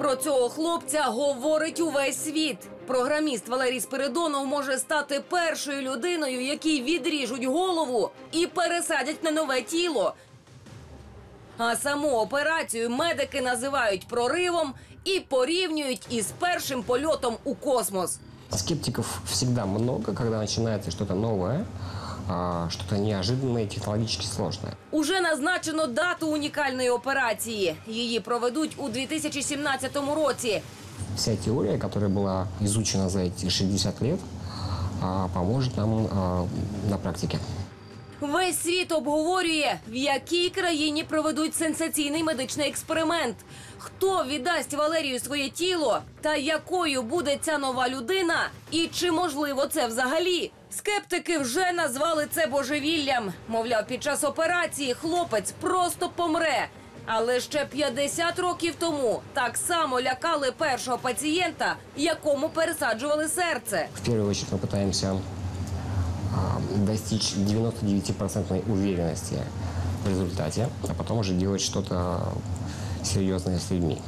Про цього хлопця говорить увесь світ. Програміст Валерій Спиридонов може стати першою людиною, якій відріжуть голову і пересадять на нове тіло. А саму операцію медики називають проривом і порівнюють із першим польотом у космос. Скептиков всегда много, когда начинается что-то новое, что-то неожиданное, технологически сложное. Уже назначено дату уникальной операции. Ее проведут в 2017 году. Вся теория, которая была изучена за эти 60 лет, поможет нам на практике. Весь світ обговорює, в якій країні проведуть сенсаційний медичний експеримент, хто віддасть Валерію своє тіло, та якою буде ця нова людина, і чи можливо це взагалі. Скептики вже назвали це божевіллям. Мовляв, під час операції хлопець просто помре. Але ще 50 років тому так само лякали першого пацієнта, якому пересаджували серце. В першу чергу ми намагаємося достичь 99% уверенности в результате, а потом уже делать что-то серьезное с людьми.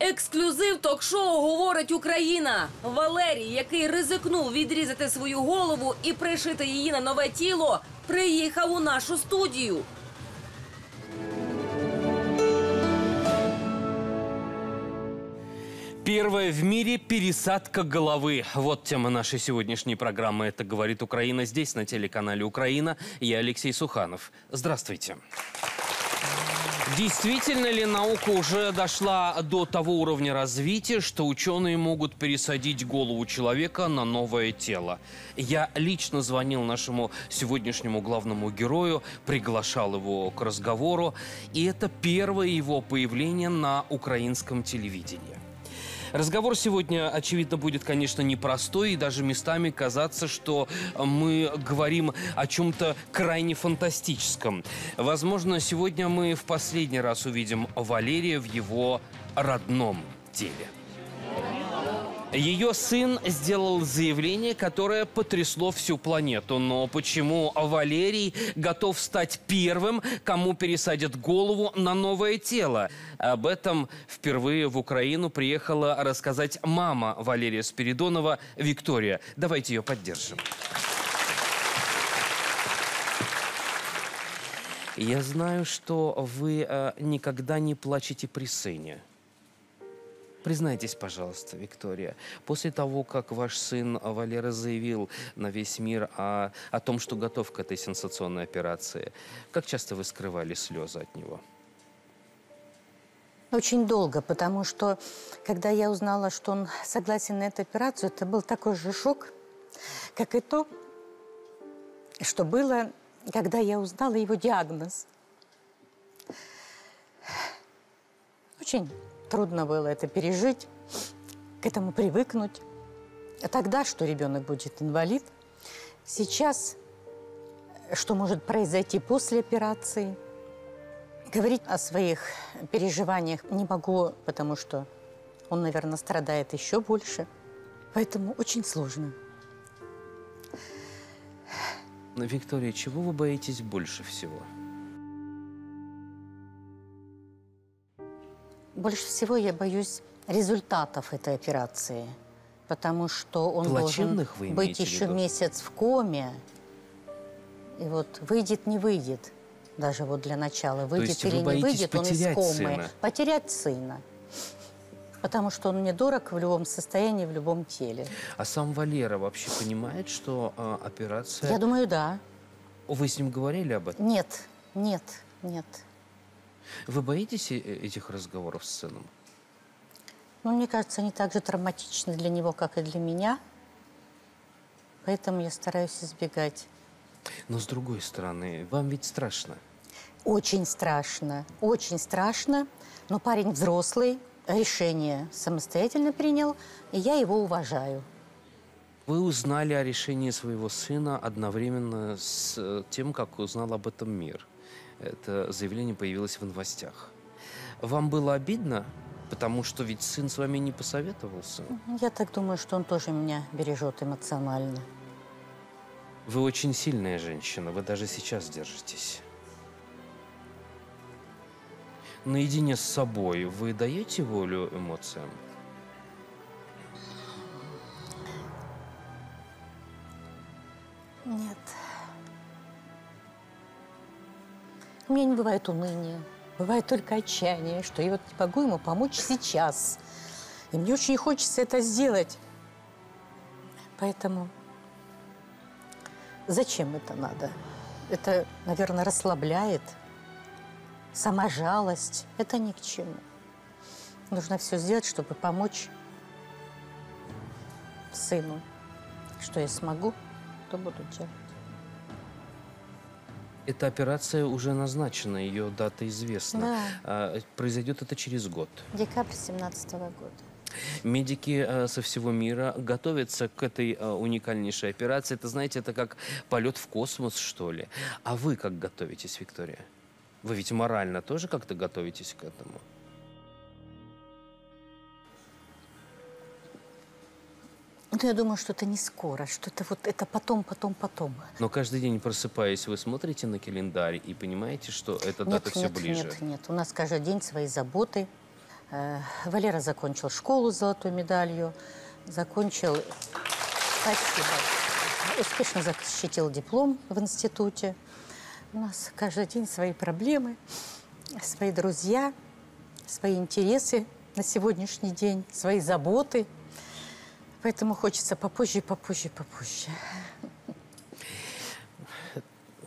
Ексклюзив ток-шоу «Говорить Україна». Валерій, який ризикнув відрізати свою голову і пришити її на нове тіло, приїхав у нашу студію. Первая в мире пересадка головы. Вот тема нашей сегодняшней программы. Это «Говорит Украина» здесь, на телеканале «Украина». Я Алексей Суханов. Здравствуйте. Действительно ли наука уже дошла до того уровня развития, что ученые могут пересадить голову человека на новое тело? Я лично звонил нашему сегодняшнему главному герою, приглашал его к разговору. И это первое его появление на украинском телевидении. Разговор сегодня, очевидно, будет, конечно, непростой, и даже местами казаться, что мы говорим о чем-то крайне фантастическом. Возможно, сегодня мы в последний раз увидим Валерия в его родном теле. Ее сын сделал заявление, которое потрясло всю планету. Но почему Валерий готов стать первым, кому пересадят голову на новое тело? Об этом впервые в Украину приехала рассказать мама Валерия Спиридонова, Виктория. Давайте ее поддержим. Я знаю, что вы никогда не плачете при сыне. Признайтесь, пожалуйста, Виктория, после того, как ваш сын Валера заявил на весь мир о том, что готов к этой сенсационной операции, как часто вы скрывали слезы от него? Очень долго, потому что, когда я узнала, что он согласен на эту операцию, это был такой же шок, как и то, что было, когда я узнала его диагноз. Очень трудно было это пережить, к этому привыкнуть. А тогда, что ребенок будет инвалид. Сейчас, что может произойти после операции. Говорить о своих переживаниях не могу, потому что он, наверное, страдает еще больше. Поэтому очень сложно. Виктория, чего вы боитесь больше всего? Больше всего я боюсь результатов этой операции, потому что он должен быть еще месяц в коме. И вот выйдет, не выйдет, даже вот для начала, выйдет или не выйдет, он из комы. Сына. Потерять сына. Потому что он мне дорог в любом состоянии, в любом теле. А сам Валера вообще понимает, что операция... Я думаю, да. Вы с ним говорили об этом? Нет, нет, нет. Вы боитесь этих разговоров с сыном? Ну, мне кажется, они так же травматичны для него, как и для меня. Поэтому я стараюсь избегать. Но с другой стороны, вам ведь страшно. Очень страшно. Очень страшно. Но парень взрослый, решение самостоятельно принял, и я его уважаю. Вы узнали о решении своего сына одновременно с тем, как узнал об этом мир. Это заявление появилось в новостях. Вам было обидно? Потому что ведь сын с вами не посоветовался. Я так думаю, что он тоже меня бережет эмоционально. Вы очень сильная женщина. Вы даже сейчас держитесь. наедине с собой, вы даете волю эмоциям? Нет. У меня не бывает уныния, бывает только отчаяние, что я вот не могу ему помочь сейчас. И мне очень хочется это сделать. Поэтому зачем это надо? Это, наверное, расслабляет. Сама жалость – это ни к чему. Нужно все сделать, чтобы помочь сыну. Что я смогу, то буду делать. Эта операция уже назначена, ее дата известна. Да. Произойдет это через год. Декабрь 2017 года. Медики со всего мира готовятся к этой уникальнейшей операции. Это, знаете, это как полет в космос, что ли. А вы как готовитесь, Виктория? Вы ведь морально тоже как-то готовитесь к этому? Ну, я думаю, что это не скоро, что это вот это потом. Но каждый день, просыпаясь, вы смотрите на календарь и понимаете, что эта дата все ближе? Нет. У нас каждый день свои заботы. Валера закончил школу с золотой медалью, закончил, спасибо, успешно защитил диплом в институте. У нас каждый день свои проблемы, свои друзья, свои интересы на сегодняшний день, свои заботы. Поэтому хочется попозже.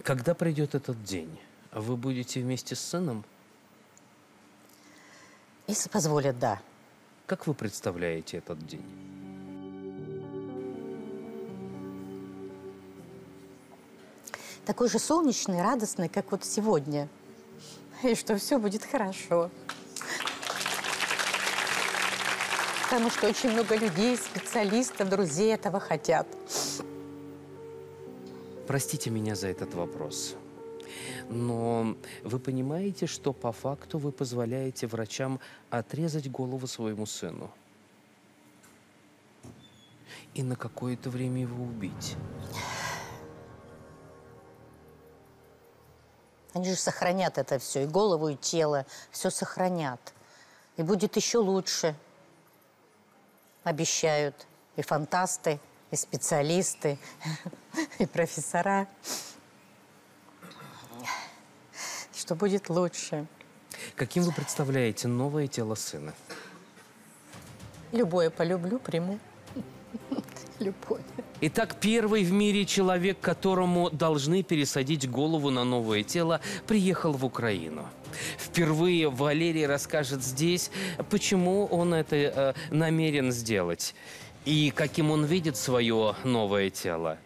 Когда придет этот день, вы будете вместе с сыном? Если позволят, да. Как вы представляете этот день? Такой же солнечный, радостный, как вот сегодня. И что все будет хорошо. Потому что очень много людей, специалистов, друзей этого хотят. Простите меня за этот вопрос. Но вы понимаете, что по факту вы позволяете врачам отрезать голову своему сыну? И на какое-то время его убить? Они же сохранят это все, и голову, и тело, все сохранят. И будет еще лучше, обещают и фантасты, и специалисты, и профессора. Что будет лучше. Каким вы представляете новое тело сына? Любое полюблю, приму. Любое. Итак, первый в мире человек, которому должны пересадить голову на новое тело, приехал в Украину. Впервые Валерий расскажет здесь, почему он это намерен сделать. И каким он видит свое новое тело.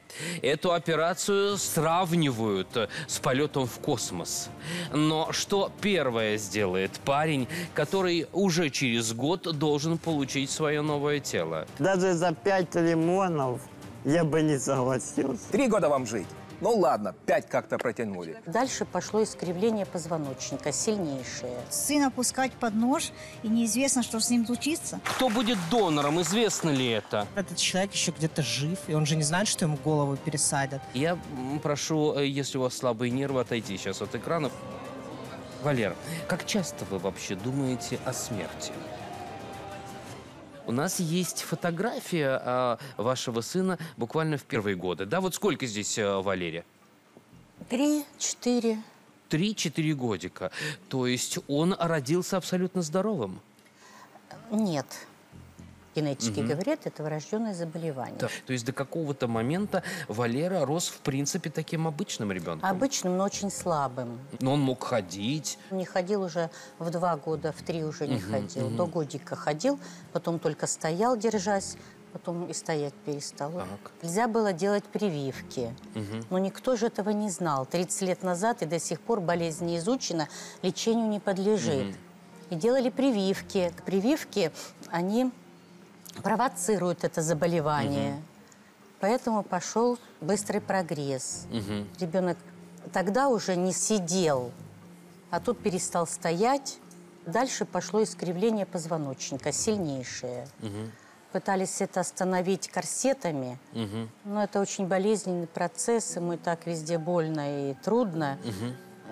Эту операцию сравнивают с полетом в космос. Но что первое сделает парень, который уже через год должен получить свое новое тело? Даже за 5 лимонов я бы не согласился. 3 года вам жить. Ну ладно, 5 как-то протянули. Дальше пошло искривление позвоночника, сильнейшее. Сына пускать под нож, и неизвестно, что с ним случится. Кто будет донором, известно ли это? Этот человек еще где-то жив, и он же не знает, что ему голову пересадят. Я прошу, если у вас слабые нервы, отойти сейчас от экранов. Валера, как часто вы вообще думаете о смерти? У нас есть фотография вашего сына буквально в первые годы. Да, вот сколько здесь Валерия? 3-4. 3-4 годика. То есть он родился абсолютно здоровым? Нет. Генетики говорят, это врожденное заболевание. Да. То есть до какого-то момента Валера рос, в принципе, таким обычным ребенком? Обычным, но очень слабым. Но он мог ходить? Не ходил уже в 2 года, в 3 уже не ходил. До годика ходил, потом только стоял, держась, потом и стоять перестал. Так. Нельзя было делать прививки. Но никто же этого не знал. 30 лет назад и до сих пор болезнь не изучена, лечению не подлежит. И делали прививки. Прививки, они провоцирует это заболевание. Поэтому пошел быстрый прогресс. Ребенок тогда уже не сидел, а тут перестал стоять. Дальше пошло искривление позвоночника, сильнейшее. Пытались это остановить корсетами, но это очень болезненный процесс, ему и так везде больно и трудно,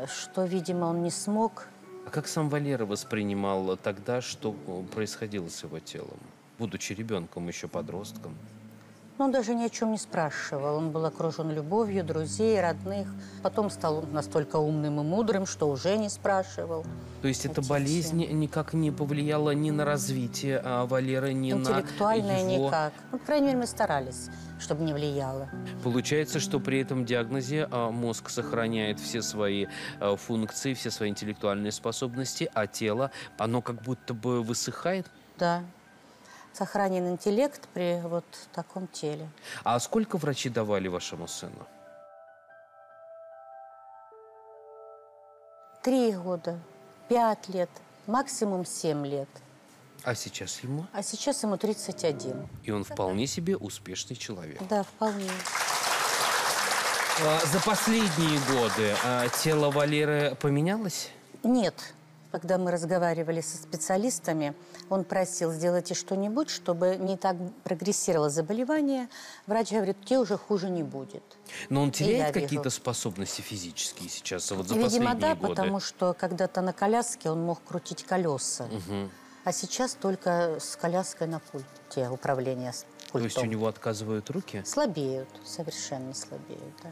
что, видимо, он не смог. А как сам Валера воспринимал тогда, что происходило с его телом, будучи ребенком, еще подростком? Он даже ни о чем не спрашивал. Он был окружен любовью, друзей, родных. Потом стал настолько умным и мудрым, что уже не спрашивал. То есть эта болезнь никак не повлияла ни на развитие Валеры, ни на его... Интеллектуальное никак. Ну, по крайней мере, мы старались, чтобы не влияло. Получается, что при этом диагнозе мозг сохраняет все свои функции, все свои интеллектуальные способности, а тело, оно как будто бы высыхает? Да. Сохранен интеллект при вот таком теле. А сколько врачи давали вашему сыну? 3 года, 5 лет, максимум 7 лет. А сейчас ему? А сейчас ему 31. И он вполне себе успешный человек. Да, вполне. За последние годы тело Валеры поменялось? Нет. Когда мы разговаривали со специалистами, он просил, сделайте что-нибудь, чтобы не так прогрессировало заболевание. Врач говорит, тебе уже хуже не будет. Но он теряет какие-то способности физические сейчас, вот за последние годы? Видимо, да, потому что когда-то на коляске он мог крутить колеса. Угу. А сейчас только с коляской на пульте управления пультом. То есть у него отказывают руки? Слабеют, совершенно слабеют, да.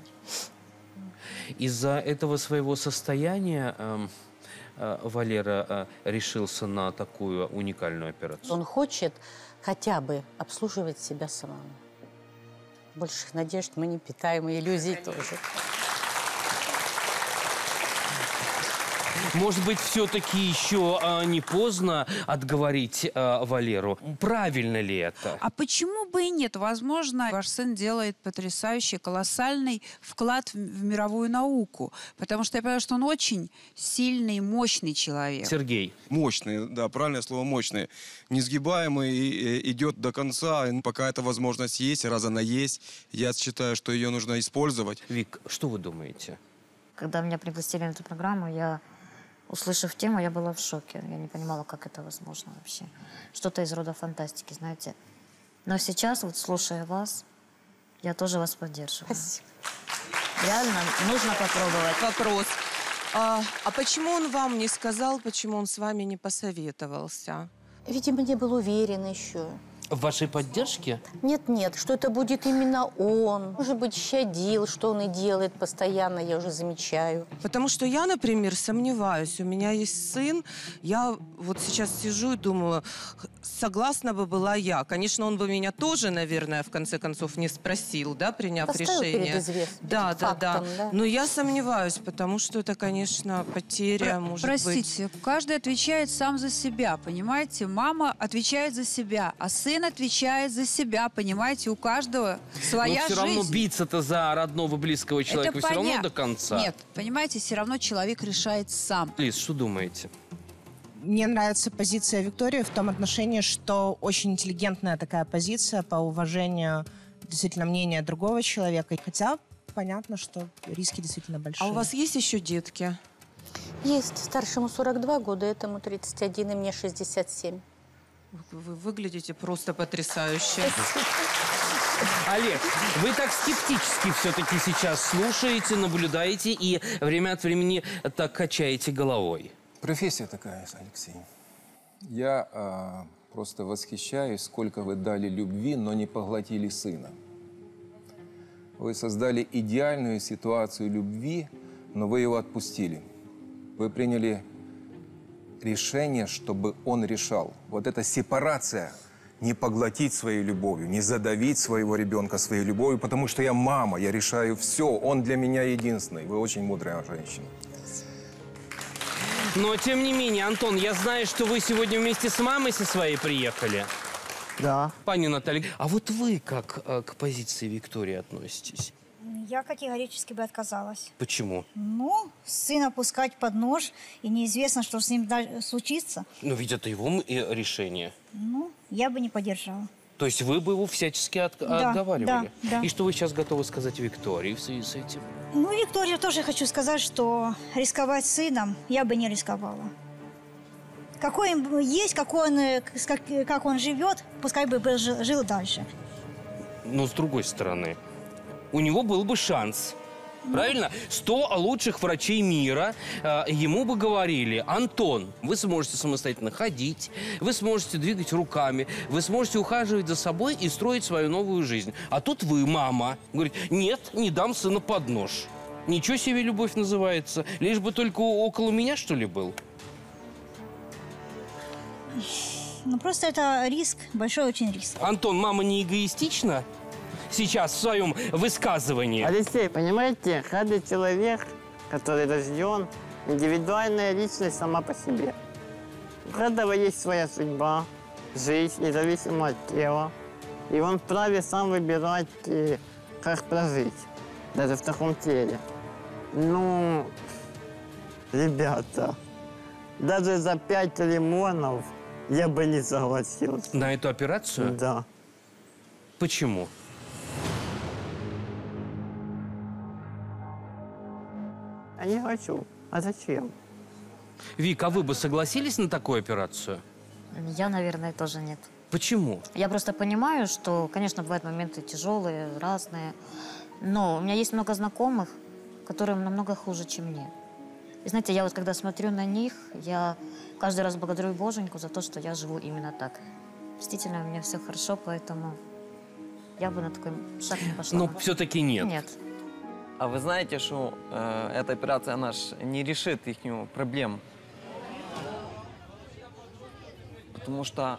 Из-за этого своего состояния... Валера решился на такую уникальную операцию. Он хочет хотя бы обслуживать себя самому. Больших надежд мы не питаем, и иллюзий тоже. Может быть, все-таки еще не поздно отговорить Валеру. Правильно ли это? А почему бы и нет? Возможно, ваш сын делает потрясающий, колоссальный вклад в мировую науку. Потому что я понимаю, что он очень сильный, мощный человек. Сергей. Мощный, да, правильное слово мощный. Несгибаемый, идет до конца. Пока эта возможность есть, раз она есть, я считаю, что ее нужно использовать. Вик, что вы думаете? Когда меня пригласили на эту программу, я... Услышав тему, я была в шоке. Я не понимала, как это возможно вообще. Что-то из рода фантастики, знаете. Но сейчас, вот слушая вас, я тоже вас поддерживаю. Спасибо. Реально, нужно попробовать. Вопрос. А почему он вам не сказал, почему он с вами не посоветовался? Видимо, не был уверен еще. В вашей поддержке? Нет, что это будет именно он. Может быть, щадил, что он и делает постоянно, я уже замечаю. Потому что я, например, сомневаюсь. У меня есть сын, я вот сейчас сижу и думаю, согласна бы была я. Конечно, он бы меня тоже, наверное, в конце концов не спросил, да, приняв решение. Да, да, да, да. Но я сомневаюсь, потому что это, конечно, потеря, может быть. Простите, каждый отвечает сам за себя, понимаете? Мама отвечает за себя, а сын отвечает за себя, понимаете, у каждого своя жизнь. Но все равно биться-то за родного, близкого человека все равно до конца. Нет, понимаете, все равно человек решает сам. Лиз, что думаете? Мне нравится позиция Виктории в том отношении, что очень интеллигентная такая позиция по уважению действительно мнения другого человека. Хотя понятно, что риски действительно большие. А у вас есть еще детки? Есть. Старшему 42 года, этому 31, и мне 67. Вы выглядите просто потрясающе. Олег, вы так скептически все-таки сейчас слушаете, наблюдаете и время от времени так качаете головой. Профессия такая, Алексей. Я просто восхищаюсь, сколько вы дали любви, но не поглотили сына. Вы создали идеальную ситуацию любви, но вы его отпустили. Вы приняли... решение, чтобы он решал. Вот эта сепарация, не поглотить своей любовью, не задавить своего ребенка своей любовью, потому что я мама, я решаю все, он для меня единственный. Вы очень мудрая женщина. Но, тем не менее, Антон, я знаю, что вы сегодня вместе с мамой со своей приехали. Да. Пани Наталья, а вот вы как к позиции Виктории относитесь? Я категорически бы отказалась. Почему? Ну, сына пускать под нож, и неизвестно, что с ним случится. Но ведь это его решение. Ну, я бы не поддержала. То есть вы бы его всячески отговаривали? Да. И что вы сейчас готовы сказать Виктории в связи с этим? Ну, Виктории тоже хочу сказать, что рисковать сыном я бы не рисковала. Какой он есть, как он живет, пускай бы жил дальше. Но с другой стороны... У него был бы шанс правильно? 100 лучших врачей мира. Ему бы говорили: Антон, вы сможете самостоятельно ходить, вы сможете двигать руками, вы сможете ухаживать за собой и строить свою новую жизнь. А тут вы, мама, говорите: нет, не дам сына под нож. Ничего себе любовь называется. Лишь бы только около меня, что ли, был? Ну, просто это риск, большой очень риск. Антон, мама не эгоистична сейчас в своем высказывании? Алексей, понимаете, каждый человек, который рожден, индивидуальная личность сама по себе. У каждого есть своя судьба, жизнь, независимо от тела. И он вправе сам выбирать, как прожить. Даже в таком теле. Ну, ребята, даже за 5 лимонов я бы не согласился. На эту операцию? Да. Почему? Я не хочу. А зачем? Вик, а вы бы согласились на такую операцию? Я, наверное, тоже нет. Почему? Я просто понимаю, что, конечно, бывают моменты тяжелые, разные. Но у меня есть много знакомых, которым намного хуже, чем мне. И знаете, я вот когда смотрю на них, я каждый раз благодарю Боженьку за то, что я живу именно так. Действительно, у меня все хорошо, поэтому я бы на такой шаг не пошла. Но все-таки нет. Нет. А вы знаете, что эта операция, она ж не решит их проблем? Потому что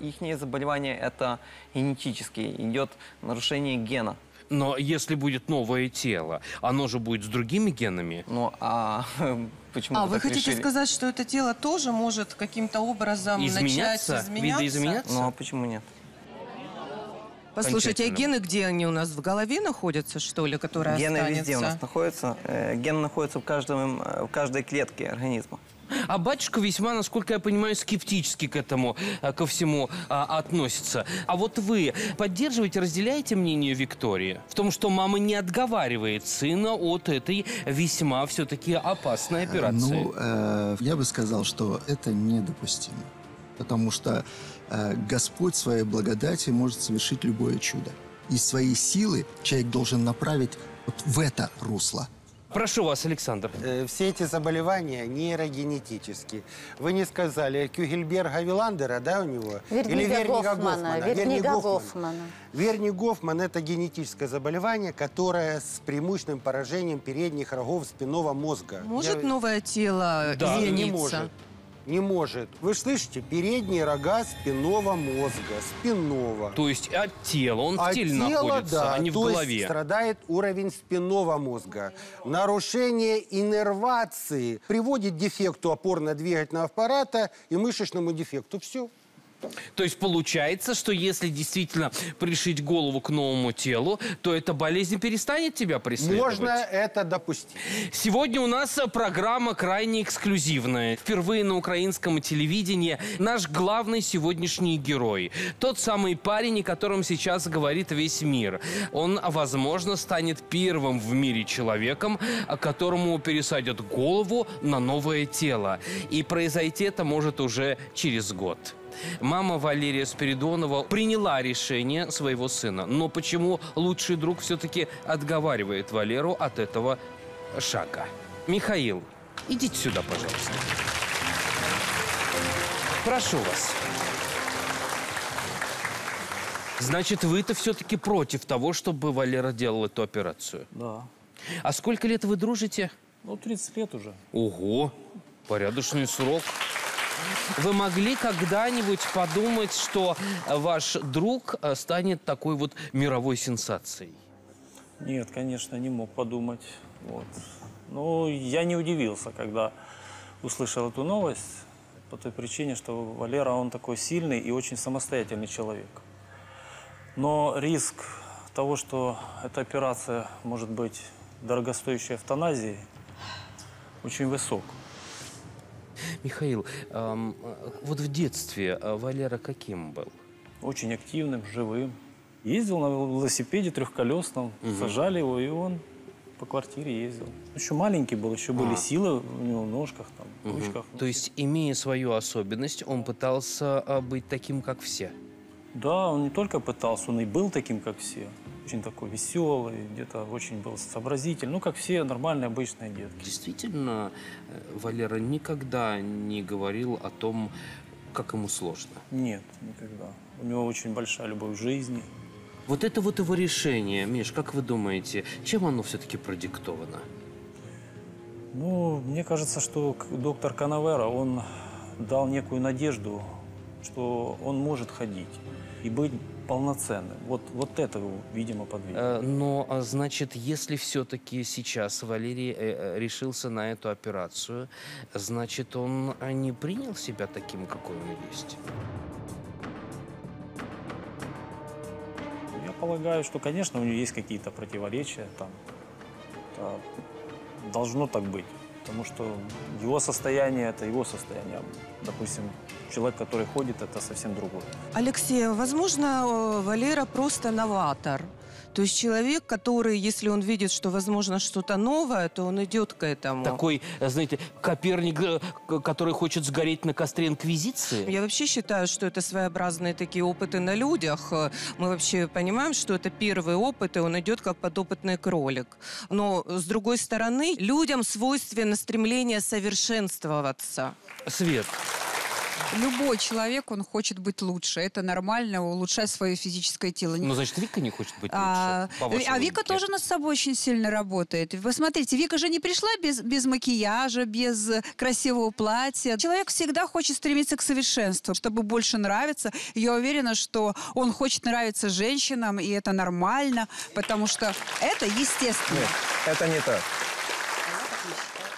их заболевания это генетические, идет нарушение гена. Но если будет новое тело, оно же будет с другими генами. Ну, а почему вы хотите решили? Сказать, что это тело тоже может каким-то образом изменяться? Начать изменяться? Видоизменяться? Ну, а почему нет? Послушайте, а гены где они у нас? В голове находятся, что ли, которая останется? Гены везде у нас находятся. Ген находится в каждой клетке организма. А батюшка весьма, насколько я понимаю, скептически к этому, ко всему относится. А вот вы поддерживаете, разделяете мнение Виктории в том, что мама не отговаривает сына от этой весьма все-таки опасной операции? Ну, я бы сказал, что это недопустимо. Потому что Господь своей благодати может совершить любое чудо. И свои силы человек должен направить вот в это русло. Прошу вас, Александр. Все эти заболевания нейрогенетические. Вы не сказали Кюгельберга-Виландера, да, у него? Вернига-Гофмана. Вернига-Гофман – это генетическое заболевание, которое с преимущественным поражением передних рогов спинного мозга. Может новое тело измениться? Не может. Не может. Вы слышите? Передние рога спинного мозга. Спинного. То есть от тела. Он в теле находится, да, а не в голове. Есть страдает уровень спинного мозга. Нарушение иннервации приводит к дефекту опорно-двигательного аппарата и мышечному дефекту. Все. То есть получается, что если действительно пришить голову к новому телу, то эта болезнь перестанет тебя преследовать? Можно это допустить. Сегодня у нас программа крайне эксклюзивная. Впервые на украинском телевидении наш главный сегодняшний герой. Тот самый парень, о котором сейчас говорит весь мир. Он, возможно, станет первым в мире человеком, которому пересадят голову на новое тело. И произойти это может уже через год. Мама Валерия Спиридонова приняла решение своего сына. Но почему лучший друг все-таки отговаривает Валеру от этого шага? Михаил, идите сюда, пожалуйста. Прошу вас. Значит, вы-то все-таки против того, чтобы Валера делал эту операцию? Да. А сколько лет вы дружите? Ну, 30 лет уже. Ого, порядочный срок. Вы могли когда-нибудь подумать, что ваш друг станет такой вот мировой сенсацией? Нет, конечно, не мог подумать. Вот. Но я не удивился, когда услышал эту новость, по той причине, что Валера, он такой сильный и очень самостоятельный человек. Но риск того, что эта операция может быть дорогостоящей эвтаназией, очень высок. Михаил, вот в детстве Валера каким был? Очень активным, живым. Ездил на велосипеде трехколесном, сажали его, и он по квартире ездил. Еще маленький был, еще были силы у него в ножках, там, ручках. То есть, имея свою особенность, он пытался быть таким, как все? Да, он не только пытался, он и был таким, как все. очень такой веселый, где-то очень был сообразительный, ну, как все нормальные, обычные детки. Действительно, Валера никогда не говорил о том, как ему сложно? Нет, никогда. У него очень большая любовь к жизни. Вот это вот его решение, Миш, как вы думаете, чем оно все-таки продиктовано? Ну, мне кажется, что доктор Канаверо, он дал некую надежду, что он может ходить и быть полноценным. Вот это его, видимо, подвигло. Но, значит, если все-таки сейчас Валерий решился на эту операцию, значит, он не принял себя таким, какой он есть? Я полагаю, что, конечно, у него есть какие-то противоречия, там, должно так быть, потому что его состояние – это его состояние. Допустим, человек, который ходит, это совсем другой. Алексей, возможно, Валера просто новатор. То есть человек, который, если он видит, что, возможно, что-то новое, то он идет к этому. Такой, знаете, коперник, который хочет сгореть на костре инквизиции? Я вообще считаю, что это своеобразные такие опыты на людях. Мы вообще понимаем, что это первый опыт, и он идет как подопытный кролик. Но, с другой стороны, людям свойственно стремление совершенствоваться. Свет. Любой человек, он хочет быть лучше. Это нормально, улучшать свое физическое тело. Ну, значит, Вика не хочет быть лучше. Вика тоже над собой очень сильно работает. Вы смотрите, Вика же не пришла без макияжа, без красивого платья. Человек всегда хочет стремиться к совершенству, чтобы больше нравиться. Я уверена, что он хочет нравиться женщинам, и это нормально, потому что это естественно. Нет, это не так.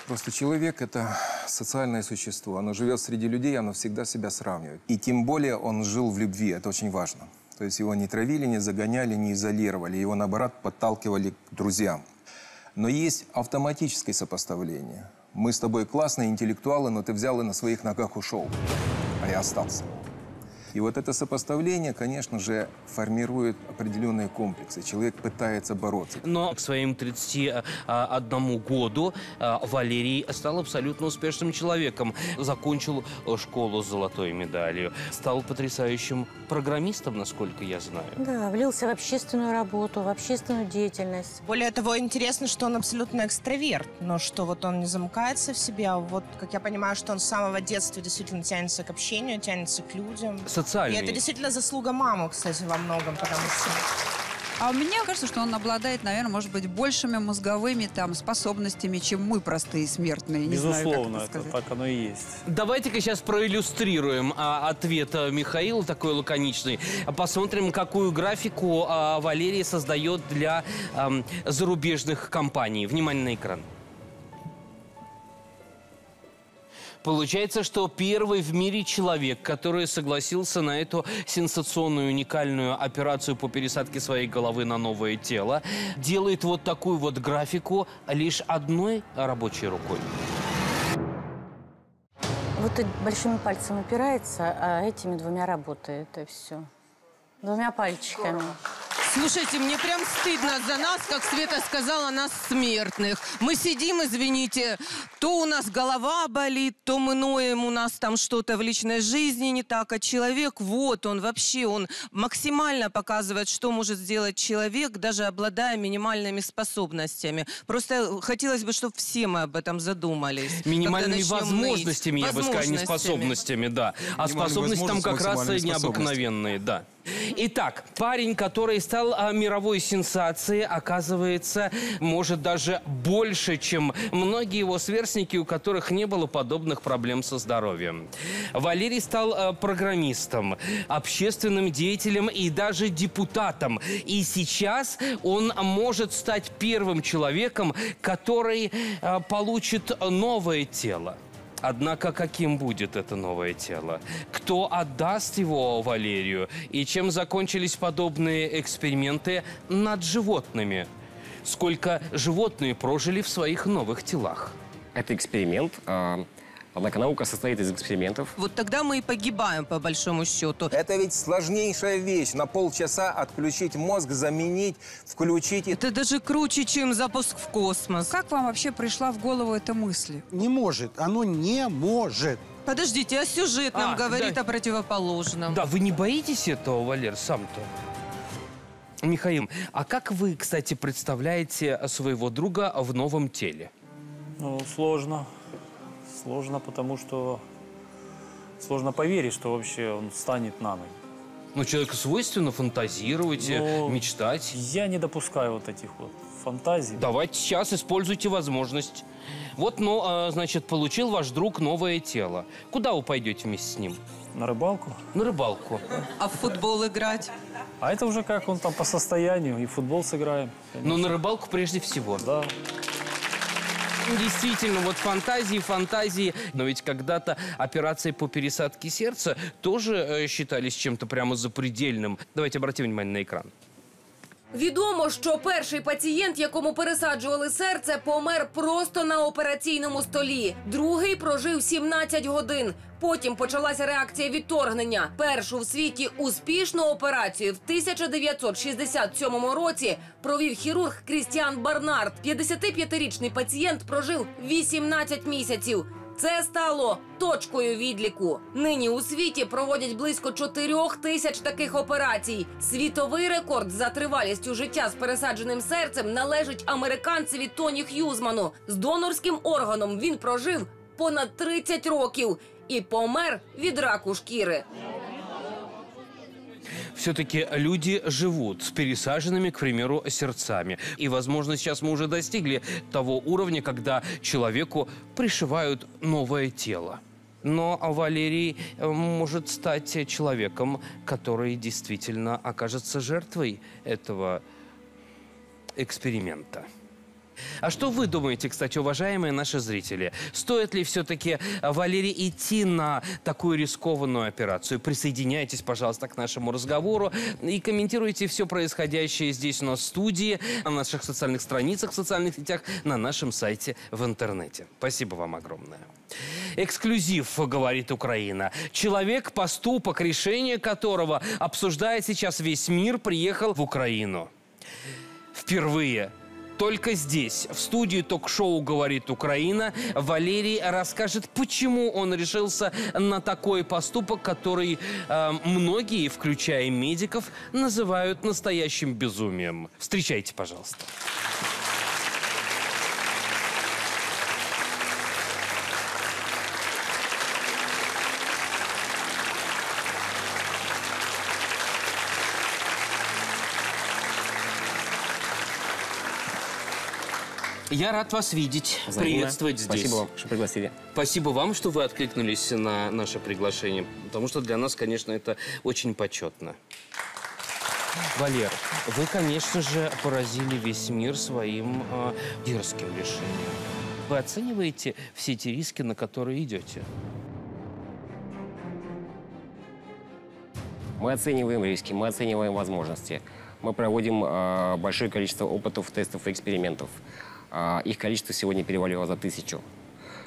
Просто человек – это социальное существо. Оно живет среди людей, оно всегда себя сравнивает. И тем более он жил в любви, это очень важно. То есть его не травили, не загоняли, не изолировали. Его, наоборот, подталкивали к друзьям. Но есть автоматическое сопоставление. Мы с тобой классные интеллектуалы, но ты взял и на своих ногах ушел, а я остался. И вот это сопоставление, конечно же, формирует определенные комплексы. Человек пытается бороться. Но к своим 31 году Валерий стал абсолютно успешным человеком. Закончил школу с золотой медалью. Стал потрясающим программистом, насколько я знаю. Да, влился в общественную работу, в общественную деятельность. Более того, интересно, что он абсолютно экстраверт. Но что вот он не замыкается в себе. А вот, как я понимаю, что он с самого детства действительно тянется к общению, тянется к людям. И это действительно заслуга мамы, кстати, во многом, потому что... А мне кажется, что он обладает, наверное, может быть, большими мозговыми там способностями, чем мы, простые смертные. Не безусловно, знаю, как это так оно и есть. Давайте-ка сейчас проиллюстрируем ответ Михаила, такой лаконичный. Посмотрим, какую графику Валерий создает для зарубежных компаний. Внимание на экран. Получается, что первый в мире человек, который согласился на эту сенсационную, уникальную операцию по пересадке своей головы на новое тело, делает вот такую вот графику лишь одной рабочей рукой. Вот большими пальцами опирается, а этими двумя работает, и все. Двумя пальчиками. Слушайте, мне прям стыдно за нас, как Света сказала, нас смертных. Мы сидим, извините, то у нас голова болит, то мы ноем, у нас там что-то в личной жизни не так. А человек, вот он вообще, он максимально показывает, что может сделать человек, даже обладая минимальными способностями. Просто хотелось бы, чтобы все мы об этом задумались. Минимальными возможностями, я бы сказала, не способностями, да. А способности там как раз необыкновенные, да. Итак, парень, который стал мировой сенсацией, оказывается, может даже больше, чем многие его сверстники, у которых не было подобных проблем со здоровьем. Валерий стал программистом, общественным деятелем и даже депутатом. И сейчас он может стать первым человеком, который получит новое тело. Однако, каким будет это новое тело? Кто отдаст его Валерию? И чем закончились подобные эксперименты над животными? Сколько животные прожили в своих новых телах? Это эксперимент. Однако наука состоит из экспериментов. Вот тогда мы и погибаем, по большому счету. Это ведь сложнейшая вещь. На полчаса отключить мозг, заменить, включить. Это даже круче, чем запуск в космос. Как вам вообще пришла в голову эта мысль? Не может. Оно не может. Подождите, а сюжет нам говорит о противоположном. Да, вы не боитесь этого, Валер, сам-то? Михаил, а как вы, кстати, представляете своего друга в новом теле? Ну, сложно. Сложно, потому что сложно поверить, что вообще он станет на ноги. Ну, человеку свойственно фантазировать, мечтать. Я не допускаю вот этих вот фантазий. Давайте сейчас используйте возможность. Вот, значит, получил ваш друг новое тело. Куда вы пойдете вместе с ним? На рыбалку. На рыбалку. А в футбол играть? А это уже как он там по состоянию. И в футбол сыграем. Но на рыбалку прежде всего. Да. Действительно, вот фантазии. Но ведь когда-то операции по пересадке сердца тоже считались чем-то прямо запредельным. Давайте обратим внимание на экран. Відомо, що перший пацієнт, якому пересаджували серце, помер просто на операційному столі. Другий прожив 17 годин. Потім почалася реакція відторгнення. Першу в світі успішну операцію в 1967 році провів хірург Крістіан Барнард. 55-річний пацієнт прожив 18 місяців. Це стало точкою відліку. Нині у світі проводять близько 4000 таких операцій. Світовий рекорд за тривалістю життя з пересадженим серцем належить американцеві Тоні Х'юзману. З донорським органом він прожив понад 30 років і помер від раку шкіри. Все-таки люди живут с пересаженными, к примеру, сердцами. И, возможно, сейчас мы уже достигли того уровня, когда человеку пришивают новое тело. Но Валерий может стать человеком, который действительно окажется жертвой этого эксперимента. А что вы думаете, кстати, уважаемые наши зрители? Стоит ли все-таки, Валерий, идти на такую рискованную операцию? Присоединяйтесь, пожалуйста, к нашему разговору и комментируйте все происходящее здесь у нас в студии, на наших социальных страницах, в социальных сетях, на нашем сайте в интернете. Спасибо вам огромное. Эксклюзив, говорит Украина. Человек, поступок, решение которого обсуждает сейчас весь мир, приехал в Украину. Впервые. Только здесь, в студии ток-шоу «Говорит Украина», Валерий расскажет, почему он решился на такой поступок, который многие, включая медиков, называют настоящим безумием. Встречайте, пожалуйста. Я рад вас видеть, приветствовать здесь. Спасибо вам, что пригласили. Спасибо вам, что вы откликнулись на наше приглашение, потому что для нас, конечно, это очень почетно. Валер, вы, конечно же, поразили весь мир своим дерзким решением. Вы оцениваете все эти риски, на которые идете? Мы оцениваем риски, мы оцениваем возможности. Мы проводим большое количество опытов, тестов и экспериментов. Их количество сегодня перевалило за 1000.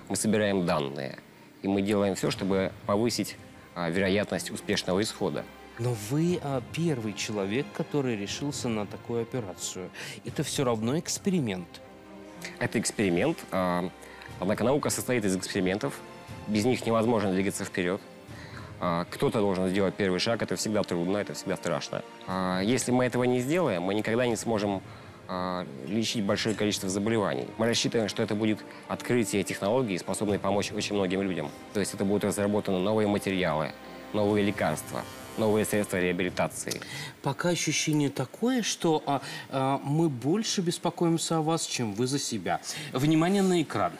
Мы собираем данные, и мы делаем все, чтобы повысить вероятность успешного исхода. Но вы первый человек, который решился на такую операцию. Это все равно эксперимент. Это эксперимент. Однако наука состоит из экспериментов. Без них невозможно двигаться вперед. Кто-то должен сделать первый шаг. Это всегда трудно, это всегда страшно. Если мы этого не сделаем, мы никогда не сможем лечить большое количество заболеваний. Мы рассчитываем, что это будет открытие технологий, способной помочь очень многим людям. То есть это будут разработаны новые материалы, новые лекарства, новые средства реабилитации. Пока ощущение такое, что мы больше беспокоимся о вас, чем вы за себя. Внимание на экран.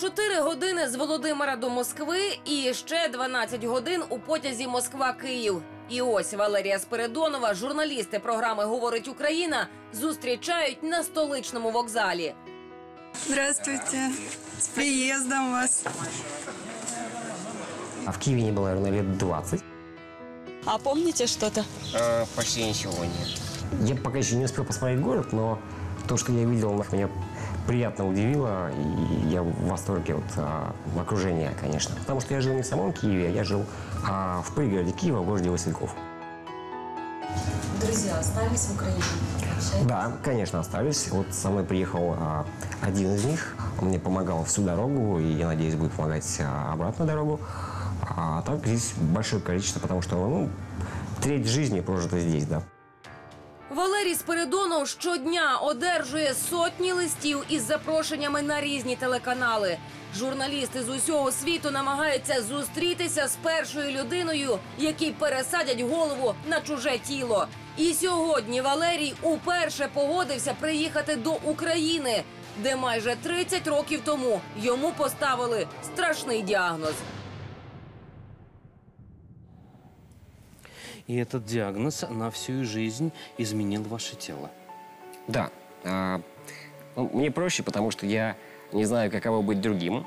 4 години з Володимира до Москви і ще 12 годин у потязі Москва-Київ. І ось Валерія Спиридонова журналісти програми «Говорить Україна» зустрічають на столичному вокзалі. Здравствуйте. З приїздом вас. А в Києві не було рівно лет 20. А помните что-то? Почти ничего нет. Я пока еще не успел посмотреть город, но то, что я видел, меня приятно удивило, и я в восторге от окружения, конечно. Потому что я жил не в самом Киеве, я жил в пригороде Киева, в городе Васильков. Друзья остались в Украине? Да, конечно, остались. Вот со мной приехал один из них. Он мне помогал всю дорогу, и, я надеюсь, будет помогать обратно дорогу. А так здесь большое количество, потому что, ну, треть жизни прожита здесь, да. Валерій Спиридонов щодня одержує сотні листів із запрошеннями на різні телеканали. Журналісти з усього світу намагаються зустрітися з першою людиною, якій пересадять голову на чуже тіло. І сьогодні Валерій уперше погодився приїхати до України, де майже 30 років тому йому поставили страшний діагноз. И этот диагноз на всю жизнь изменил ваше тело. Да. Мне проще, потому что я не знаю, каково быть другим.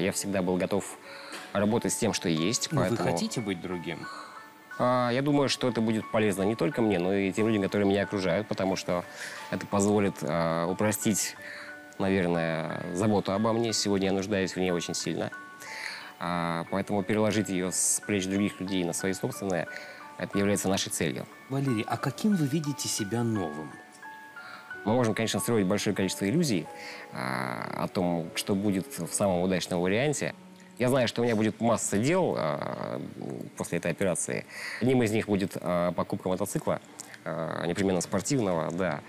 Я всегда был готов работать с тем, что есть. Поэтому... Вы хотите быть другим? Я думаю, что это будет полезно не только мне, но и тем людям, которые меня окружают, потому что это позволит упростить, наверное, заботу обо мне. Сегодня я нуждаюсь в ней очень сильно. Поэтому переложить ее с плеч других людей на свои собственные... Это является нашей целью. Валерий, а каким вы видите себя новым? Мы можем, конечно, строить большое количество иллюзий о том, что будет в самом удачном варианте. Я знаю, что у меня будет масса дел после этой операции. Одним из них будет покупка мотоцикла, непременно спортивного, да,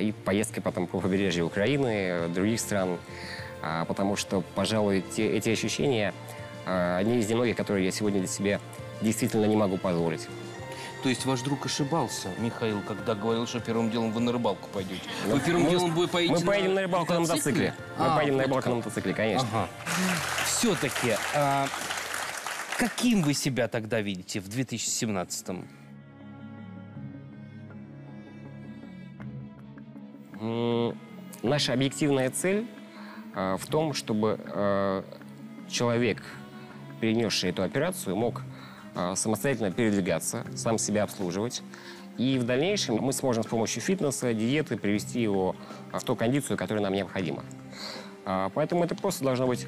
и поездка потом по побережью Украины, других стран, потому что, пожалуй, эти ощущения одни из немногих, которые я сегодня для себя действительно не могу позволить. То есть ваш друг ошибался, Михаил, когда говорил, что первым делом вы на рыбалку пойдете. Вы первым делом вы поедете. Мы поедем на рыбалку на мотоцикле. Мы поедем на рыбалку на мотоцикле, конечно. Ага. Все-таки, каким вы себя тогда видите в 2017-м? Наша объективная цель в том, чтобы человек, перенесший эту операцию, мог самостоятельно передвигаться, сам себя обслуживать. И в дальнейшем мы сможем с помощью фитнеса, диеты привести его в ту кондицию, которая нам необходима. Поэтому это просто должно быть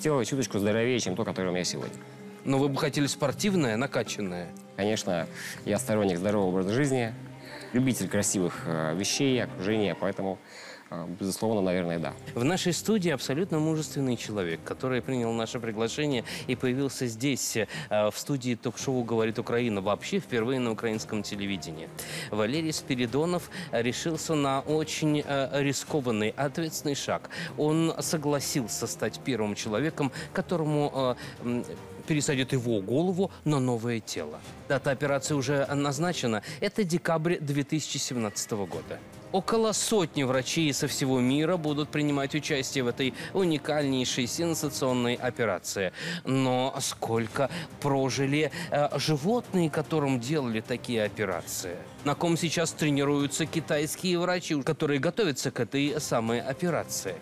тело чуточку здоровее, чем то, которое у меня сегодня. Но вы бы хотели спортивное, накачанное? Конечно, я сторонник здорового образа жизни, любитель красивых вещей, окружения, поэтому... Безусловно, наверное, да. В нашей студии абсолютно мужественный человек, который принял наше приглашение и появился здесь, в студии ток-шоу «Говорит Украина», вообще впервые на украинском телевидении. Валерий Спиридонов решился на очень рискованный, ответственный шаг. Он согласился стать первым человеком, которому... пересадят его голову на новое тело. Дата операции уже назначена. Это декабрь 2017 года. Около сотни врачей со всего мира будут принимать участие в этой уникальнейшей сенсационной операции. Но сколько прожили животные, которым делали такие операции? На ком сейчас тренируются китайские врачи, которые готовятся к этой самой операции?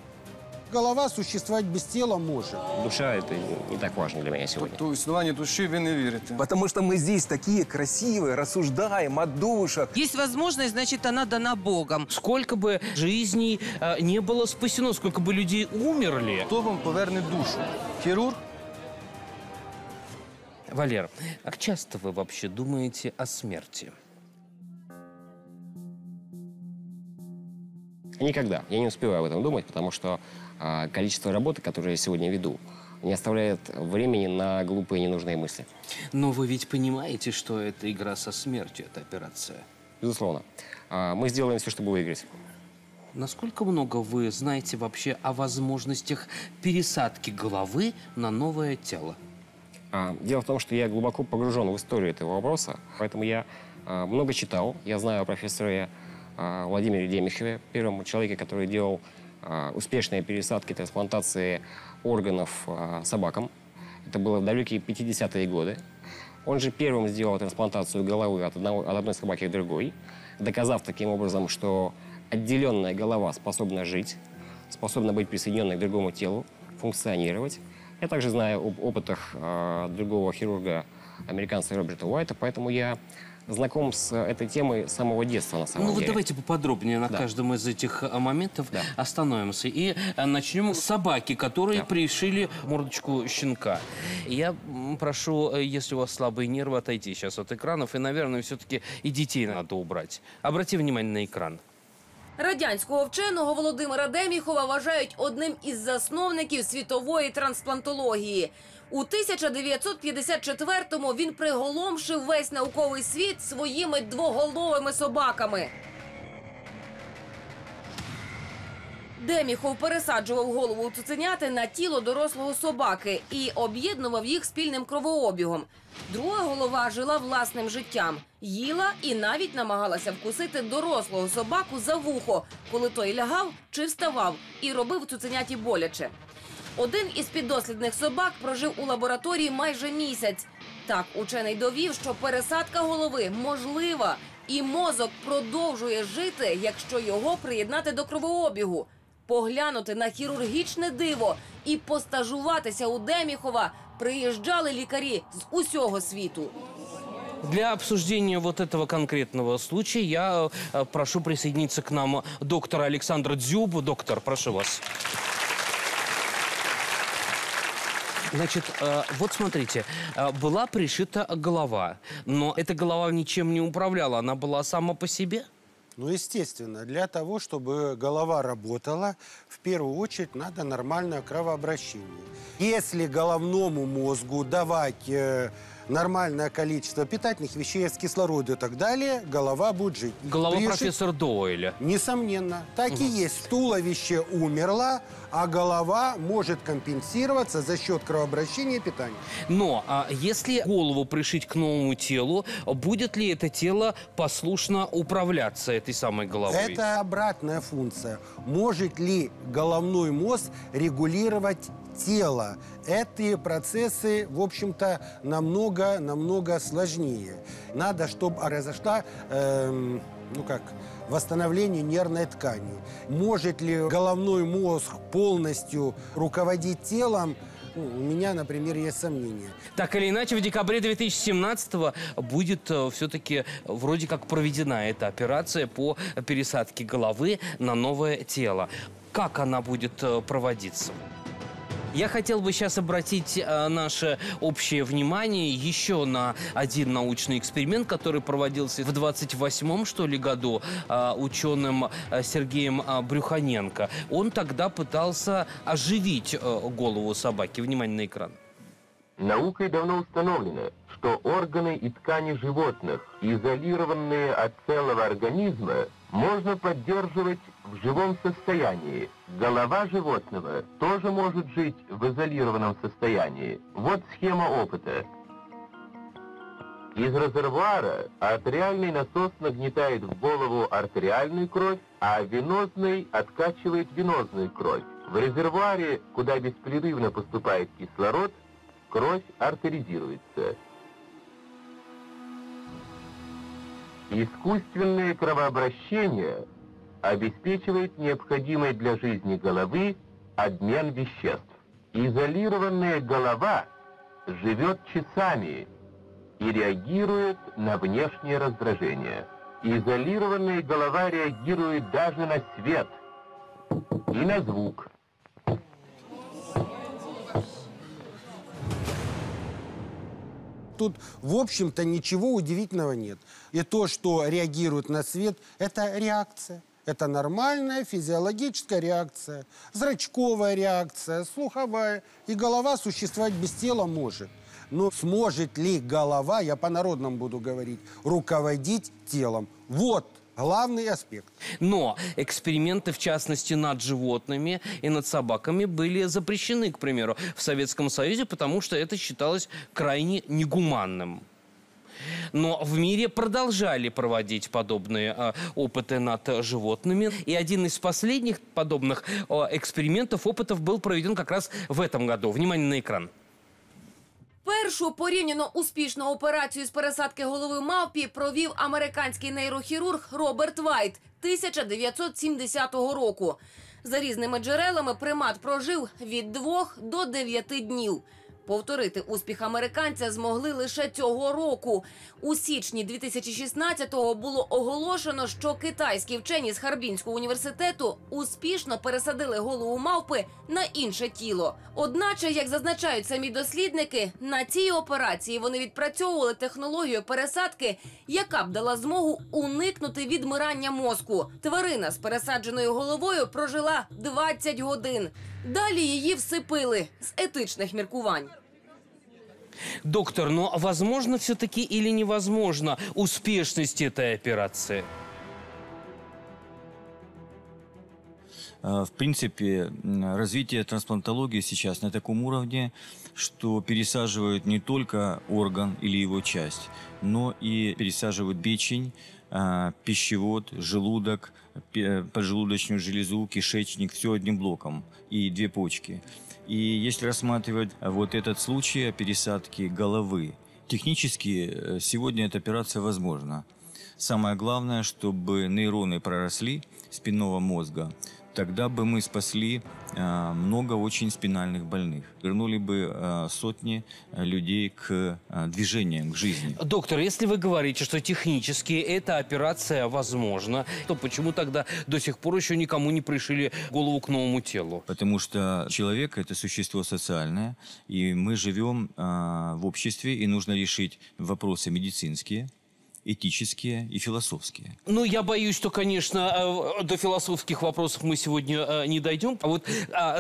Голова существовать без тела может. Душа – это не так важно для меня сегодня. То есть, существование души вы не верите. Потому что мы здесь такие красивые, рассуждаем от души. Есть возможность, значит, она дана Богом. Сколько бы жизней не было спасено, сколько бы людей умерли. Кто вам повернет душу? Хирург? Валер, а часто вы вообще думаете о смерти? Никогда. Я не успеваю об этом думать, потому что количество работы, которую я сегодня веду, не оставляет времени на глупые ненужные мысли. Но вы ведь понимаете, что это игра со смертью, эта операция? Безусловно. Мы сделаем все, чтобы выиграть. Насколько много вы знаете вообще о возможностях пересадки головы на новое тело? Дело в том, что я глубоко погружен в историю этого вопроса, поэтому я много читал. Я знаю о профессоре Владимире Деміхове, первому человеке, который делал успешные пересадки, трансплантации органов собакам. Это было в далекие 50-е годы. Он же первым сделал трансплантацию головы от одной собаки к другой, доказав таким образом, что отделенная голова способна жить, способна быть присоединенной к другому телу, функционировать. Я также знаю об опытах другого хирурга, американца Роберта Уайта, поэтому я знаком с этой темой с самого детства, на самом деле. Ну вот давайте поподробнее на каждом из этих моментов остановимся. И начнем с собаки, которые пришили мордочку щенка. Я прошу, если у вас слабые нервы, отойти сейчас от экранов. И, наверное, все-таки и детей надо убрать. Обрати внимание на экран. Радянського вченого Володимира Деміхова вважають одним із засновників світової трансплантології. У 1954-му він приголомшив весь науковий світ своїми двоголовими собаками. Деміхов пересаджував голову цуценяти на тіло дорослого собаки і об'єднував їх спільним кровообігом. Друга голова жила власним життям, їла і навіть намагалася вкусити дорослого собаку за вухо, коли той лягав чи вставав, і робив цуценяті боляче. Один із піддослідних собак прожив у лабораторії майже місяць. Так учений довів, що пересадка голови можлива, і мозок продовжує жити, якщо його приєднати до кровообігу. Поглянути на хірургічне диво і постажуватися у Деміхова приїжджали лікарі з усього світу. Для обсуждения вот этого конкретного случая я прошу присоединиться к нам доктора Александра Дзюбу. Доктор, прошу вас. Значит, вот смотрите, была пришита голова, но эта голова ничем не управляла, она была сама по себе? Ну, естественно, для того, чтобы голова работала, в первую очередь надо нормальное кровообращение. Если головному мозгу давать нормальное количество питательных веществ, кислорода и так далее, голова будет жить. Голова профессора Дойля. Несомненно. Так и есть. Туловище умерло, а голова может компенсироваться за счет кровообращения и питания. Но если голову пришить к новому телу, будет ли это тело послушно управляться этой самой головой? Это обратная функция. Может ли головной мозг регулировать тело? Эти процессы, в общем-то, намного сложнее. Надо, чтобы произошло восстановление нервной ткани. Может ли головной мозг полностью руководить телом? У меня, например, есть сомнения. Так или иначе, в декабре 2017-го будет все-таки вроде как проведена эта операция по пересадке головы на новое тело. Как она будет проводиться? Я хотел бы сейчас обратить наше общее внимание еще на один научный эксперимент, который проводился в 28-м, что ли, году ученым Сергеем Брюханенко. Он тогда пытался оживить голову собаки. Внимание на экран. Наукой давно установлено, что органы и ткани животных, изолированные от целого организма, можно поддерживать в живом состоянии. Голова животного тоже может жить в изолированном состоянии. Вот схема опыта. Из резервуара артериальный насос нагнетает в голову артериальную кровь, а венозный откачивает венозную кровь. В резервуаре, куда беспрерывно поступает кислород, кровь артеризируется. Искусственное кровообращение обеспечивает необходимый для жизни головы обмен веществ. Изолированная голова живет часами и реагирует на внешние раздражения. Изолированная голова реагирует даже на свет и на звук. Тут, в общем-то, ничего удивительного нет. И то, что реагирует на свет, это реакция. Это нормальная физиологическая реакция, зрачковая реакция, слуховая. И голова существовать без тела может. Но сможет ли голова, я по-народному буду говорить, руководить телом? Вот главный аспект. Но эксперименты, в частности, над животными и над собаками были запрещены, к примеру, в Советском Союзе, потому что это считалось крайне негуманным. Но в мире продолжали проводить подобные опыты над животными. И один из последних подобных экспериментов, опытов был проведен как раз в этом году. Внимание на экран. Першу порівняно успішну операцію з пересадки голови мавпі провів американський нейрохірург Роберт Уайт 1970 року. За різними джерелами примат прожив від 2 до 9 днів. Повторити успіх американця змогли лише цього року. У січні 2016-го було оголошено, що китайські вчені з Харбінського університету успішно пересадили голову мавпи на інше тіло. Одначе, як зазначають самі дослідники, на цій операції вони відпрацьовували технологію пересадки, яка б дала змогу уникнути відмирання мозку. Тварина з пересадженою головою прожила 20 годин. Далі її всипили з етичних міркувань. Доктор, ну возможно все-таки или невозможно успешность этой операции? В принципе, развитие трансплантологии сейчас на таком уровне, что пересаживают не только орган или его часть, но и пересаживают печень, пищевод, желудок, поджелудочную железу, кишечник, все одним блоком, и две почки. И если рассматривать вот этот случай пересадки головы, технически сегодня эта операция возможна. Самое главное, чтобы нейроны проросли спинного мозга, тогда бы мы спасли много очень спинальных больных. Вернули бы сотни людей к движениям, к жизни. Доктор, если вы говорите, что технически эта операция возможна, то почему тогда до сих пор еще никому не пришили голову к новому телу? Потому что человек – это существо социальное, и мы живем в обществе, и нужно решить вопросы медицинские, этические и философские. Ну, я боюсь, что, конечно, до философских вопросов мы сегодня не дойдем. А вот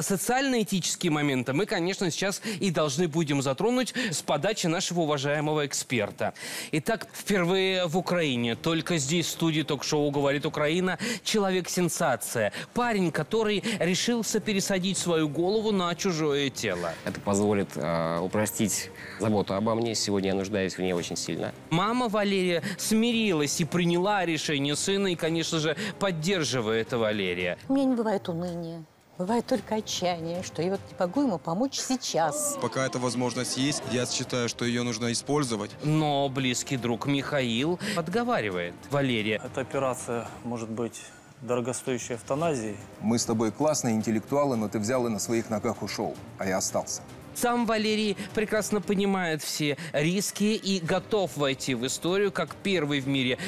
социально-этические моменты мы, конечно, сейчас и должны будем затронуть с подачи нашего уважаемого эксперта. Итак, впервые в Украине, только здесь, в студии ток-шоу «Говорит Украина», человек-сенсация. Парень, который решился пересадить свою голову на чужое тело. Это позволит упростить заботу обо мне. Сегодня я нуждаюсь в ней очень сильно. Мама Валерия смирилась и приняла решение сына и, конечно же, поддерживает Валерия. У меня не бывает уныния, бывает только отчаяние, что я вот не могу ему помочь сейчас. Пока эта возможность есть, я считаю, что ее нужно использовать. Но близкий друг Михаил отговаривает Валерия. Эта операция может быть дорогостоящей эвтаназией. Мы с тобой классные интеллектуалы, но ты взял и на своих ногах ушел, а я остался. Сам Валерий прекрасно понимает все риски и готов войти в историю как первый в мире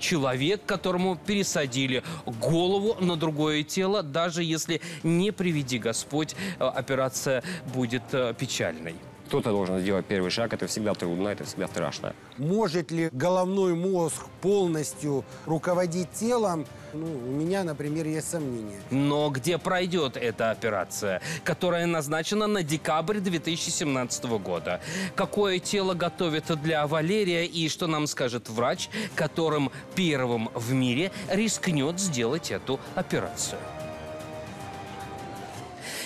человек, которому пересадили голову на другое тело, даже если, не приведи Господь, операция будет печальной. Кто-то должен сделать первый шаг, это всегда трудно, это всегда страшно. Может ли головной мозг полностью руководить телом? Ну, у меня, например, есть сомнения. Но где пройдет эта операция, которая назначена на декабрь 2017 года? Какое тело готовит для Валерия и что нам скажет врач, которым первым в мире рискнет сделать эту операцию?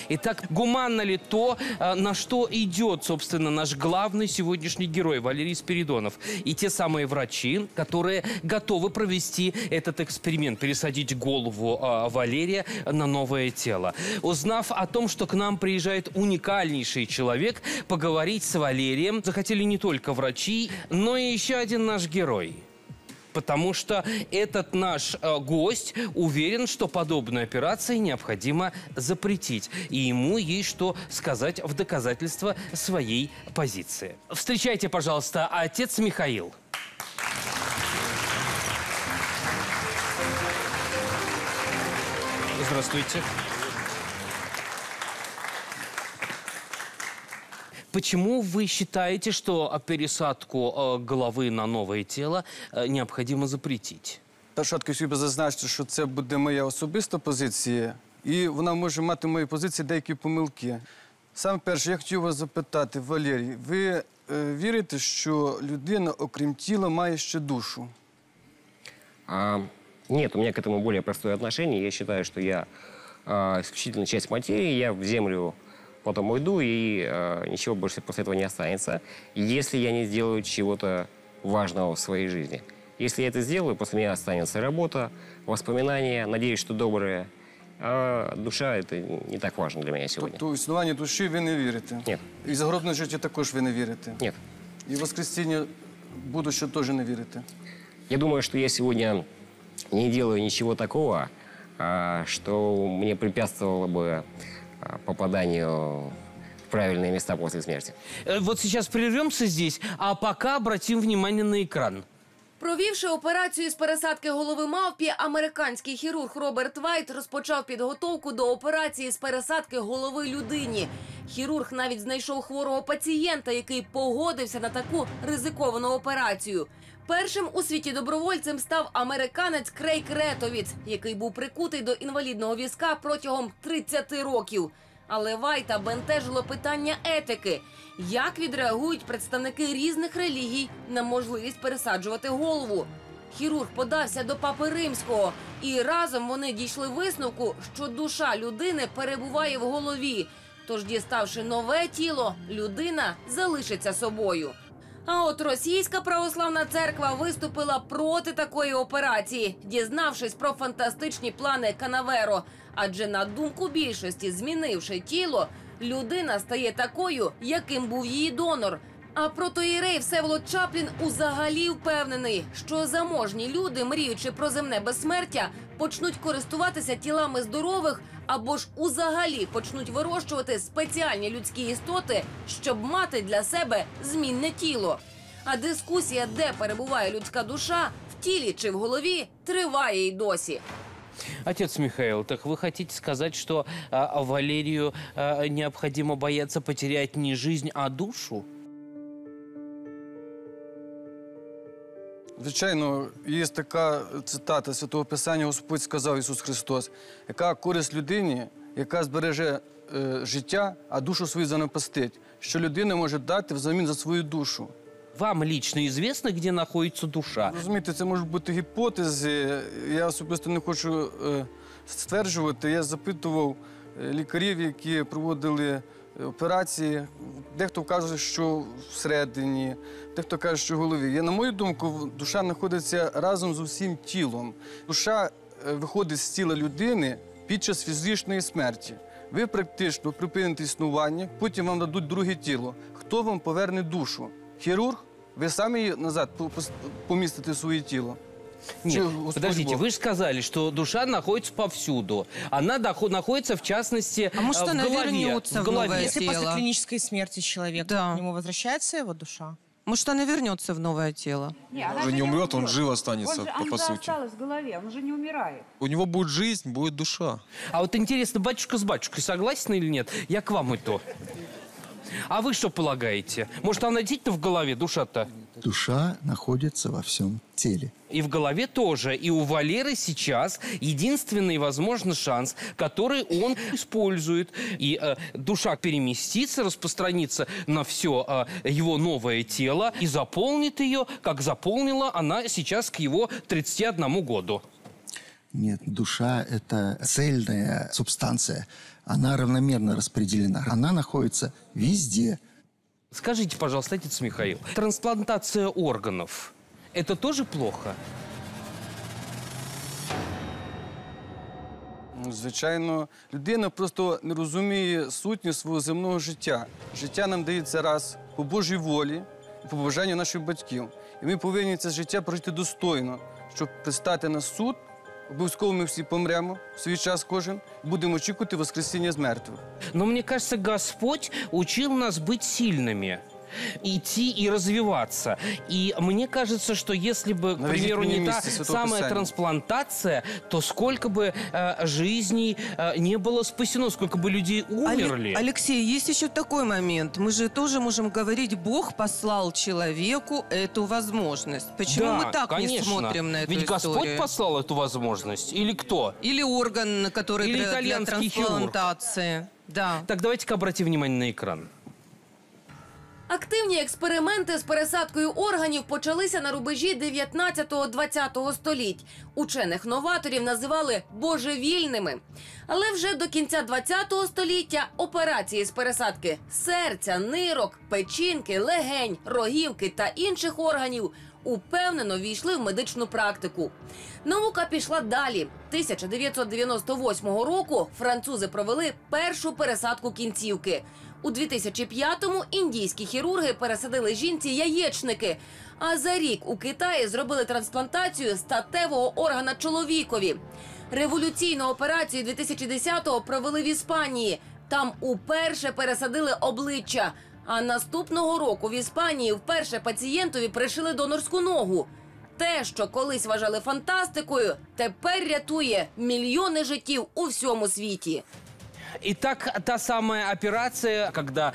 Итак, гуманно ли то, на что идет, собственно, наш главный сегодняшний герой Валерий Спиридонов и те самые врачи, которые готовы провести этот эксперимент, пересадить голову Валерия на новое тело? Узнав о том, что к нам приезжает уникальнейший человек, поговорить с Валерием захотели не только врачи, но и еще один наш герой. Потому что этот наш гость уверен, что подобные операции необходимо запретить. И ему есть что сказать в доказательство своей позиции. Встречайте, пожалуйста, отец Михаил. Здравствуйте. Почему вы считаете, что пересадку головы на новое тело необходимо запретить? Першу хотів би зазначити, що це буде моя особиста позиція, і вона може мати в моїй позиції деякі помилки. Саме перше, я хотів вас запитати, Валерій, ви вірите, що людина, окрім тіла, має ще душу? Нет, у меня к этому более простое отношение. Я считаю, что я исключительно часть материи, я в землю потом уйду, и ничего больше после этого не останется, если я не сделаю чего-то важного в своей жизни. Если я это сделаю, после меня останется работа, воспоминания, надеюсь, что добрые. А душа – это не так важно для меня сегодня. То в существование души вы не верите? Нет. И в загробное житие також вы не верите? Нет. И в воскресенье будущего тоже не верите? Я думаю, что я сегодня не делаю ничего такого, что мне препятствовало бы попаданию в правильные места после смерти. Вот сейчас прервемся здесь, а пока обратим внимание на экран. Провівши операцію з пересадки голови мавпі, американський хірург Роберт Уайт розпочав підготовку до операції з пересадки голови людині. Хірург навіть знайшов хворого пацієнта, який погодився на таку ризиковану операцію. Першим у світі добровольцем став американець Крейг Ретовіц, який був прикутий до інвалідного візка протягом 30 років. Але Уайта бентежило питання етики. Як відреагують представники різних релігій на можливість пересаджувати голову? Хірург подався до Папи Римського. І разом вони дійшли висновку, що душа людини перебуває в голові. Тож, діставши нове тіло, людина залишиться собою. А от Російська православна церква виступила проти такої операції, дізнавшись про фантастичні плани Канаверо. Адже, на думку більшості, змінивши тіло, людина стає такою, яким був її донор. А протоієрей Всеволод Чаплін узагалі впевнений, що заможні люди, мріючи про земне безсмертя, почнуть користуватися тілами здорових або ж узагалі почнуть вирощувати спеціальні людські істоти, щоб мати для себе змінне тіло. А дискусія, де перебуває людська душа, в тілі чи в голові, триває й досі. Отец Михаил, так вы хотите сказать, что Валерию необходимо бояться потерять не жизнь, а душу? Звичайно, є така цитата Святого Писання, Господь сказав Ісус Христос, яка користь людині, яка збереже життя, а душу свою занапастить, що людина може дати взамін за свою душу. Вам лично известно, где находится душа? Розумієте, це можуть бути гіпотези, я особисто не хочу стверджувати. Я запитував лікарів, які проводили операції. Дехто каже, що всередині, дехто каже, що в голові. На мою думку, душа знаходиться разом з усім тілом. Душа виходить з тіла людини під час фізичної смерті. Ви практично припините існування, потім вам дадуть друге тіло. Хто вам поверне душу? Хірург? Ви самі її назад помістите в своє тіло? Нет, подождите, вы же сказали, что душа находится повсюду. Она находится, в частности, в голове. А может, она вернется в новое тело? Если после клинической смерти человека к нему возвращается его душа? Может, она вернется в новое тело? Он же не умрет, он жив останется, по сути. Она осталась в голове, он же не умирает. У него будет жизнь, будет душа. А вот интересно, батюшка с батюшкой согласен или нет? Я к вам иду. А вы что полагаете? Может, она действительно в голове, душа-то? Душа находится во всем теле. И в голове тоже. И у Валеры сейчас единственный возможный шанс, который он использует. И душа переместится, распространится на все его новое тело и заполнит ее, как заполнила она сейчас к его 31 году. Нет, душа – это цельная субстанция. Она равномерно распределена. Она находится везде. Скажите, пожалуйста, отец Михаил, трансплантация органов – это тоже плохо? Звичайно, людина просто не розуміє сутність свого земного життя. Життя нам дається раз по Божій волі, по бажанню наших батьків. І ми повинні це життя прожити достойно, щоб пристати на суд. Обов'язково ми всі помремо, в свій час кожен, будемо очікувати воскресіння з мертвих. Но мне кажется, Господь учил нас быть сильными, идти и развиваться. И мне кажется, что если бы, к примеру, не та самая трансплантация, то сколько бы жизней не было спасено, сколько бы людей умерли. Алексей, есть еще такой момент. Мы же тоже можем говорить, Бог послал человеку эту возможность. Почему мы так не смотрим на эту историю? Ведь Господь послал эту возможность. Или кто? Или орган, который для трансплантации. Да. Так, давайте-ка обратим внимание на экран. Активні експерименти з пересадкою органів почалися на рубежі 19-20 століть. Учених-новаторів називали «божевільними». Але вже до кінця 20 століття операції з пересадки серця, нирок, печінки, легень, рогівки та інших органів упевнено ввійшли в медичну практику. Наука пішла далі. 1998 року французи провели першу пересадку кінцівки. У 2005-му індійські хірурги пересадили жінці яєчники. А за рік у Китаї зробили трансплантацію статевого органа чоловікові. Революційну операцію 2010-го провели в Іспанії. Там уперше пересадили обличчя. А наступного року в Іспанії вперше пацієнтові пришили донорську ногу. Те, що колись вважали фантастикою, тепер рятує мільйони життів у всьому світі. Итак, та самая операция, когда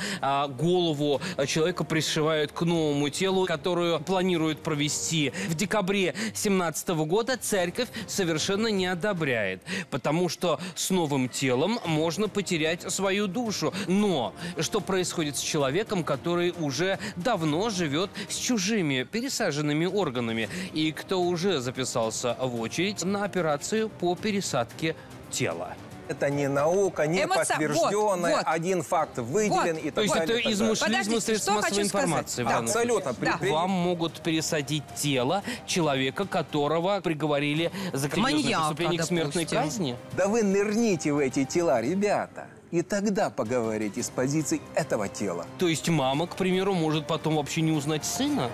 голову человека пришивают к новому телу, которую планируют провести в декабре 2017 года, церковь совершенно не одобряет, потому что с новым телом можно потерять свою душу. Но что происходит с человеком, который уже давно живет с чужими пересаженными органами и кто уже записался в очередь на операцию по пересадке тела? Это не наука, не подтвержденная, вот. Один факт выделен вот. И так далее. То есть это измышлизм средств массовой информации. Да. Абсолютно. Да. Вам могут пересадить тело человека, которого приговорили за серьезное преступление к смертной казни. Да вы нырните в эти тела, ребята. И тогда поговорите с позицией этого тела. То есть мама, к примеру, может потом вообще не узнать сына?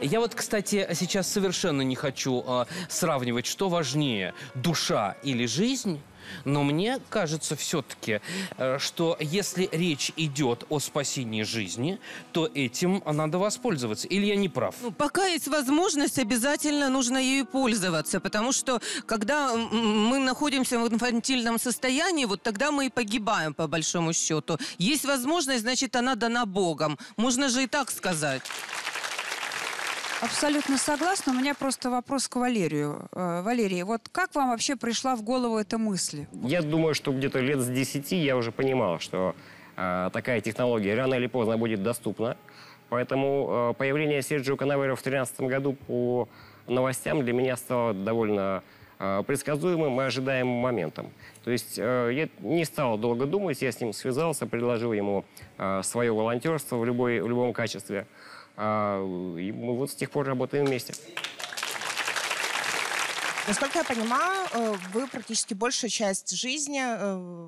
Я вот, кстати, сейчас совершенно не хочу сравнивать, что важнее, душа или жизнь. Но мне кажется все-таки, что если речь идет о спасении жизни, то этим надо воспользоваться. Или я не прав? Пока есть возможность, обязательно нужно ею пользоваться. Потому что, когда мы находимся в инфантильном состоянии, вот тогда мы и погибаем, по большому счету. Есть возможность, значит, она дана Богом. Можно же и так сказать. Абсолютно согласна. У меня просто вопрос к Валерию. Валерий, вот как вам вообще пришла в голову эта мысль? Я думаю, что где-то лет с 10 я уже понимал, что такая технология рано или поздно будет доступна. Поэтому появление Серджіо Канаверо в 2013 году по новостям для меня стало довольно предсказуемым и ожидаемым моментом. То есть я не стал долго думать, я с ним связался, предложил ему свое волонтерство в любом качестве. И мы вот с тех пор работаем вместе. Насколько я понимаю, вы практически большую часть жизни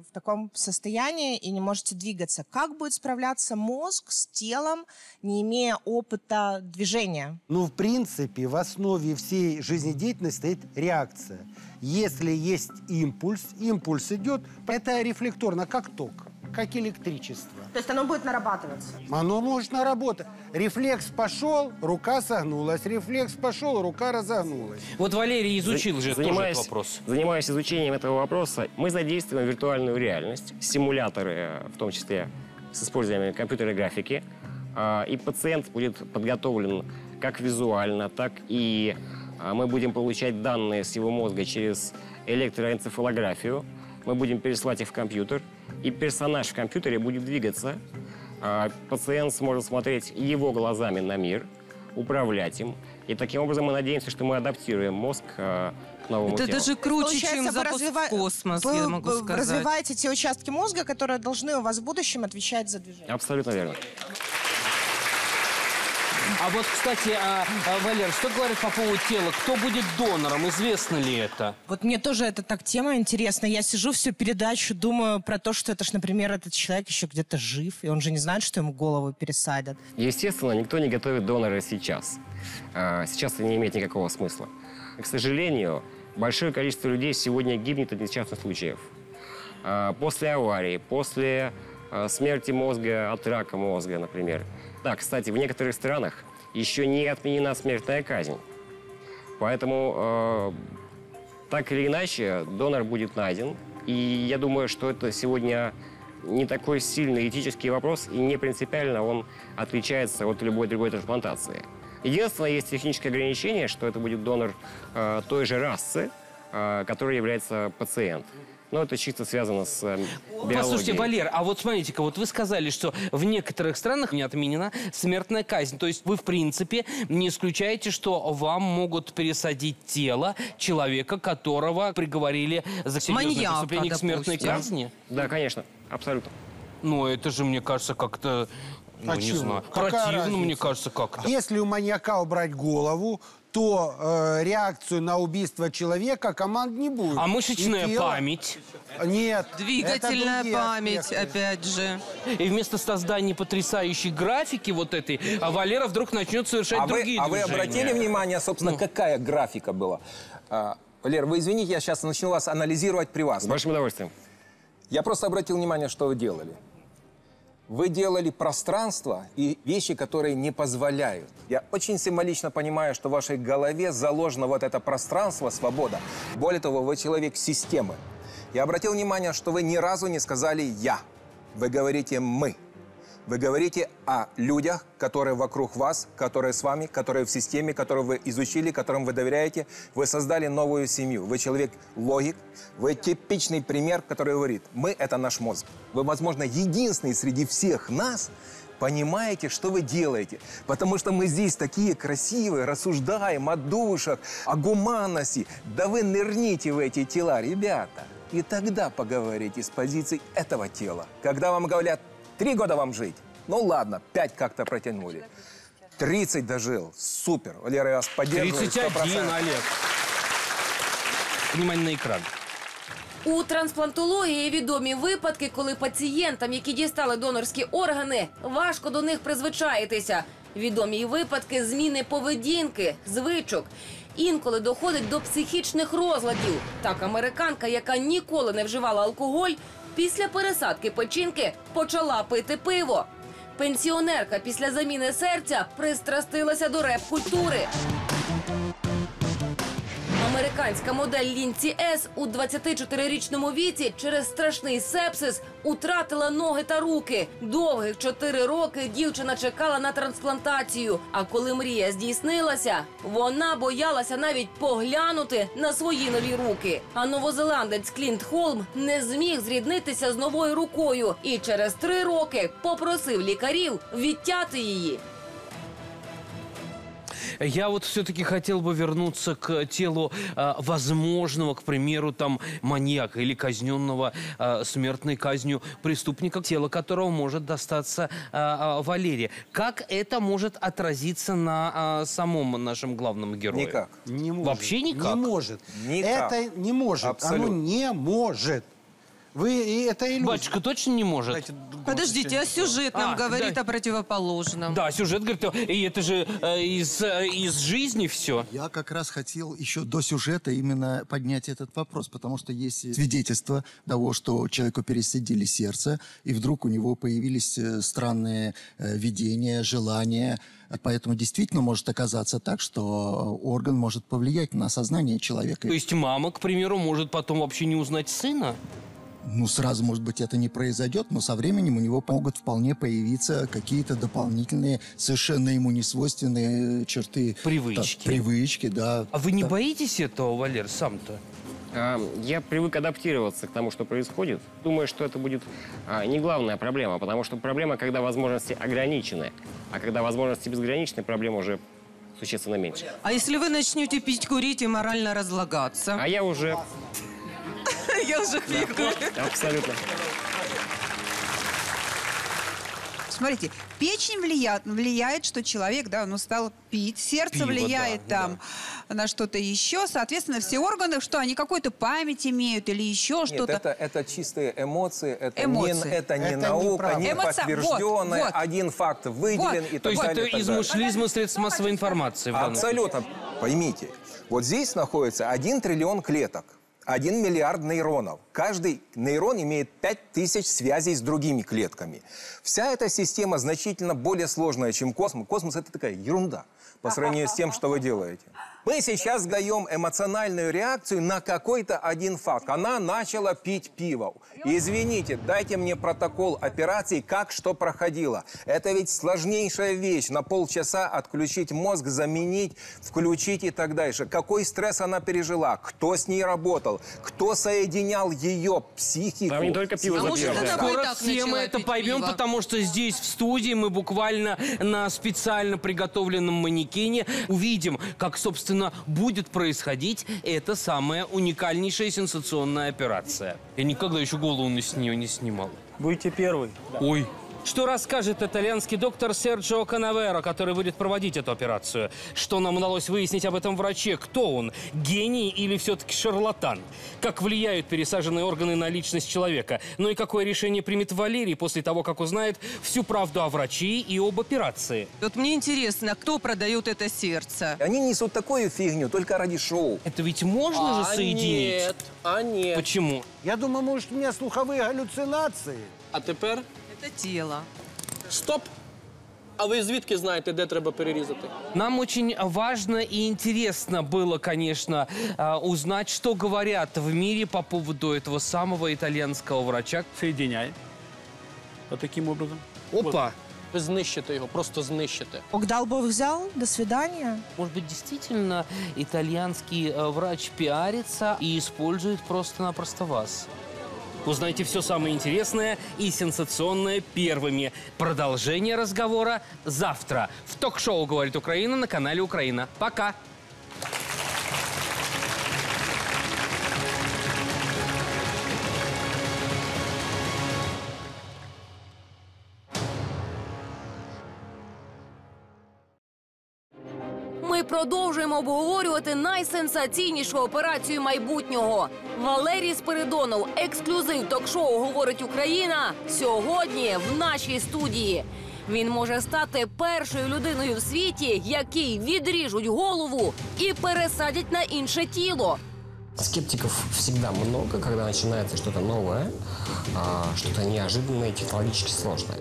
в таком состоянии и не можете двигаться. Как будет справляться мозг с телом, не имея опыта движения? Ну, в принципе, в основе всей жизнедеятельности стоит реакция. Если есть импульс, импульс идет, это рефлекторно, как ток. Как электричество. То есть оно будет нарабатываться? Оно может наработать. Рефлекс пошел, рука согнулась. Рефлекс пошел, рука разогнулась. Вот Валерий изучил же этот вопрос. Занимаясь изучением этого вопроса, мы задействуем виртуальную реальность, симуляторы, в том числе с использованием компьютерной графики. И пациент будет подготовлен как визуально, так и мы будем получать данные с его мозга через электроэнцефалографию. Мы будем пересылать их в компьютер. И персонаж в компьютере будет двигаться. Пациент сможет смотреть его глазами на мир, управлять им. И таким образом мы надеемся, что мы адаптируем мозг к новому телу. Это даже круче, чем запуск в космос, я могу сказать. Вы развиваете те участки мозга, которые должны у вас в будущем отвечать за движение. Абсолютно верно. А вот, кстати, Валер, что говорит по поводу тела? Кто будет донором? Известно ли это? Вот мне тоже эта так тема интересна. Я сижу всю передачу, думаю про то, что это ж, например, этот человек еще где-то жив, и он же не знает, что ему голову пересадят. Естественно, никто не готовит донора сейчас. Сейчас это не имеет никакого смысла. К сожалению, большое количество людей сегодня гибнет от несчастных случаев. После аварии, после смерти мозга, от рака мозга, например. Да, кстати, в некоторых странах еще не отменена смертная казнь. Поэтому, так или иначе, донор будет найден. И я думаю, что это сегодня не такой сильный этический вопрос, и не принципиально он отличается от любой другой трансплантации. Единственное, есть техническое ограничение, что это будет донор той же расы, которой является пациент. Но это чисто связано с биологией. Послушайте, Валер, а вот смотрите-ка, вот вы сказали, что в некоторых странах не отменена смертная казнь. То есть вы, в принципе, не исключаете, что вам могут пересадить тело человека, которого приговорили за серьезное преступление к смертной казни? Да, конечно, абсолютно. Ну, это же, мне кажется, как-то... Ну, не знаю. Противно, мне кажется, как-то. Если у маньяка убрать голову, то реакцию на убийство человека команд не будет. А мышечная память? Нет. Двигательная память, опять же. И вместо создания потрясающей графики вот этой, Валера вдруг начнет совершать другие движения. А вы обратили внимание, собственно, какая графика была? Валер, вы извините, я сейчас начну вас анализировать при вас. С большим удовольствием. Я просто обратил внимание, что вы делали. Вы делали пространство и вещи, которые не позволяют. Я очень символично понимаю, что в вашей голове заложено вот это пространство, свобода. Более того, вы человек системы. Я обратил внимание, что вы ни разу не сказали «я». Вы говорите «мы». Вы говорите о людях, которые вокруг вас, которые с вами, которые в системе, которые вы изучили, которым вы доверяете. Вы создали новую семью. Вы человек-логик. Вы типичный пример, который говорит «мы – это наш мозг». Вы, возможно, единственный среди всех нас понимаете, что вы делаете. Потому что мы здесь такие красивые, рассуждаем о душах, о гуманности. Да вы нырните в эти тела, ребята. И тогда поговорите с позиции этого тела. Когда вам говорят 3 года вам жить. Ну ладно, 5 как-то протянули. 30 дожил. Супер. Валера, я вас поддерживаю. 31, Олег. Внимание на екран. У трансплантології відомі випадки, коли пацієнтам, які дістали донорські органи, важко до них призвичаїтися. Відомі й випадки зміни поведінки, звичок. Інколи доходить до психічних розладів. Так, американка, яка ніколи не вживала алкоголь, після пересадки печінки почала пити пиво. Пенсіонерка після заміни серця пристрастилася до реп-культури. Американська модель Лінсі Ес у 24-річному віці через страшний сепсис втратила ноги та руки. Довгих 4 роки дівчина чекала на трансплантацію. А коли мрія здійснилася, вона боялася навіть поглянути на свої нові руки. А новозеландець Клінт Холм не зміг зріднитися з новою рукою і через 3 роки попросив лікарів відтяти її. Я вот все-таки хотел бы вернуться к телу возможного, к примеру, там, маньяка или казненного смертной казнью преступника, тело которого может достаться Валерии. Как это может отразиться на самом нашем главном герое? Никак. Не может. Вообще никак? Не может. Никак. Это не может. Абсолютно. Оно не может. Вы, это иллюзия. Батюшка точно не может? Подождите, а сюжет нам говорит о противоположном. Да, сюжет говорит, и это же из жизни все. Я как раз хотел еще до сюжета именно поднять этот вопрос, потому что есть свидетельство того, что человеку пересадили сердце, и вдруг у него появились странные видения, желания. Поэтому действительно может оказаться так, что орган может повлиять на сознание человека. То есть мама, к примеру, может потом вообще не узнать сына? Ну, сразу, может быть, это не произойдет, но со временем у него могут вполне появиться какие-то дополнительные, совершенно ему несвойственные черты. Привычки. Да, привычки, да. А вы не боитесь этого, Валер, сам-то? Я привык адаптироваться к тому, что происходит. Думаю, что это будет не главная проблема, потому что проблема, когда возможности ограничены. А когда возможности безграничны, проблема уже существенно меньше. А если вы начнете пить, курить и морально разлагаться? А я уже... Я уже фигу. Да, абсолютно. Смотрите, печень влияет, что человек, да, он устал пить, сердце пиво, влияет, да, там, да, на что-то еще. Соответственно, все органы, что они какую-то память имеют или еще что-то. Это чистые эмоции, это не наука, не подтвержденная, вот. Один факт выделен вот. И так далее. То есть это измышлизм средств массовой информации. Абсолютно. Поймите, вот здесь находится 1 триллион клеток. 1 миллиард нейронов. Каждый нейрон имеет 5000 связей с другими клетками. Вся эта система значительно более сложная, чем космос. Космос – это такая ерунда по сравнению с тем, что вы делаете. Мы сейчас даем эмоциональную реакцию на какой-то один факт. Она начала пить пиво. Извините, дайте мне протокол операции, как что проходило. Это ведь сложнейшая вещь. На полчаса отключить мозг, заменить, включить и так дальше. Какой стресс она пережила? Кто с ней работал? Кто соединял ее психику? Там не только пиво запьем. Скоро все мы это поймем, потому что здесь, в студии, мы буквально на специально приготовленном манекене увидим, как, собственно, будет происходить эта самая уникальнейшая сенсационная операция. Я никогда еще голову с нее не снимал. Будете первый. Да. Ой. Что расскажет итальянский доктор Серджіо Канаверо, который будет проводить эту операцию? Что нам удалось выяснить об этом враче? Кто он? Гений или все-таки шарлатан? Как влияют пересаженные органы на личность человека? Ну и какое решение примет Валерий после того, как узнает всю правду о враче и об операции? Вот мне интересно, кто продает это сердце? Они несут такую фигню только ради шоу. Это ведь можно же соединить? Нет, нет. Почему? Я думаю, может, у меня слуховые галлюцинации. А теперь? Это тело. Стоп! А вы звідки знаете, где треба перерезать? Нам очень важно и интересно было, конечно, узнать, что говорят в мире по поводу этого самого итальянского врача. Соединяй. Вот таким образом. Опа! Вы знищите его, просто знищите. Огдал бы взял, до свидания. Может быть, действительно, итальянский врач пиарится и использует просто-напросто вас. Узнайте все самое интересное и сенсационное первыми. Продолжение разговора завтра в ток-шоу «Говорит Украина» на канале «Украина». Пока! Ми продовжуємо обговорювати найсенсаційнішу операцію майбутнього. Валерій Спиридонов, ексклюзив ток-шоу «Говорить Україна», сьогодні в нашій студії. Він може стати першою людиною в світі, якій відріжуть голову і пересадять на інше тіло. Скептиков всегда много, когда начинается что-то новое, что-то неожиданное, технологически сложное.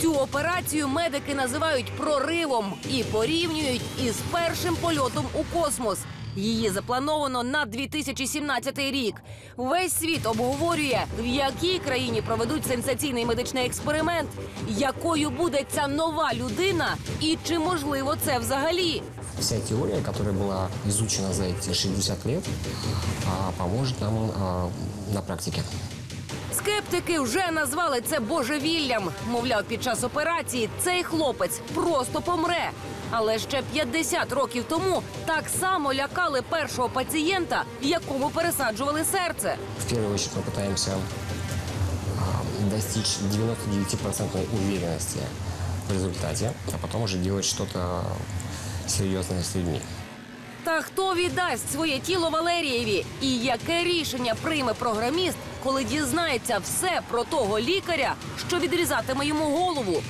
Цю операцію медики називають проривом і порівнюють із першим польотом у космос. Її заплановано на 2017 рік. Весь світ обговорює, в якій країні проведуть сенсаційний медичний експеримент, якою буде ця нова людина і чи можливо це взагалі. Вся теорія, яка була вивчена за ці 60 років, допоможе нам на практиці. Скептики вже назвали це божевіллям. Мовляв, під час операції цей хлопець просто помре. Але ще 50 років тому так само лякали першого пацієнта, якому пересаджували серце. В першу чергу ми намагаємося достичь 99% впевненості в результаті, а потім вже робити щось серйозне з людьми. Та хто віддасть своє тіло Валерієві? І яке рішення прийме програміст, коли дізнається все про того лікаря, що відрізатиме йому голову?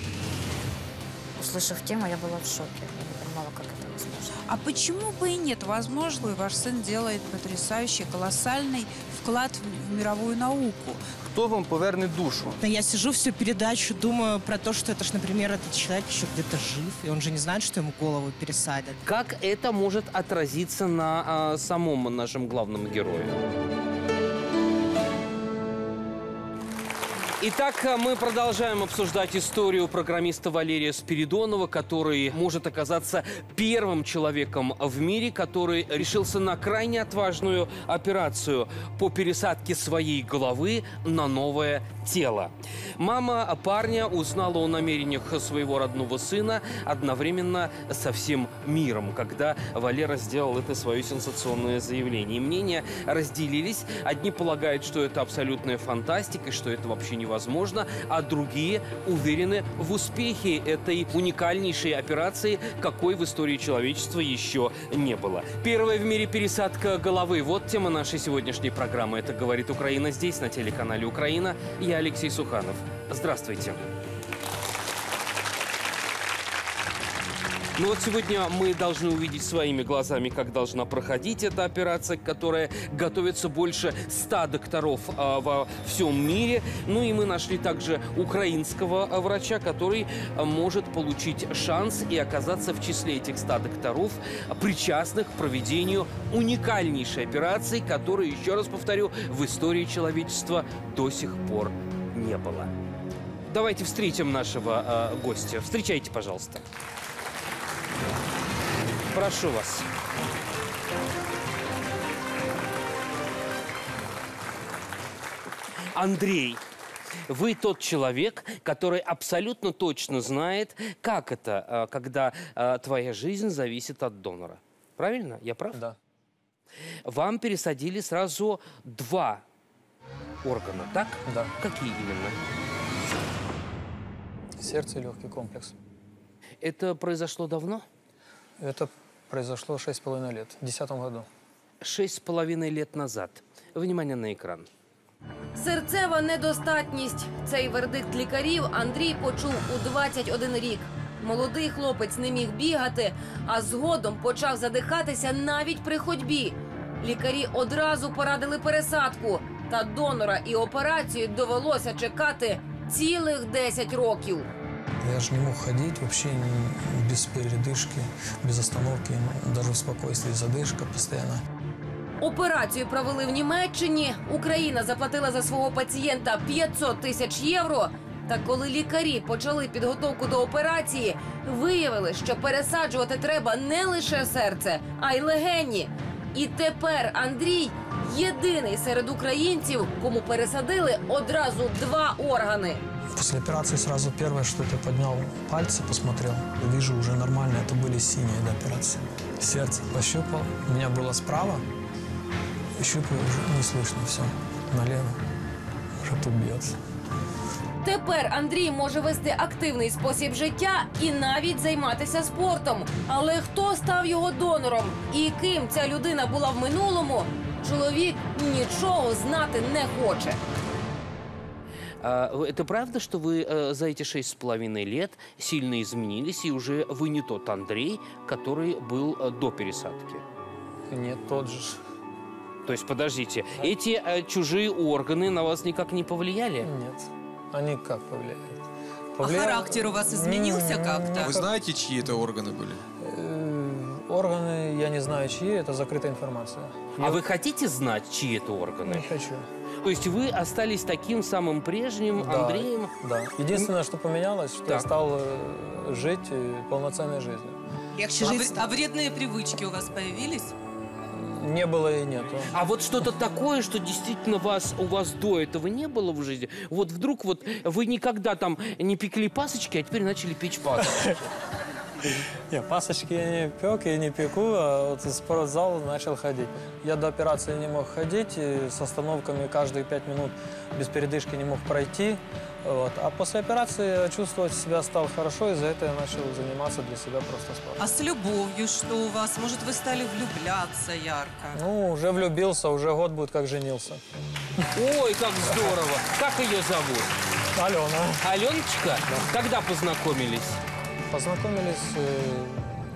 Услышав тему, я була в шокі. Я не думала, як це можливо. А почему бы и нет? Возможно, ваш сын делает потрясающий, колоссальный вклад в мировую науку. Кто вам повернет душу? Я сижу всю передачу, думаю про то, что это ж, например, этот человек еще где-то жив, и он же не знает, что ему голову пересадят. Как это может отразиться на самом нашем главном герое? Итак, мы продолжаем обсуждать историю программиста Валерия Спиридонова, который может оказаться первым человеком в мире, который решился на крайне отважную операцию по пересадке своей головы на новое тело. Мама парня узнала о намерениях своего родного сына одновременно со всем миром, когда Валера сделал это свое сенсационное заявление. И мнения разделились. Одни полагают, что это абсолютная фантастика, что это вообще невозможно. Возможно, а другие уверены в успехе этой уникальнейшей операции, какой в истории человечества еще не было. Первая в мире пересадка головы. Вот тема нашей сегодняшней программы. Это «Говорит Украина» здесь, на телеканале «Украина». Я Алексей Суханов. Здравствуйте. Ну вот сегодня мы должны увидеть своими глазами, как должна проходить эта операция, которая готовится больше 100 докторов во всем мире. Ну и мы нашли также украинского врача, который может получить шанс и оказаться в числе этих 100 докторов, причастных к проведению уникальнейшей операции, которая, еще раз повторю, в истории человечества до сих пор не было. Давайте встретим нашего гостя. Встречайте, пожалуйста. Прошу вас. Андрей, вы тот человек, который абсолютно точно знает, как это, когда твоя жизнь зависит от донора. Правильно? Я прав? Да. Вам пересадили сразу 2 органа, так? Да. Какие именно? сердце и легкий комплекс. Это произошло давно? Это произошло 6,5 лет, в 2010 году. 6,5 лет назад. Внимание на экран. Серцева недостатність. Цей вердикт лікарів Андрій почув у 21 рік. Молодий хлопець не міг бігати, а згодом почав задихатися навіть при ходьбі. Лікарі одразу порадили пересадку. Та донора і операцію довелося чекати цілих 10 років. Я ж не мог ходить вообще без передышки, без остановки, даже в спокойствии, задышка постоянно. Операцію провели в Німеччині, Україна заплатила за свого пацієнта 500 000 євро. Та коли лікарі почали підготовку до операції, виявили, що пересаджувати треба не лише серце, а й легені. І тепер Андрій – єдиний серед українців, кому пересадили одразу 2 органи. После операции сразу первое, что ты поднял пальцы, посмотрел. Вижу, уже нормально, это были синие до операции. Сердце пощупал, у меня было справа, щупаю, уже не слышно, все, налево, уже тут б'ється. Тепер Андрій може вести активний спосіб життя і навіть займатися спортом. Але хто став його донором і ким ця людина була в минулому, чоловік нічого знати не хоче. Это правда, что вы за эти 6,5 лет сильно изменились, и уже вы не тот Андрей, который был до пересадки? Нет, тот же. То есть, подождите, да. Эти чужие органы на вас никак не повлияли? Нет, они как повлияли? А характер у вас изменился как-то? Вы знаете, чьи это органы были? Органы, я не знаю, чьи, это закрытая информация. А вы хотите знать, чьи это органы? Не хочу. То есть вы остались таким самым прежним, да, Андреем? Да. Единственное, что поменялось, что так, я стал жить полноценной жизнью. Легче жить. А вредные привычки у вас появились? Не было и нету. А вот что-то такое, что действительно у вас до этого не было в жизни? Вот вдруг вот вы никогда там не пекли пасочки, а теперь начали печь пасочки? Нет, пасочки я не пек, я не пеку, а вот из спортзала начал ходить. Я до операции не мог ходить, с остановками каждые 5 минут без передышки не мог пройти. Вот. А после операции я чувствовать себя стал хорошо, и за это я начал заниматься для себя просто спортом. А с любовью что у вас? Может, вы стали влюбляться ярко? Ну, уже влюбился, уже год будет, как женился. Ой, как здорово! Как ее зовут? Алена. Аленочка? Да. Когда познакомились? Познакомились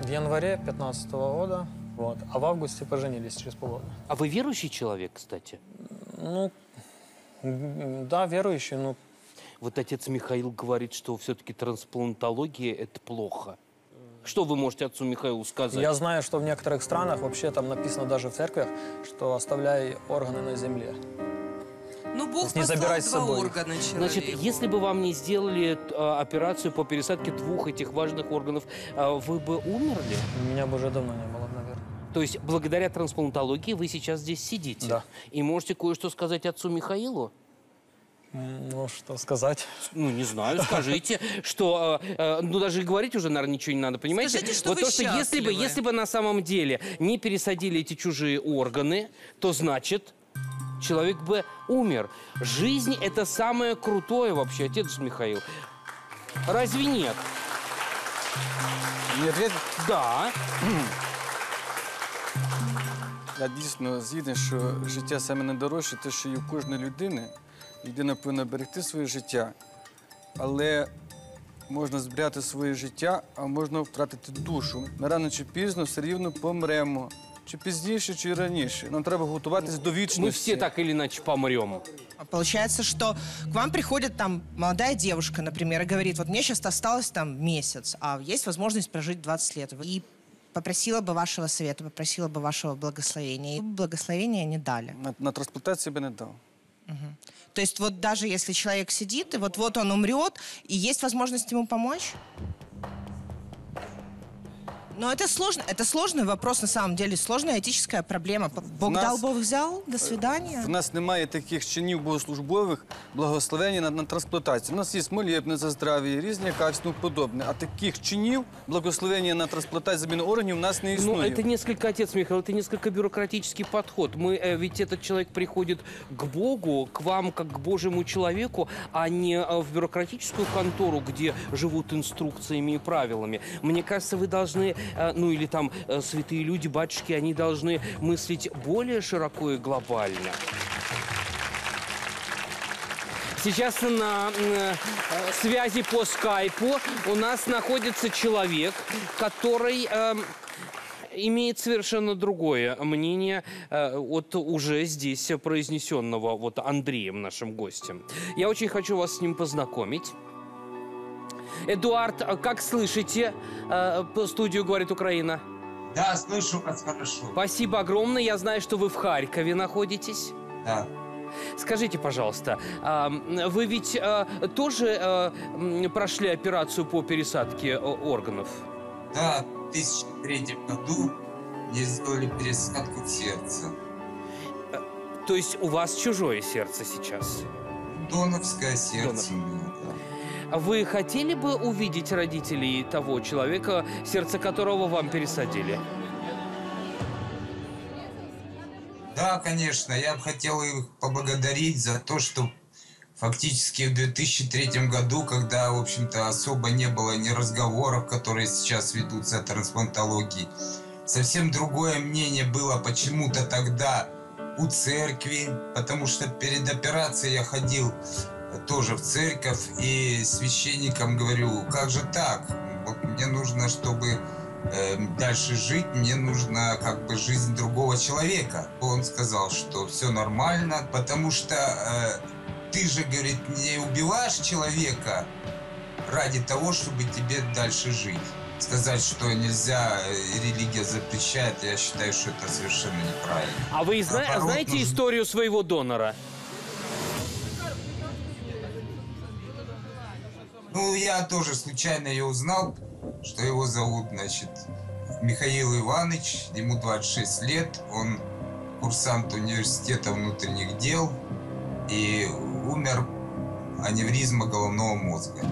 в январе 2015 года, вот, а в августе поженились через полгода. А вы верующий человек, кстати? Ну, да, верующий, но... Вот отец Михаил говорит, что все-таки трансплантология – это плохо. Что вы можете отцу Михаилу сказать? Я знаю, что в некоторых странах, вообще там написано даже в церквях, что оставляй органы на земле. Ну, Бог послал 2 органа человеку. Значит, если бы вам не сделали операцию по пересадке 2 этих важных органов, вы бы умерли? Меня бы уже давно не было, наверное. То есть, благодаря трансплантологии вы сейчас здесь сидите? Да. И можете кое-что сказать отцу Михаилу? Ну, что сказать? Ну, не знаю, скажите, что... Ну, даже говорить уже, наверное, ничего не надо, понимаете? Скажите, что вот вы то, что если бы на самом деле не пересадили эти чужие органы, то значит... Человек бы умер. Жизнь – это самое крутое вообще, отец Михаил. Разве нет? Мій відповідь? Да. Я дійсно згідний, що життя саме найдорожче, те, що є у кожної людини. Людина повинна берегти своє життя, але можна зберігати своє життя, а можна втратити душу. Ми рано чи пізно все рівно помремо. Чи пізніше, чи раніше. Нам треба готуватись до вічності. Ми всі так или иначе помремо. Получается, что к вам приходит там молодая девушка, например, и говорит, вот мне сейчас осталось там месяц, а есть возможность прожить 20 лет. И попросила бы вашего совета, попросила бы вашего благословения. И благословения не дали. На трансплантацию бы не дал. Угу. То есть вот даже если человек сидит, и вот он умрет, и есть возможность ему помочь? Но это сложный вопрос, на самом деле, сложная этическая проблема. Бог дал, Бог взял, до свидания. В нас немає таких чинів богослужбових, благословення на трансплантацію. У нас є молебні за здрав'я, різні качества, подобне. А таких чинів благословення на трансплантацію заміни органів у нас не існує. Ну, це несколько, отец Михаил, это несколько бюрократический подход. Мы, ведь этот человек приходит к Богу, к вам, как к Божьему человеку, а не в бюрократическую контору, где живут инструкциями и правилами. Мне кажется, вы должны... Ну или там святые люди, батюшки, они должны мыслить более широко и глобально. Сейчас на связи по скайпу у нас находится человек, который имеет совершенно другое мнение от уже здесь произнесенного вот Андреем, нашим гостем. Я очень хочу вас с ним познакомить. Эдуард, как слышите, по студию «Говорит Украина»? Да, слышу вас хорошо. Спасибо огромное. Я знаю, что вы в Харькове находитесь. Да. Скажите, пожалуйста, вы ведь тоже прошли операцию по пересадке органов? Да, в 2003 году мне сделали пересадку сердца. То есть у вас чужое сердце сейчас? Доновское сердце. Вы хотели бы увидеть родителей того человека, сердце которого вам пересадили? Да, конечно. Я бы хотел их поблагодарить за то, что фактически в 2003 году, когда, в общем-то, особо не было ни разговоров, которые сейчас ведутся о трансплантологии, совсем другое мнение было почему-то тогда у церкви, потому что перед операцией я ходил... тоже в церковь, и священникам говорю, как же так? Вот мне нужно, чтобы дальше жить, мне нужна как бы жизнь другого человека. Он сказал, что все нормально, потому что ты же, говорит, не убиваешь человека ради того, чтобы тебе дальше жить. Сказать, что нельзя, религия запрещает, я считаю, что это совершенно неправильно. А вы знаете историю своего донора? Ну, я тоже случайно ее узнал, что его зовут, значит, Михаил Иванович, ему 26 лет, он курсант университета внутренних дел и умер от аневризма головного мозга,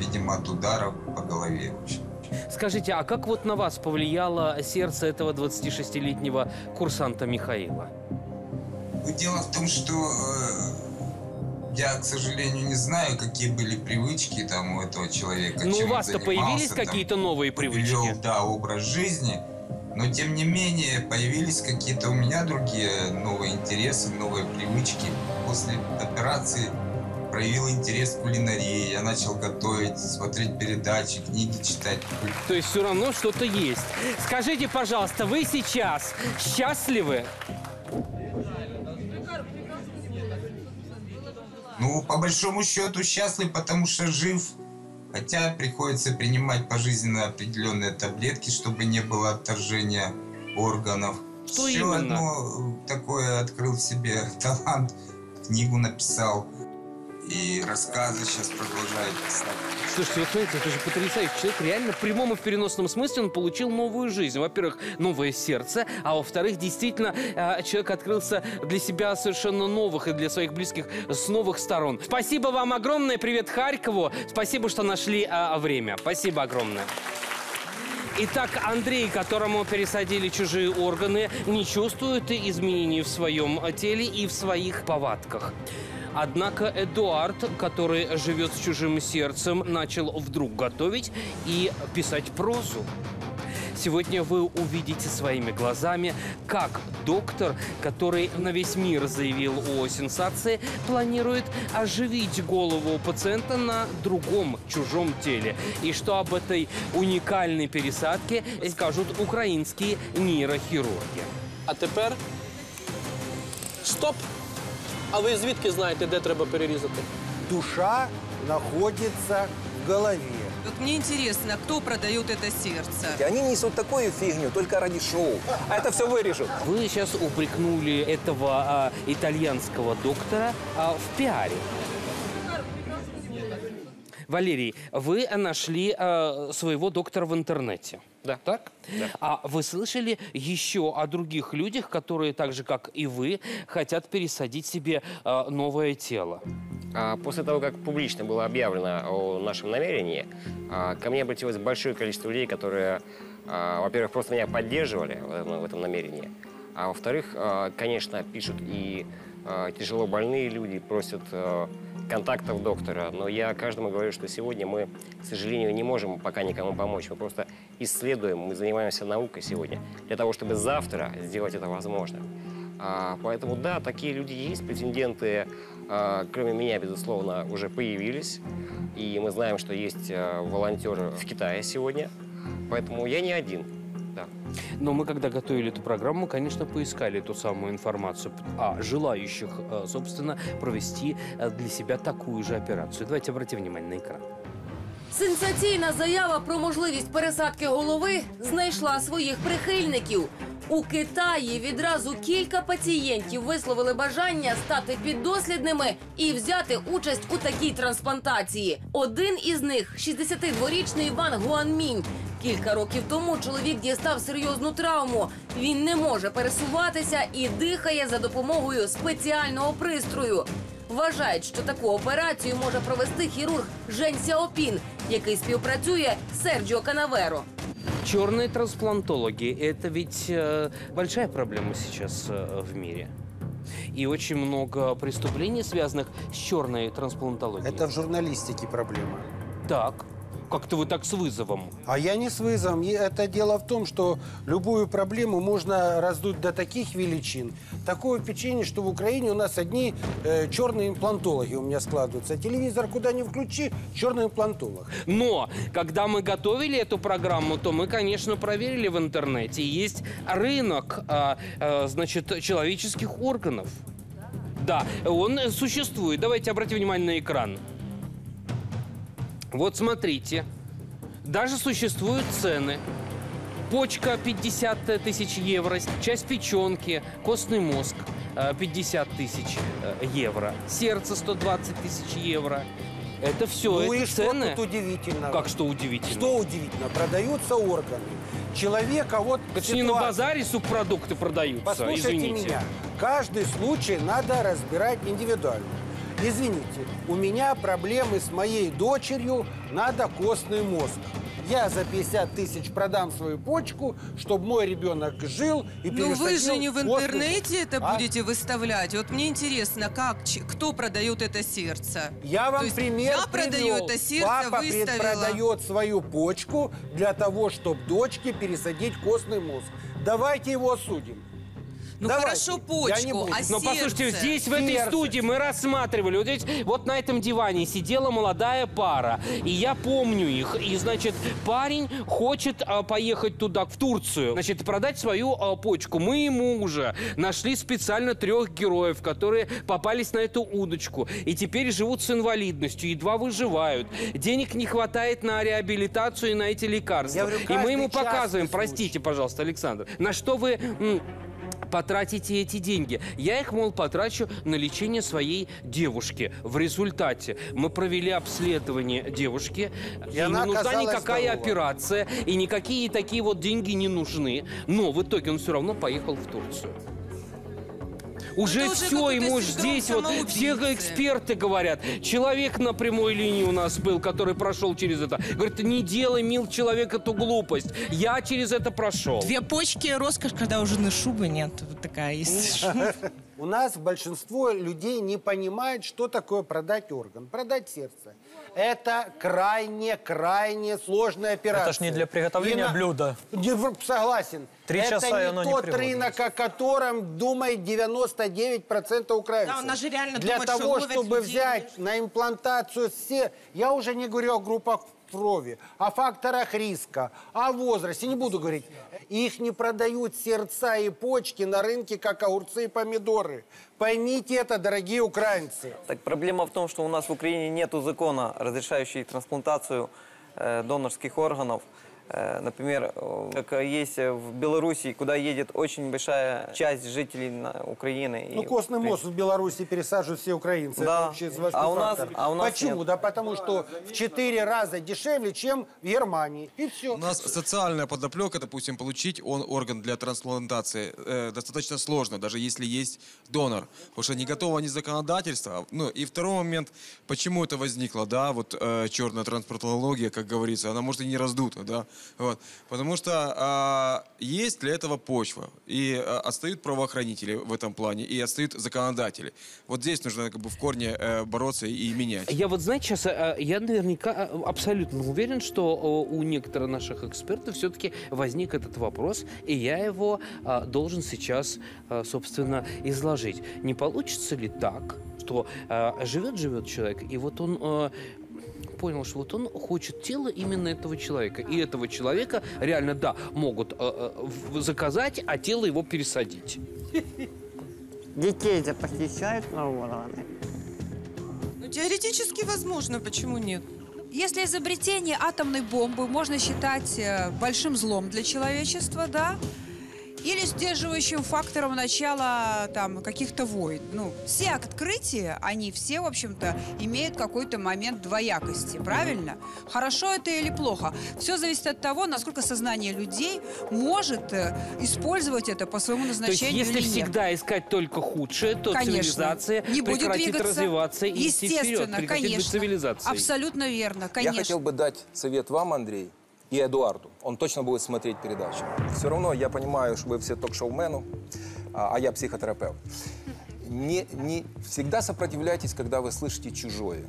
видимо, от удара по голове. Скажите, а как вот на вас повлияло сердце этого 26-летнего курсанта Михаила? Ну, дело в том, что... Я, к сожалению, не знаю, какие были привычки там у этого человека. Ну, у вас-то появились какие-то новые привычки? Вел, да, образ жизни. Но, тем не менее, появились какие-то у меня другие новые интересы, новые привычки. После операции проявил интерес к кулинарии. Я начал готовить, смотреть передачи, книги читать. То есть все равно что-то есть. Скажите, пожалуйста, вы сейчас счастливы? Ну, по большому счету, счастлив, потому что жив. Хотя приходится принимать пожизненно определенные таблетки, чтобы не было отторжения органов. Что еще именно? Одно такое открыл в себе талант. Книгу написал. И рассказы сейчас продолжают писать. Слушайте, вот смотрите, это же потрясающий человек. Реально в прямом и в переносном смысле он получил новую жизнь. Во-первых, новое сердце, а во-вторых, действительно, человек открылся для себя совершенно новых и для своих близких с новых сторон. Спасибо вам огромное. Привет Харькову. Спасибо, что нашли время. Спасибо огромное. Итак, Андрей, которому пересадили чужие органы, не чувствует изменений в своем теле и в своих повадках. Однако Эдуард, который живет с чужим сердцем, начал вдруг готовить и писать прозу. Сегодня вы увидите своими глазами, как доктор, который на весь мир заявил о сенсации, планирует оживить голову пациента на другом, чужом теле. И что об этой уникальной пересадке скажут украинские нейрохирурги. А теперь... Стоп! А вы звідки знаете, где треба перерезать? Душа находится в голове. Вот мне интересно, кто продает это сердце? Они несут такую фигню только ради шоу. А это все вырежут. Вы сейчас упрекнули этого итальянского доктора в пиаре. Валерий, вы нашли своего доктора в интернете. Да. Так? Да. А вы слышали еще о других людях, которые, так же как и вы, хотят пересадить себе новое тело? После того, как публично было объявлено о нашем намерении, ко мне обратилось большое количество людей, которые, во-первых, просто меня поддерживали в этом намерении, а во-вторых, конечно, пишут и тяжело больные люди, просят контактов доктора. Но я каждому говорю, что сегодня мы, к сожалению, не можем пока никому помочь. Мы просто исследуем, мы занимаемся наукой сегодня, для того, чтобы завтра сделать это возможным. Поэтому, да, такие люди есть, претенденты, кроме меня, безусловно, уже появились. И мы знаем, что есть волонтеры в Китае сегодня, поэтому я не один. Да. Но мы, когда готовили эту программу, конечно, поискали эту самую информацию о желающих, собственно, провести для себя такую же операцию. Давайте обратим внимание на экран. Сенсаційна заява про можливість пересадки голови знайшла своїх прихильників. У Китаї відразу кілька пацієнтів висловили бажання стати піддослідними і взяти участь у такій трансплантації. Один із них – 62-річний Ван Гуанмінь. Кілька років тому чоловік дістав серйозну травму. Він не може пересуватися і дихає за допомогою спеціального пристрою. Вважають, що таку операцію може провести хірург Жень Сяопін, який співпрацює з Серджіо Канаверо. Черные трансплантологи – это ведь большая проблема сейчас в мире. И очень много преступлений, связанных с черной трансплантологией. Это в журналистике проблема. Так. Как-то вы так с вызовом. А я не с вызовом. Это дело в том, что любую проблему можно раздуть до таких величин. Такое впечатление, что в Украине у нас одни черные имплантологи у меня складываются. Телевизор куда ни включи, черный имплантолог. Но, когда мы готовили эту программу, то мы, конечно, проверили в интернете. Есть рынок, значит, человеческих органов. Да, он существует. Давайте обратим внимание на экран. Вот смотрите, даже существуют цены. Почка 50 тысяч евро, часть печенки, костный мозг 50 тысяч евро, сердце 120 тысяч евро. Это все, ну это и цены. Что тут удивительно? Как что удивительно? Что удивительно? Продаются органы. Человека вот... Это не на базаре субпродукты продаются, послушайте, извините меня. Каждый случай надо разбирать индивидуально. Извините, у меня проблемы с моей дочерью, надо костный мозг. Я за 50 тысяч продам свою почку, чтобы мой ребенок жил и пересадил. Ну вы же не в интернете это будете выставлять. Вот мне интересно, как, кто продает это сердце? Я вам пример привел. Я продаю это сердце, папа продает свою почку для того, чтобы дочке пересадить костный мозг. Давайте его осудим. Ну давайте. Хорошо, почку, а сердце? Но послушайте, здесь, в этой студии, мы рассматривали. Вот здесь, вот на этом диване сидела молодая пара. И я помню их. И, значит, парень хочет поехать туда, в Турцию. Значит, продать свою почку. Мы ему уже нашли специально 3 героев, которые попались на эту удочку. И теперь живут с инвалидностью, едва выживают. Денег не хватает на реабилитацию и на эти лекарства. Я говорю, и мы ему показываем, простите, пожалуйста, Александр, на что вы... потратите эти деньги. Я их, мол, потрачу на лечение своей девушки. В результате мы провели обследование девушки. Ей не нужна никакая операция, и никакие такие вот деньги не нужны. Но в итоге он все равно поехал в Турцию. Уже все, ему здесь вот все эксперты говорят. Человек на прямой линии у нас был, который прошел через это. Говорит, не делай, мил человек, эту глупость. Я через это прошел. 2 почки, роскошь, когда у жены шубы нет. Вот такая есть шуба. У нас большинство людей не понимает, что такое продать орган, продать сердце. Это крайне сложная операция. Это ж не для приготовления блюда. Согласен. 3 часа это не тот рынок, о котором думает 99% украинцев. Да, она же реально для думает, того, чтобы взять на имплантацию все... Я уже не говорю о группах крови, о факторах риска, о возрасте, не буду говорить. Их не продают сердца и почки на рынке, как огурцы и помидоры. Поймите это, дорогие украинцы. Так проблема в том, что у нас в Украине нет закона, разрешающего трансплантацию донорских органов. Например, как есть в Беларуси, куда едет очень большая часть жителей Украины. Ну, костный мост в Беларуси пересаживают все украинцы. Да. А у нас почему? Нет. Да потому что в 4 раза дешевле, чем в Германии. И все. У нас социальная подоплека, допустим, получить орган для трансплантации достаточно сложно, даже если есть донор. Потому что не готово ни законодательство. Ну, и второй момент, почему это возникло, да, вот черная трансплантология, как говорится, она может и не раздута, да. Вот. Потому что есть для этого почва, и отстают правоохранители в этом плане, и отстают законодатели. Вот здесь нужно как бы в корне бороться и менять. Я вот, знаете, сейчас я наверняка абсолютно уверен, что у некоторых наших экспертов все-таки возник этот вопрос, и я его должен сейчас, собственно, изложить. Не получится ли так, что живет-живет человек, и вот он... понял, что вот он хочет тело именно этого человека. И этого человека реально, да, могут заказать, а тело его пересадить. Детей запосещают на органы. Ну, теоретически возможно, почему нет? Если изобретение атомной бомбы можно считать большим злом для человечества, да, или сдерживающим фактором начала каких-то войн. Ну, все открытия, они все, в общем-то, имеют какой-то момент двоякости, правильно? Хорошо это или плохо? Все зависит от того, насколько сознание людей может использовать это по своему назначению. То есть, если всегда искать только худшее, то конечно, цивилизация не будет двигаться, развиваться и идти вперед, прекратит быть цивилизацией. Абсолютно верно, конечно. Я хотел бы дать совет вам, Андрей, и Эдуарду. Он точно будет смотреть передачу. Все равно я понимаю, что вы все ток-шоумены, а я психотерапевт. Не всегда сопротивляйтесь, когда вы слышите чужое.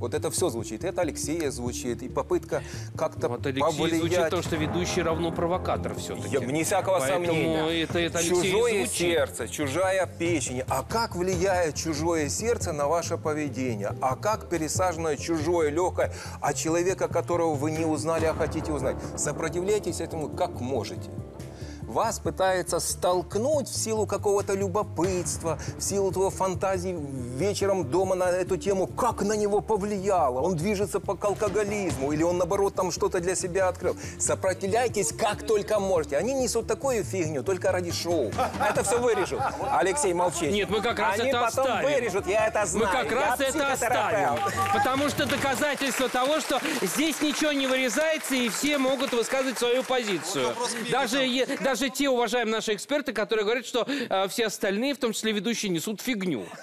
Вот это все звучит. Это Алексея звучит, и попытка как-то вот повлиять. Вот Алексей звучит то, что ведущий равно провокатор все-таки. Вне всякого сомнения. Это чужое сердце, чужая печень. А как влияет чужое сердце на ваше поведение? А как пересаженное чужое легкое от человека, которого вы не узнали, а хотите узнать? Сопротивляйтесь этому как можете. Вас пытается столкнуть в силу какого-то любопытства, в силу твоей фантазии вечером дома на эту тему, как на него повлияло. Он движется по алкоголизму или он, наоборот, там что-то для себя открыл. Сопротивляйтесь как только можете. Они несут такую фигню только ради шоу. Это все вырежут. Алексей, молчи. Нет, мы как раз это оставим. Они потом вырежут, я это знаю. Мы как раз это оставим. Потому что доказательство того, что здесь ничего не вырезается и все могут высказывать свою позицию. Даже те уважаемые наши эксперты, которые говорят, что все остальные, в том числе ведущие, несут фигню. Ну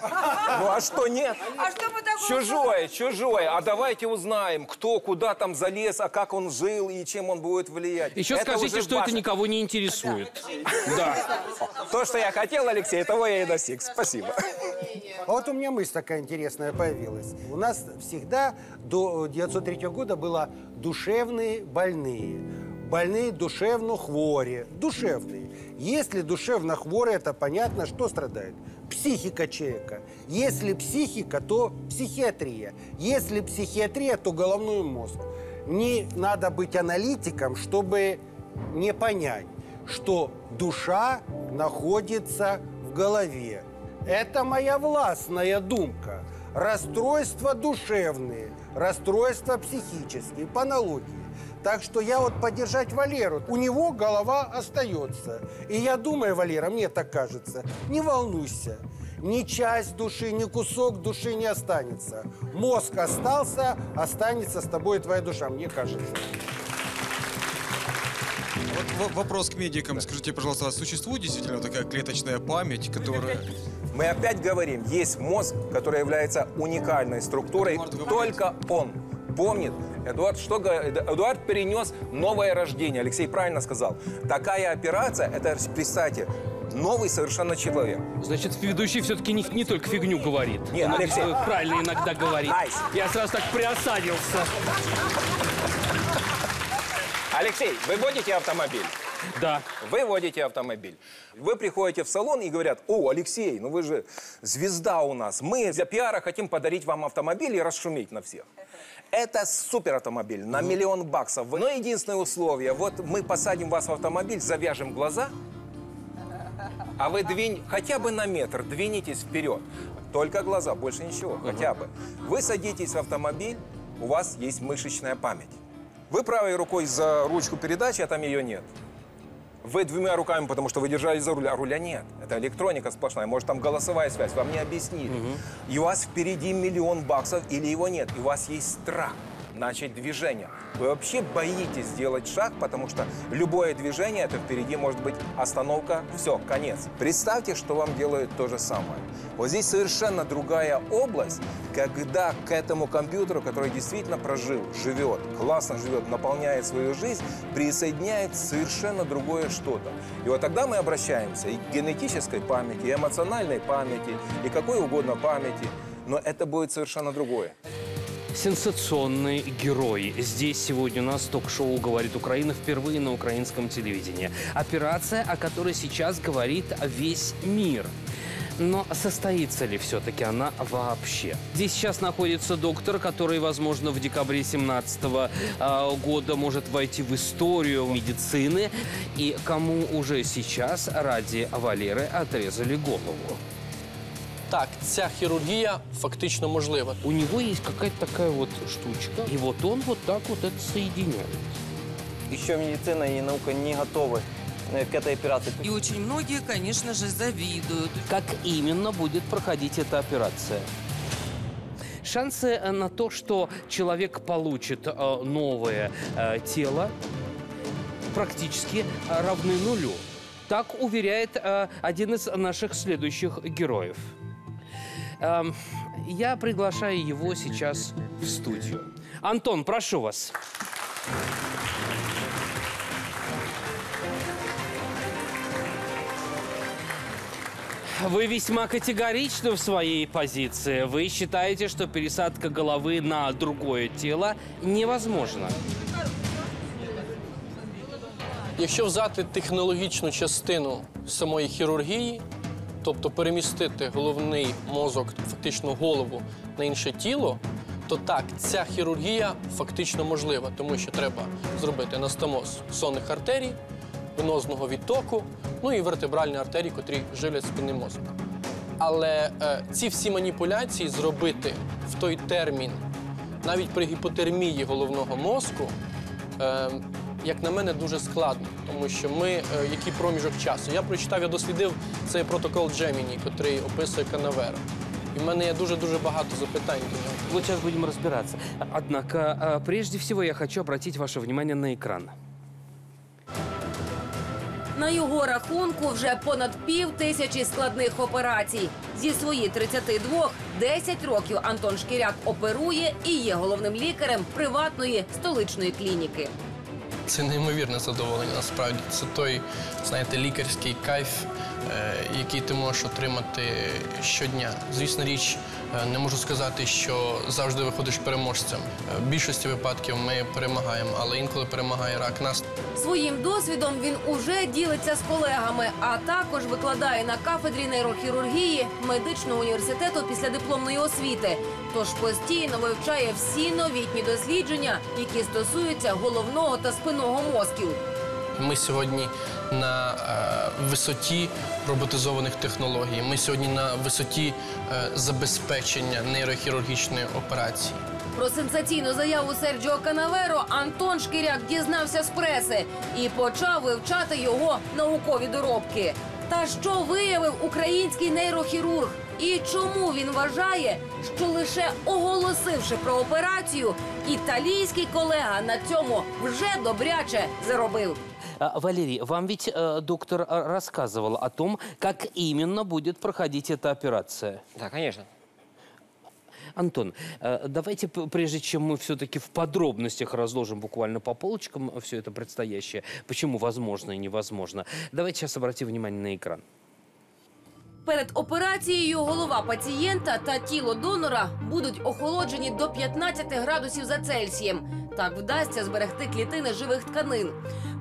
а что нет? А что мы такое? Чужое. А давайте узнаем, кто куда там залез, а как он жил и чем он будет влиять. Еще это скажите, что это никого не интересует. Да. То, что я хотел, Алексей, того я и достиг. Спасибо. А вот у меня мысль такая интересная появилась. У нас всегда до 1903 года было душевные больные. Больные душевно хворі, душевные. Если душевно хворі, это понятно, что страдает. Психика человека. Если психика, то психиатрия. Если психиатрия, то головной мозг. Не надо быть аналитиком, чтобы не понять, что душа находится в голове. Это моя властная думка. Расстройства душевные, расстройства психические, по аналогии. Так что я вот поддержать Валеру. У него голова остается. И я думаю, Валера, мне так кажется, не волнуйся. Ни часть души, ни кусок души не останется. Мозг остался, останется с тобой твоя душа, мне кажется. Вот вопрос к медикам. Скажите, пожалуйста, существует действительно такая клеточная память, которая... Мы опять говорим, есть мозг, который является уникальной структурой, только он помнит. Эдуард перенес новое рождение. Алексей правильно сказал. Такая операция, это, представьте, новый совершенно человек. Значит, ведущий все-таки не только фигню говорит. Нет, Алексей. Правильно иногда говорит. Я сразу так приосадился. Алексей, вы водите автомобиль? Да. Вы водите автомобиль. Вы приходите в салон и говорят: о, Алексей, ну вы же звезда у нас. Мы для пиара хотим подарить вам автомобиль и расшуметь на всех. Это суперавтомобиль на $1 миллион. Но единственное условие, вот мы посадим вас в автомобиль, завяжем глаза, а вы хотя бы на метр двинетесь вперед. Только глаза, больше ничего, хотя бы. Вы садитесь в автомобиль, у вас есть мышечная память. Вы правой рукой за ручку передачи, а там ее нет. Вы двумя руками, потому что вы держались за руля, а руля нет. Это электроника сплошная, может там голосовая связь, вам не объяснили. Угу. И у вас впереди миллион баксов или его нет, и у вас есть страх начать движение. Вы вообще боитесь сделать шаг, потому что любое движение, это впереди может быть остановка, все, конец. Представьте, что вам делают то же самое. Вот здесь совершенно другая область, когда к этому компьютеру, который действительно прожил, живет, классно живет, наполняет свою жизнь, присоединяет совершенно другое что-то. И вот тогда мы обращаемся и к генетической памяти, и эмоциональной памяти, и какой угодно памяти, но это будет совершенно другое. Сенсационный герой. Здесь сегодня у нас ток-шоу «Говорит Украина» впервые на украинском телевидении. Операция, о которой сейчас говорит весь мир. Но состоится ли все-таки она вообще? Здесь сейчас находится доктор, который, возможно, в декабре 2017 года может войти в историю медицины. И кому уже сейчас ради Валеры отрезали голову. Так, ця хирургия фактично возможна. У него есть какая-то такая вот штучка, и вот он вот так вот это соединяет. Еще медицина и наука не готовы к этой операции. И очень многие, конечно же, завидуют. Как именно будет проходить эта операция? Шансы на то, что человек получит новое тело, практически равны нулю. Так уверяет один из наших следующих героев. Я приглашаю его сейчас в студию. Антон, прошу вас. Вы весьма категоричны в своей позиции. Вы считаете, что пересадка головы на другое тело невозможна. Якщо взяти технологічну частину самої хірургії, тобто перемістити головний мозок, фактично голову, на інше тіло, то так, ця хірургія фактично можлива, тому що треба зробити анастомоз сонних артерій, венозного відтоку, ну і вертебральні артерії, котрі живлять спинний мозок. Але ці всі маніпуляції зробити в той термін, навіть при гіпотермії головного мозку, як на мене, дуже складно, тому що ми, який проміжок часу. Я прочитав, я дослідив цей протокол Джеміні, який описує Канаверо. І в мене є дуже-дуже багато запитань до нього. Вот сейчас будем разбираться. Однако, прежде всего, я хочу обратить ваше внимание на экран. На його рахунку вже понад 5000 складних операцій. Зі свої 32 10 років Антон Шкіряк оперує і є головним лікарем приватної столичної клініки. Це неймовірне задоволення, насправді. Це той, знаєте, лікарський кайф, який ти можеш отримати щодня. Звісно, річ, не можу сказати, що завжди виходиш переможцем. В більшості випадків ми перемагаємо, але інколи перемагає рак нас. Своїм досвідом він уже ділиться з колегами, а також викладає на кафедрі нейрохірургії медичного університету післядипломної освіти. Тож постійно вивчає всі новітні дослідження, які стосуються головного та спинного мозків. Ми сьогодні на висоті роботизованих технологій. Ми сьогодні на висоті забезпечення нейрохірургічної операції. Про сенсаційну заяву Серджіо Канаверо Антон Шкіряк дізнався з преси і почав вивчати його наукові доробки. Та що виявив український нейрохірург? І чому він вважає, що лише оголосивши про операцію, італійський колега на цьому вже добряче заробив? Валерий, вам ведь доктор рассказывал о том, как именно будет проходить эта операция. Да, конечно. Антон, давайте, прежде чем мы все-таки в подробностях разложим буквально по полочкам все это предстоящее, почему возможно и невозможно, давайте сейчас обратим внимание на экран. Перед операцією голова пацієнта та тіло донора будуть охолоджені до 15 градусів за Цельсієм. Так вдасться зберегти клітини живих тканин.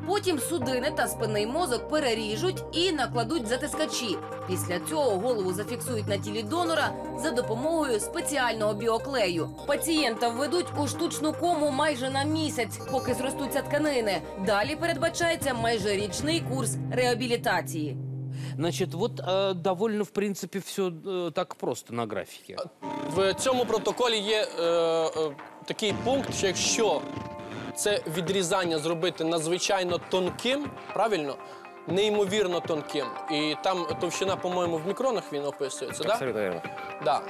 Потім судини та спинний мозок переріжуть і накладуть затискачі. Після цього голову зафіксують на тілі донора за допомогою спеціального біоклею. Пацієнта введуть у штучну кому майже на місяць, поки зростуться тканини. Далі передбачається майже річний курс реабілітації. Значить, от доволі, в принципі, все так просто на графіці. В цьому протоколі є такий пункт, що якщо це відрізання зробити надзвичайно тонким, правильно? Неймовірно тонким. І там товщина, по-моєму, в мікронах він описується, так? Абсолютно вірно. Так.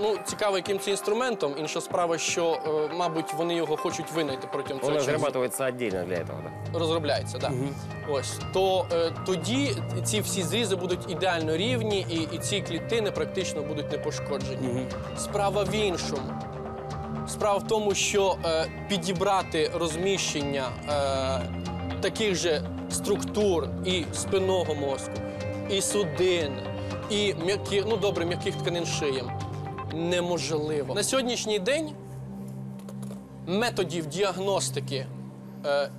Ну, цікаво, яким це інструментом. Інша справа, що, мабуть, вони його хочуть винайти протягом цього часу. Воно розробляється віддільно для цього, так? Розробляється, так. Ось. То тоді ці всі зрізи будуть ідеально рівні, і ці клітини практично будуть непошкоджені. Справа в іншому. Справа в тому, що підібрати розміщення таких же структур і спинного мозку, і судин, і м'яких, ну добре, м'яких тканин шиєм неможливо. На сьогоднішній день методів діагностики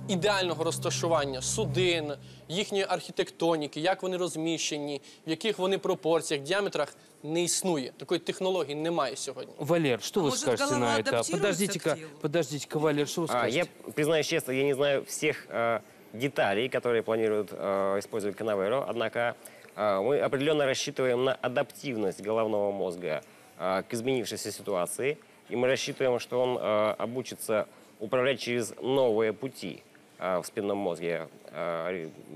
ідеального розташування судин, їхньої архітектоніки, як вони розміщені, в яких вони пропорціях, діаметрах, не існує. Такої технології немає сьогодні. Валер, що ви скажете на це? Подождіть-ка, Валер, що ви скажете? Я, признаюсь чесно, я не знаю всіх деталей, которые планирует использовать Канаверо, однако мы определенно рассчитываем на адаптивность головного мозга к изменившейся ситуации, и мы рассчитываем, что он обучится управлять через новые пути в спинном мозге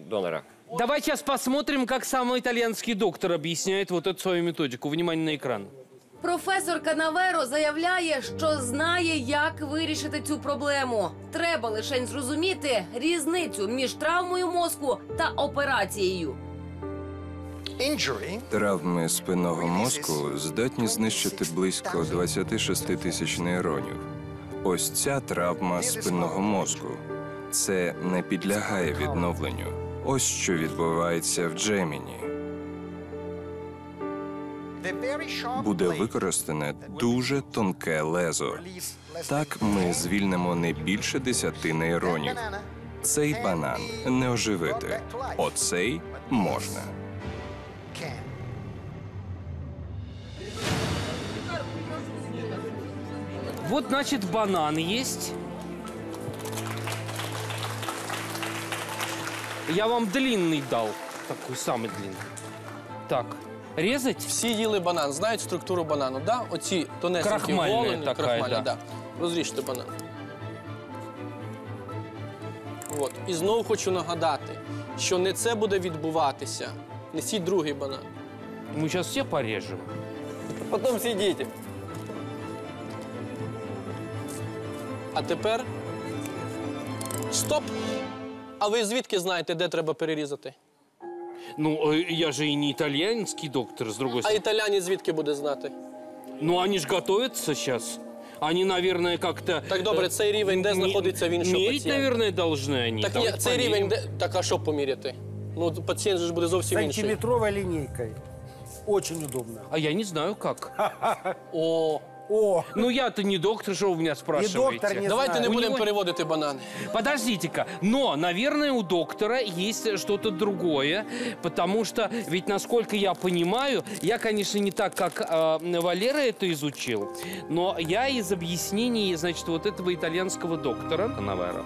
донора. Давай сейчас посмотрим, как сам итальянский доктор объясняет вот эту свою методику. Внимание на экран. Професор Канаверо заявляє, що знає, як вирішити цю проблему. Треба лише зрозуміти різницю між травмою мозку та операцією. Травми спинного мозку здатні знищити близько 26 тисяч нейронів. Ось ця травма спинного мозку. Це не підлягає відновленню. Ось що відбувається в Джеміні. Буде використане дуже тонке лезо. Так ми звільнимо не більше 10 нейронів. Цей банан не оживити. Оцей можна. Вот, значит, банан есть. Я вам длинный дал. Такой самый длинный. Так. Резать? Всі їли банан, знають структуру банану, да? Оці тонесенькі голені, крахмальні, да. Розріжте банан. От. І знову хочу нагадати, що не це буде відбуватися. Несіть другий банан. Ми зараз всі поріжемо. Потім всі діти. А тепер... Стоп! А ви звідки знаєте, де треба перерізати? Ну, я же и не итальянский доктор, с другой стороны. А итальяне звідки буде знати? Ну, они ж готовятся сейчас. Они, наверное, как-то... Так, добре, цей рівень де знаходиться в іншого пацієнта? Мерить, наверное, должны они. Так, цей рівень де... Так, а що поміряти? Ну, пацієнт же буде зовсім інший. Сантиметровою лінійкою. Очень удобно. А я не знаю, как. О... О. Ну я-то не доктор, что вы меня спрашиваете? Не доктор, не Давайте знаю. Не будем переводить бананы. Подождите-ка, но, наверное, у доктора есть что-то другое, потому что, ведь, насколько я понимаю, я, конечно, не так, как Валера это изучил, но я из объяснений, значит, вот этого итальянского доктора Канаверо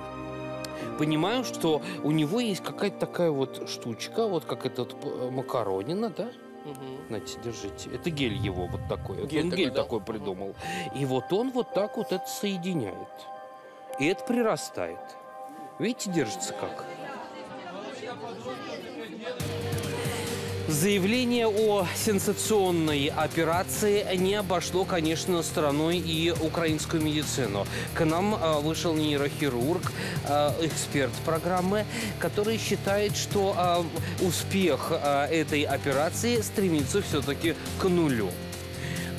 понимаю, что у него есть какая-то такая вот штучка, вот как эта вот макаронина, да? Знаете, держите. Это гель его вот такой. Гель он такой, гель да? такой придумал. И вот он вот так вот это соединяет. И это прирастает. Видите, держится как? Заявление о сенсационной операции не обошло, конечно, стороной и украинскую медицину. К нам вышел нейрохирург, эксперт программы, который считает, что успех этой операции стремится все-таки к нулю.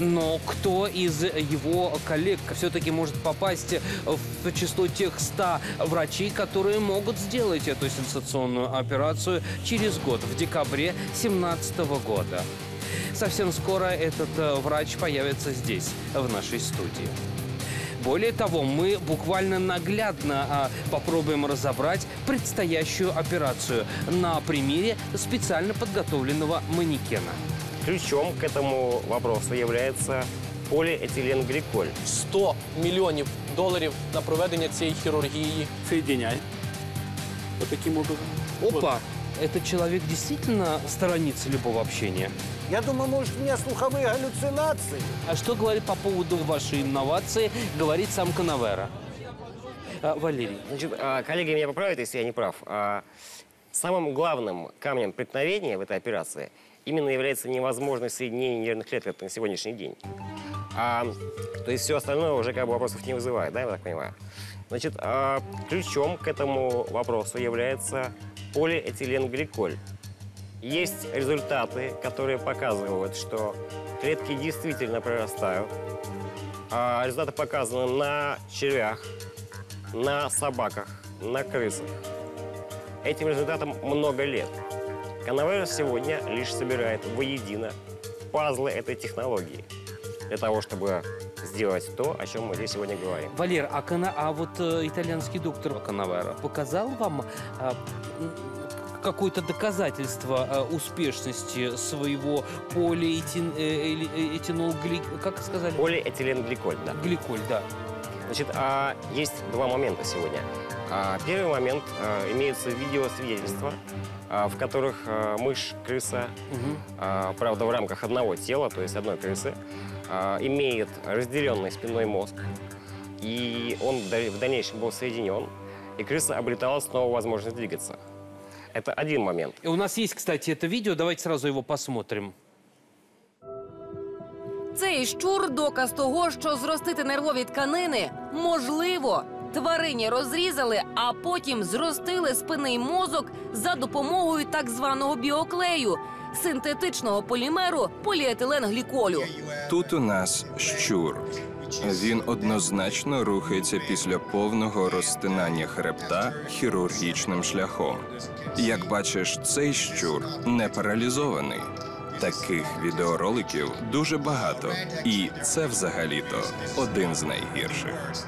Но кто из его коллег все-таки может попасть в число тех 100 врачей, которые могут сделать эту сенсационную операцию через год, в декабре 2017 года? Совсем скоро этот врач появится здесь, в нашей студии. Более того, мы буквально наглядно попробуем разобрать предстоящую операцию на примере специально подготовленного манекена. Ключом к этому вопросу является полиэтиленгликоль. 100 миллионов долларов на проведение этой хирургии. Соединяй. Вот таким образом. Опа! Этот человек действительно сторонится любого общения. Я думаю, может, у меня слуховые галлюцинации. А что говорит по поводу вашей инновации, говорит сам Канаверо? Валерий. Значит, коллеги меня поправят, если я не прав. Самым главным камнем преткновения в этой операции именно является невозможность соединения нервных клеток на сегодняшний день. То есть все остальное уже как бы вопросов не вызывает, да, я так понимаю? Значит, ключом к этому вопросу является полиэтиленгликоль. Есть результаты, которые показывают, что клетки действительно прорастают. Результаты показаны на червях, на собаках, на крысах. Этим результатам много лет. Канаверо сегодня лишь собирает воедино пазлы этой технологии для того, чтобы сделать то, о чем мы здесь сегодня говорим. Валер, а вот итальянский доктор Канаверо показал вам какое-то доказательство успешности своего полиэтиленгликоль, да. Гликоль, да. Значит, есть два момента сегодня. Первый момент, имеются видеосвидетельства, в которых мышь, крыса, правда, в рамках одного тела, то есть одной крысы, имеет разделенный спинной мозг, и он в дальнейшем был соединен, и крыса обретала снова возможность двигаться. Это один момент. И у нас есть, кстати, это видео, давайте сразу его посмотрим. Цей щур – доказ того, що зростити нервові тканини можливо. Тварині розрізали, а потім зростили спинний мозок за допомогою так званого біоклею – синтетичного полімеру поліетиленгліколю. Тут у нас щур. Він однозначно рухається після повного розтинання хребта хірургічним шляхом. Як бачиш, цей щур не паралізований. Таких відеороликів дуже багато. І це взагалі-то один з найгірших.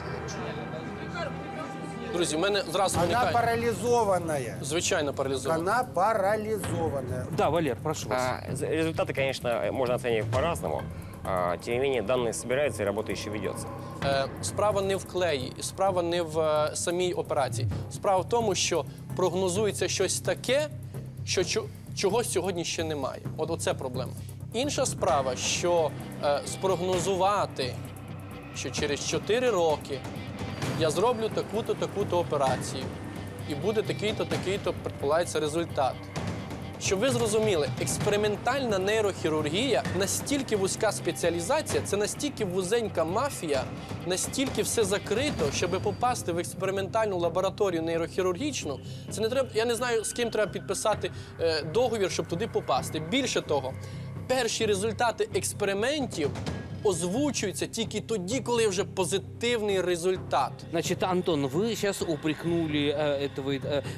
Друзі, в мене зразу виникає... Вона паралізована. Звичайно, паралізована. Вона паралізована. Да, Валер, прошу вас. Результати, звісно, можна оцінити по-разному. Тим не менше, дані збираються і робота ще ведеться. Справа не в клеї, справа не в самій операції. Справа в тому, що прогнозується щось таке, що чогось сьогодні ще немає. От оце проблема. Інша справа, що спрогнозувати, що через 4 роки я зроблю таку-то, таку-то операцію, і буде такий-то, такий-то, предполагається, результат. Щоб ви зрозуміли, експериментальна нейрохірургія – настільки вузька спеціалізація, це настільки вузенька мафія, настільки все закрито, щоб попасти в експериментальну лабораторію нейрохірургічну, це не треба, я не знаю, з ким треба підписати договір, щоб туди попасти. Більше того, перші результати експериментів озвучивается только тогда, когда уже позитивный результат. Значит, Антон, вы сейчас упрекнули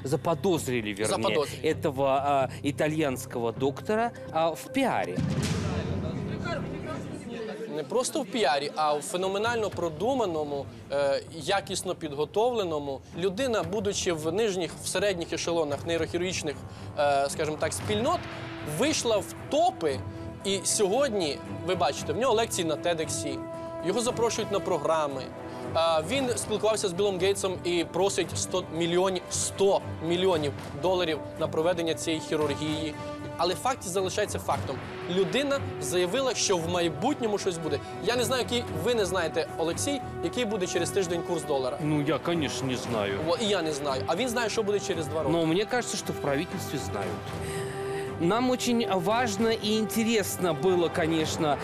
заподозрили, вернее, этого итальянского доктора в пиаре. Не просто в піарі, а в феноменально продуманому, якісно підготовленому. Людина, будучи в нижніх, в середніх ешелонах нейрохірургічних, скажімо так, спільнот, вийшла в топи. І сьогодні, ви бачите, в нього лекції на TEDx, його запрошують на програми. Він спілкувався з Білом Гейтсом і просить $100 мільйонів доларів на проведення цієї хірургії. Але факт залишається фактом. Людина заявила, що в майбутньому щось буде. Я не знаю, який, ви не знаєте, Олексій, який буде через тиждень курс доллара. Ну, я, конечно, не знаю. І я не знаю. А він знає, що буде через 2 роки. Ну, мені кажется, що в правительстві знають. Нам очень важно и интересно было, конечно,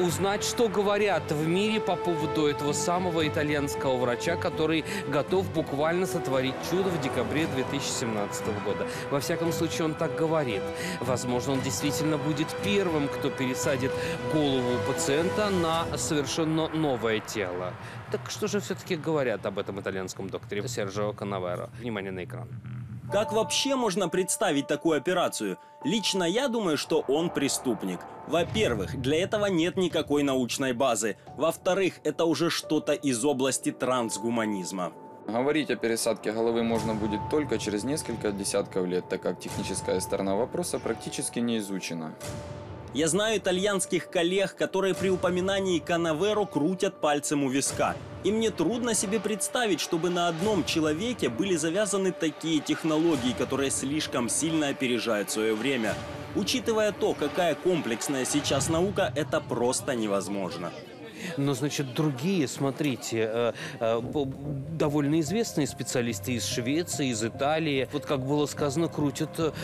узнать, что говорят в мире по поводу этого самого итальянского врача, который готов буквально сотворить чудо в декабре 2017 года. Во всяком случае, он так говорит. Возможно, он действительно будет первым, кто пересадит голову пациента на совершенно новое тело. Так что же все-таки говорят об этом итальянском докторе Серджіо Канаверо? Внимание на экран. Как вообще можно представить такую операцию? Лично я думаю, что он преступник. Во-первых, для этого нет никакой научной базы. Во-вторых, это уже что-то из области трансгуманизма. Говорить о пересадке головы можно будет только через несколько десятков лет, так как техническая сторона вопроса практически не изучена. Я знаю итальянских коллег, которые при упоминании Канаверо крутят пальцем у виска. И мне трудно себе представить, чтобы на одном человеке были завязаны такие технологии, которые слишком сильно опережают свое время. Учитывая то, какая комплексная сейчас наука, это просто невозможно. Но, значит, другие, смотрите, довольно известные специалисты из Швеции, из Италии, вот как было сказано, крутят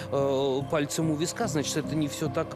пальцем у виска, значит, это не все так...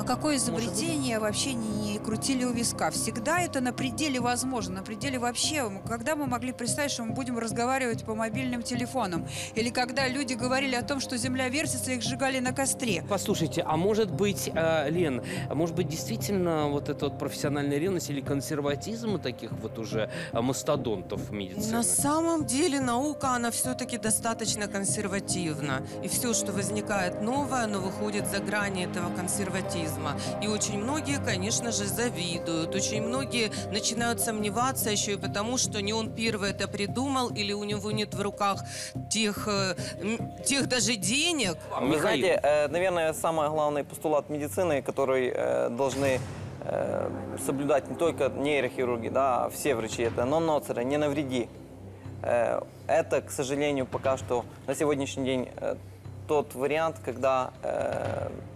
А какое изобретение вообще не крутили у виска? Всегда это на пределе возможно, на пределе вообще. Когда мы могли представить, что мы будем разговаривать по мобильным телефонам? Или когда люди говорили о том, что земля вертится, их сжигали на костре? Послушайте, а может быть, Лен, может быть, действительно вот эта вот профессиональная ревность или консерватизм у таких вот уже мастодонтов медицины? На самом деле наука, она все-таки достаточно консервативна. И все, что возникает новое, оно выходит за грани этого консерватизма. И очень многие, конечно же, завидуют. Очень многие начинают сомневаться еще и потому, что не он первый это придумал, или у него нет в руках тех даже денег. Вы знаете, наверное, самый главный постулат медицины, который должны соблюдать не только нейрохирурги, да, а все врачи, это non nocere, не навреди. Это, к сожалению, пока что на сегодняшний день тот вариант, когда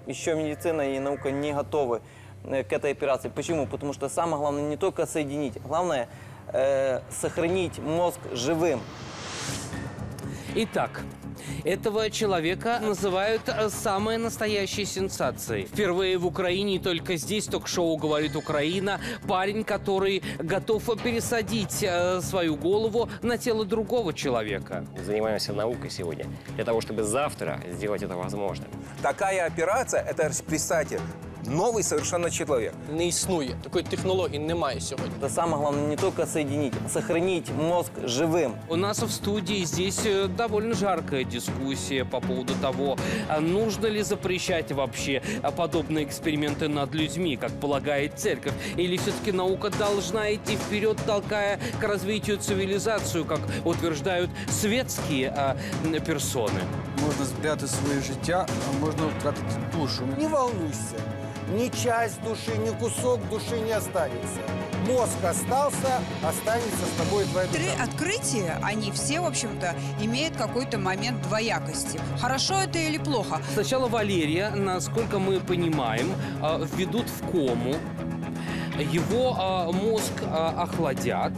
еще медицина и наука не готовы к этой операции. Почему? Потому что самое главное не только соединить, главное сохранить мозг живым. Итак, этого человека называют самой настоящей сенсацией. Впервые в Украине, только здесь ток-шоу «Говорит Украина». Парень, который готов пересадить свою голову на тело другого человека. Занимаемся наукой сегодня для того, чтобы завтра сделать это возможным. Такая операция – это, представьте, новый совершенно человек. Не существует. Такой технологии немає сегодня. Это самое главное не только соединить, а сохранить мозг живым. У нас в студии здесь довольно жаркая дискуссия по поводу того, нужно ли запрещать вообще подобные эксперименты над людьми, как полагает церковь, или все-таки наука должна идти вперед, толкая к развитию цивилизацию, как утверждают светские персоны. Можно спрятать свое життя, а можно утратить душу. Не волнуйся. Ни часть души, ни кусок души не останется. Мозг остался, останется с тобой твоя душа. Три открытия, они все, в общем-то, имеют какой-то момент двоякости. Хорошо это или плохо? Сначала Валерия, насколько мы понимаем, введут в кому. Его мозг охладят,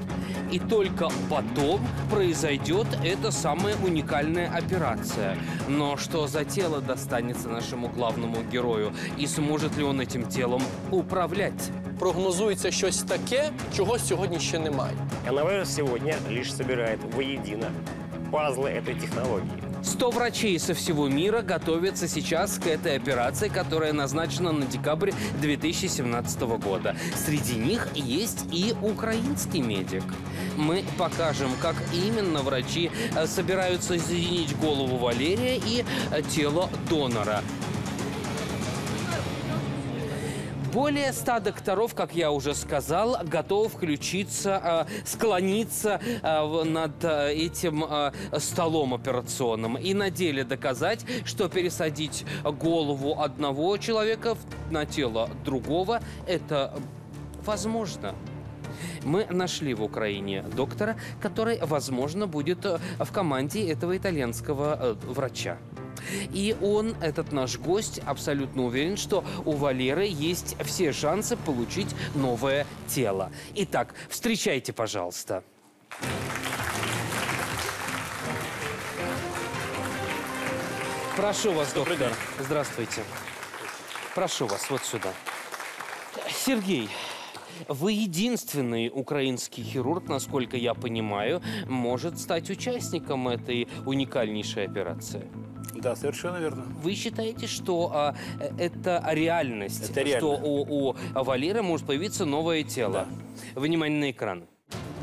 и только потом произойдет эта самая уникальная операция. Но что за тело достанется нашему главному герою, и сможет ли он этим телом управлять? Прогнозуется что-то такое, чего сегодня еще немає. Канаверо сегодня лишь собирает воедино пазлы этой технологии. 100 врачей со всего мира готовятся сейчас к этой операции, которая назначена на декабрь 2017 года. Среди них есть и украинский медик. Мы покажем, как именно врачи собираются соединить голову Валерия и тело донора. Более 100 докторов, как я уже сказал, готовы включиться, склониться над этим столом операционным и на деле доказать, что пересадить голову одного человека на тело другого – это возможно. Мы нашли в Украине доктора, который, возможно, будет в команде этого итальянского врача. И он, этот наш гость, абсолютно уверен, что у Валеры есть все шансы получить новое тело. Итак, встречайте, пожалуйста. Прошу вас, доктор. Здравствуйте. Прошу вас, вот сюда. Сергей. Вы единственный украинский хирург, насколько я понимаю, может стать участником этой уникальнейшей операции. Да, совершенно верно. Вы считаете, что это реальность, что у Валеры может появиться новое тело? Да. Внимание на экран.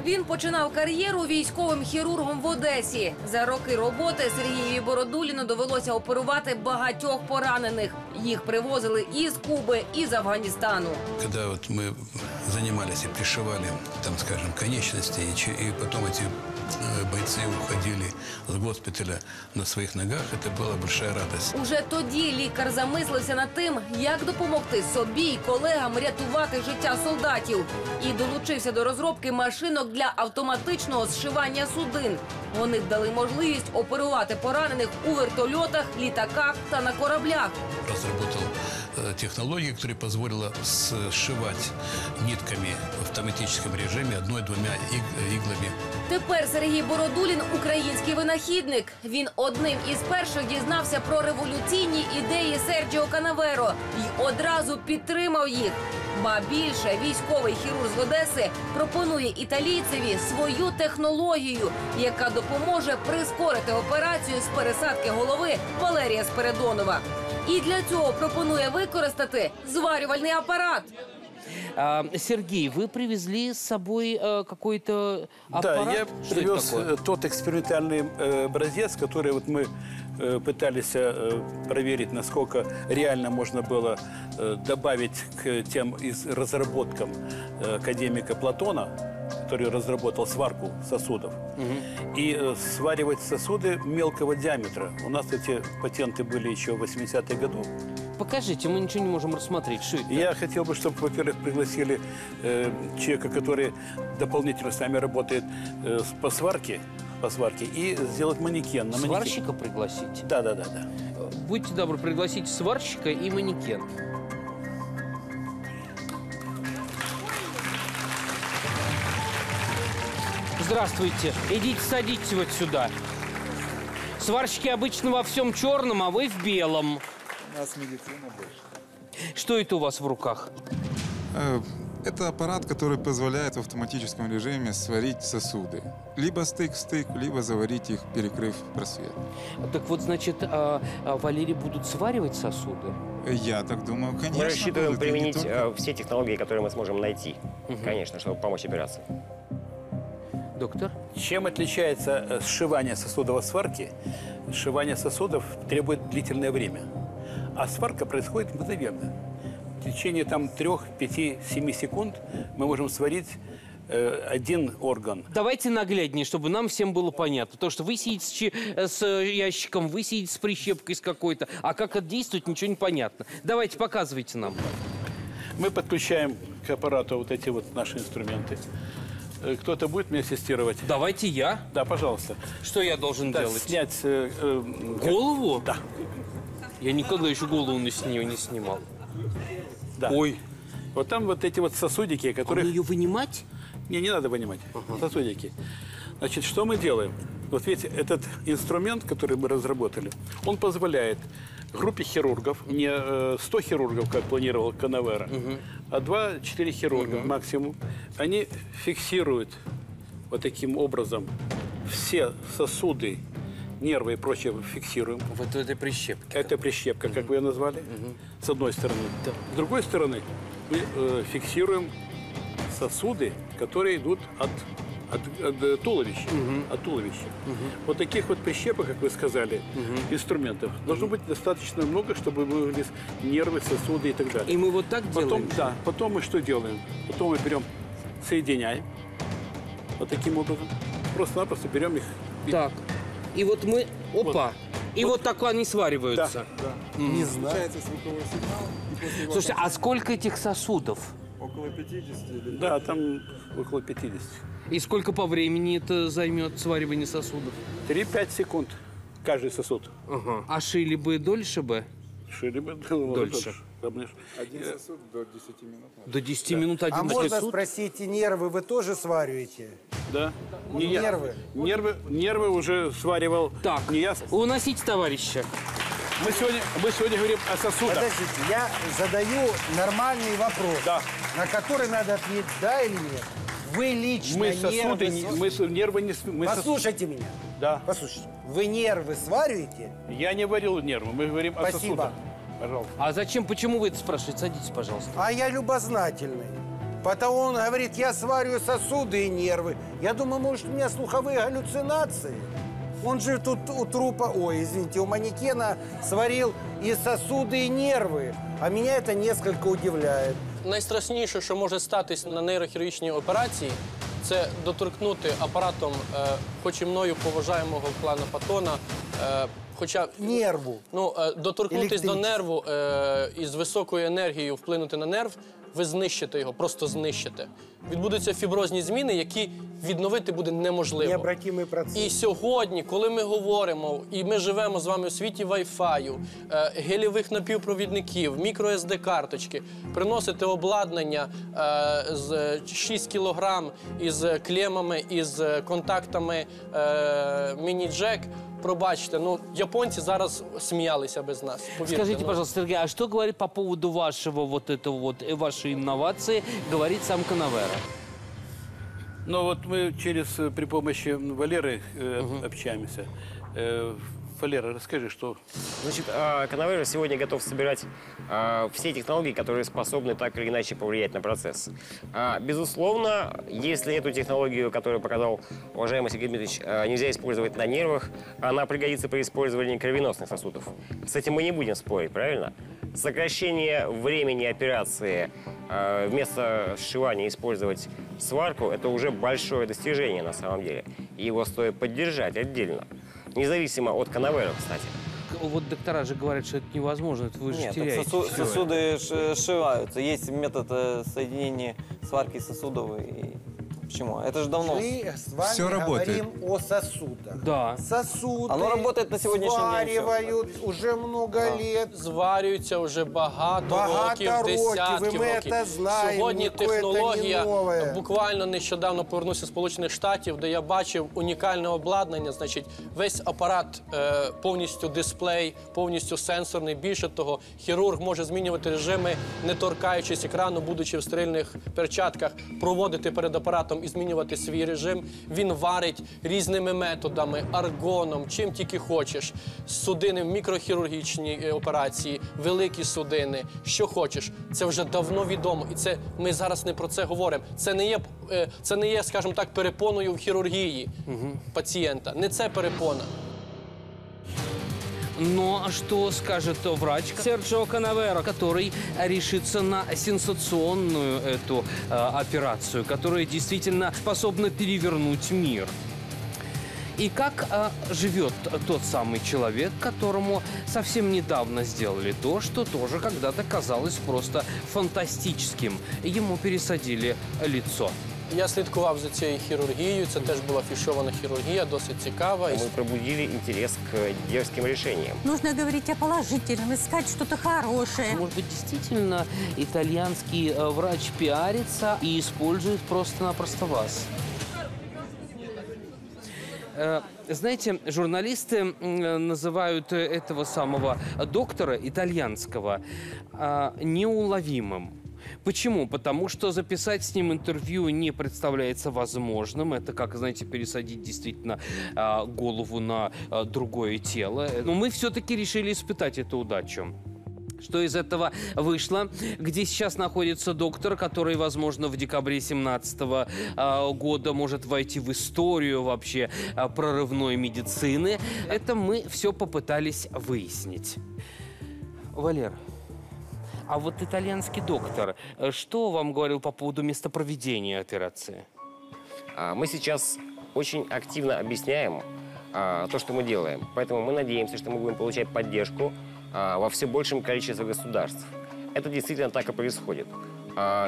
Він починав кар'єру військовим хірургом в Одесі. За роки роботи Сергію Бородуліну довелося оперувати багатьох поранених. Їх привозили із Куби, із Афганістану. Коли от ми займалися і пришивали, там, скажімо, конечності, і потім ці бойці уходили з госпіталя на своїх ногах, це була велика радість. Уже тоді лікар замислився над тим, як допомогти собі і колегам рятувати життя солдатів. І долучився до розробки машинок для автоматичного зшивання судин. Вони дали можливість оперувати поранених у вертольотах, літаках та на кораблях. Розробив технологии, которая позволила сшивать нитками в автоматическом режиме одной-двумя иглами. Тепер Сергій Бородулін – український винахідник. Він одним із перших дізнався про революційні ідеї Серджіо Канаверо і одразу підтримав їх. Ба більше, військовий хірург з Одеси пропонує італійцеві свою технологію, яка допоможе прискорити операцію з пересадки голови Валерія Спиридонова. І для цього пропонує використати зварювальний апарат. Сергей, вы привезли с собой какой-то аппарат? Да, я привез тот экспериментальный образец, который вот мы пытались проверить, насколько реально можно было добавить к тем разработкам академика Платона, который разработал сварку сосудов. И сваривать сосуды мелкого диаметра. У нас эти патенты были еще в 80-е годы. Покажите, мы ничего не можем рассмотреть. Что это? Я хотел бы, чтобы, во-первых, пригласили человека, который дополнительно с нами работает по сварке, и сделать манекен. На сварщика пригласить? Да. Будьте добры, пригласите сварщика и манекен. Здравствуйте. Идите, садитесь вот сюда. Сварщики обычно во всем черном, а вы в белом. У нас медицина больше. Что это у вас в руках? Это аппарат, который позволяет в автоматическом режиме сварить сосуды. Либо стык в стык, либо заварить их, перекрыв просвет. Так вот, значит, Валерий, будут сваривать сосуды? Я так думаю, конечно. Мы рассчитываем применить все технологии, которые мы сможем найти. Конечно, чтобы помочь операции. Доктор? Чем отличается сшивание сосудов от сварки? Сшивание сосудов требует длительное время, а сварка происходит мгновенно. В течение 3-5-7 секунд мы можем сварить один орган. Давайте нагляднее, чтобы нам всем было понятно. То, что вы сидите с ящиком, вы сидите с прищепкой с какой-то, а как это действует, ничего не понятно. Давайте, показывайте нам. Мы подключаем к аппарату вот эти вот наши инструменты. Кто-то будет меня ассистировать? Давайте я. Да, пожалуйста. Что я должен делать? Снять... голову? Да. Я никогда еще голову с нее не снимал. Да. Ой. Вот там вот эти вот сосудики, которые... А ее вынимать? Не надо вынимать. Сосудики. Значит, что мы делаем? Вот видите, этот инструмент, который мы разработали, он позволяет группе хирургов, не 100 хирургов, как планировал Канаверо, а 2-4 хирурга максимум, они фиксируют вот таким образом все сосуды, нервы и прочее фиксируем. Вот это прищепка. Это прищепка, как вы ее назвали, с одной стороны. Да. С другой стороны мы фиксируем сосуды, которые идут от туловища. От туловища. Вот таких вот прищепок, как вы сказали, инструментов должно быть достаточно много, чтобы вывели нервы, сосуды и так далее. И мы вот так делаем? Да. Потом мы что делаем? Потом мы берем, соединяем вот таким образом. Просто-напросто берем их. Так. И вот мы... Опа! И вот так они свариваются. Да. Не знаю. Слушайте, а сколько этих сосудов? Около 50. Да, там около 50. И сколько по времени это займет сваривание сосудов? 3-5 секунд каждый сосуд. А шили бы дольше бы? Шили бы дольше. Один сосуд до 10 минут. До 10 минут один сосуд? А можно спросить, нервы вы тоже свариваете? Да. Нервы уже сваривал. Так, уносите, товарища. Мы сегодня говорим о сосудах. Подождите, я задаю нормальный вопрос, на который надо ответить да или нет. Вы лично нервы... Послушайте меня. Да. Послушайте. Вы нервы свариваете? Я не варил нервы, мы говорим о сосудах. Пожалуйста. А зачем, почему вы это спрашиваете? Садитесь, пожалуйста. А я любознательный. Потому он говорит, я сварю сосуды и нервы. Я думаю, может, у меня слуховые галлюцинации. Он же тут у трупа, ой, извините, у манекена сварил и сосуды, и нервы. А меня это несколько удивляет. Найстрашніше, що може статись на нейрохірургічній операції, це доторкнути апаратом, хоч і мною поважаємого клана Патона, хоча... Нерву. Ну, доторкнутись до нерву і з високою енергією вплинути на нерв, ви знищите його, просто знищите. Відбудуться фіброзні зміни, які відновити буде неможливо. І сьогодні, коли ми говоримо, і ми живемо з вами у світі Wi-Fi, гелівих напівпровідників, мікро-SD-карточки, приносити обладнання з 6 кілограм із клемами, із контактами міні-джек, пробачте, ну, японцы зараз смеялись без нас. Поверьте, скажите, пожалуйста, Сергей, а что говорит по поводу вашего вашей инновации, говорит сам Канаверо? Ну, вот мы при помощи Валеры общаемся. Валера, расскажи, что... Значит, Канаверо сегодня готов собирать все технологии, которые способны так или иначе повлиять на процесс. Безусловно, если эту технологию, которую показал уважаемый Сергей Дмитриевич, нельзя использовать на нервах, она пригодится при использовании кровеносных сосудов. С этим мы не будем спорить, правильно? Сокращение времени операции, вместо сшивания использовать сварку, это уже большое достижение на самом деле. И его стоит поддержать отдельно. Независимо от Канаверо, кстати. Вот доктора же говорят, что это невозможно, это вы же теряете. Сосуды сшиваются. Есть метод соединения сварки сосудов. И... Почему? Это же давно. Мы с вами говорим о сосудах. Да. Сосуды. Оно работает на сегодняшний день. Сваривают уже много лет. Свариваются уже багато років, десятки років. Ми це знаємо. Сьогодні технологія, буквально нещодавно повернувся з Сполучених Штатів, де я бачив унікальне обладнання, значить, весь апарат, повністю дисплей, повністю сенсорний. Більше того, хірург може змінювати режими, не торкаючись екрану, будучи в стерильних перчатках, проводити перед апаратом і змінювати свій режим. Він варить різними методами, аргоном, чим тільки хочеш. Судини, мікрохірургічні операції, великі судини, що хочеш. Це вже давно відомо. І це ми зараз не про це говоримо. Це не є, скажімо так, перепоною в хірургії пацієнта. Не це перепона. Ну, а что скажет врач Серджио Канаверо, который решится на сенсационную эту операцию, которая действительно способна перевернуть мир? И как живет тот самый человек, которому совсем недавно сделали то, что тоже когда-то казалось просто фантастическим? Ему пересадили лицо. Я слідкував за цією хірургією, це теж була афішована хірургія, досить цікава. Ми пробудили інтерес к дерзким рішенням. Нужно говорить о положительном, искать что-то хорошее. Может быть, действительно, итальянский врач пиарится и использует просто-напросто вас. Знаете, журналисты называют этого самого доктора итальянского неуловимым. Почему? Потому что записать с ним интервью не представляется возможным. Это как, знаете, пересадить действительно голову на другое тело. Но мы все-таки решили испытать эту удачу. Что из этого вышло? Где сейчас находится доктор, который, возможно, в декабре 2017 года может войти в историю вообще прорывной медицины? Это мы все попытались выяснить. Валер. А вот итальянский доктор, что вам говорил по поводу места проведения операции? Мы сейчас очень активно объясняем то, что мы делаем. Поэтому мы надеемся, что мы будем получать поддержку во все большем количестве государств. Это действительно так и происходит.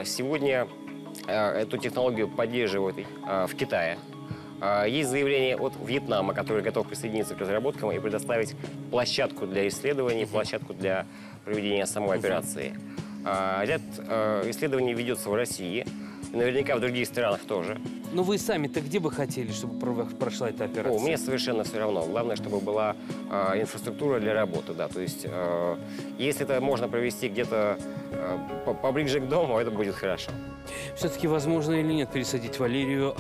Сегодня эту технологию поддерживают в Китае. Есть заявление от Вьетнама, который готов присоединиться к разработкам и предоставить площадку для исследований, площадку для проведения самой операции. Ряд исследований ведется в России, наверняка в других странах тоже. Но вы сами-то где бы хотели, чтобы прошла эта операция? О, мне совершенно все равно. Главное, чтобы была инфраструктура для работы, да. То есть, если это можно провести где-то поближе к дому, это будет хорошо. Все-таки возможно или нет пересадить Валерию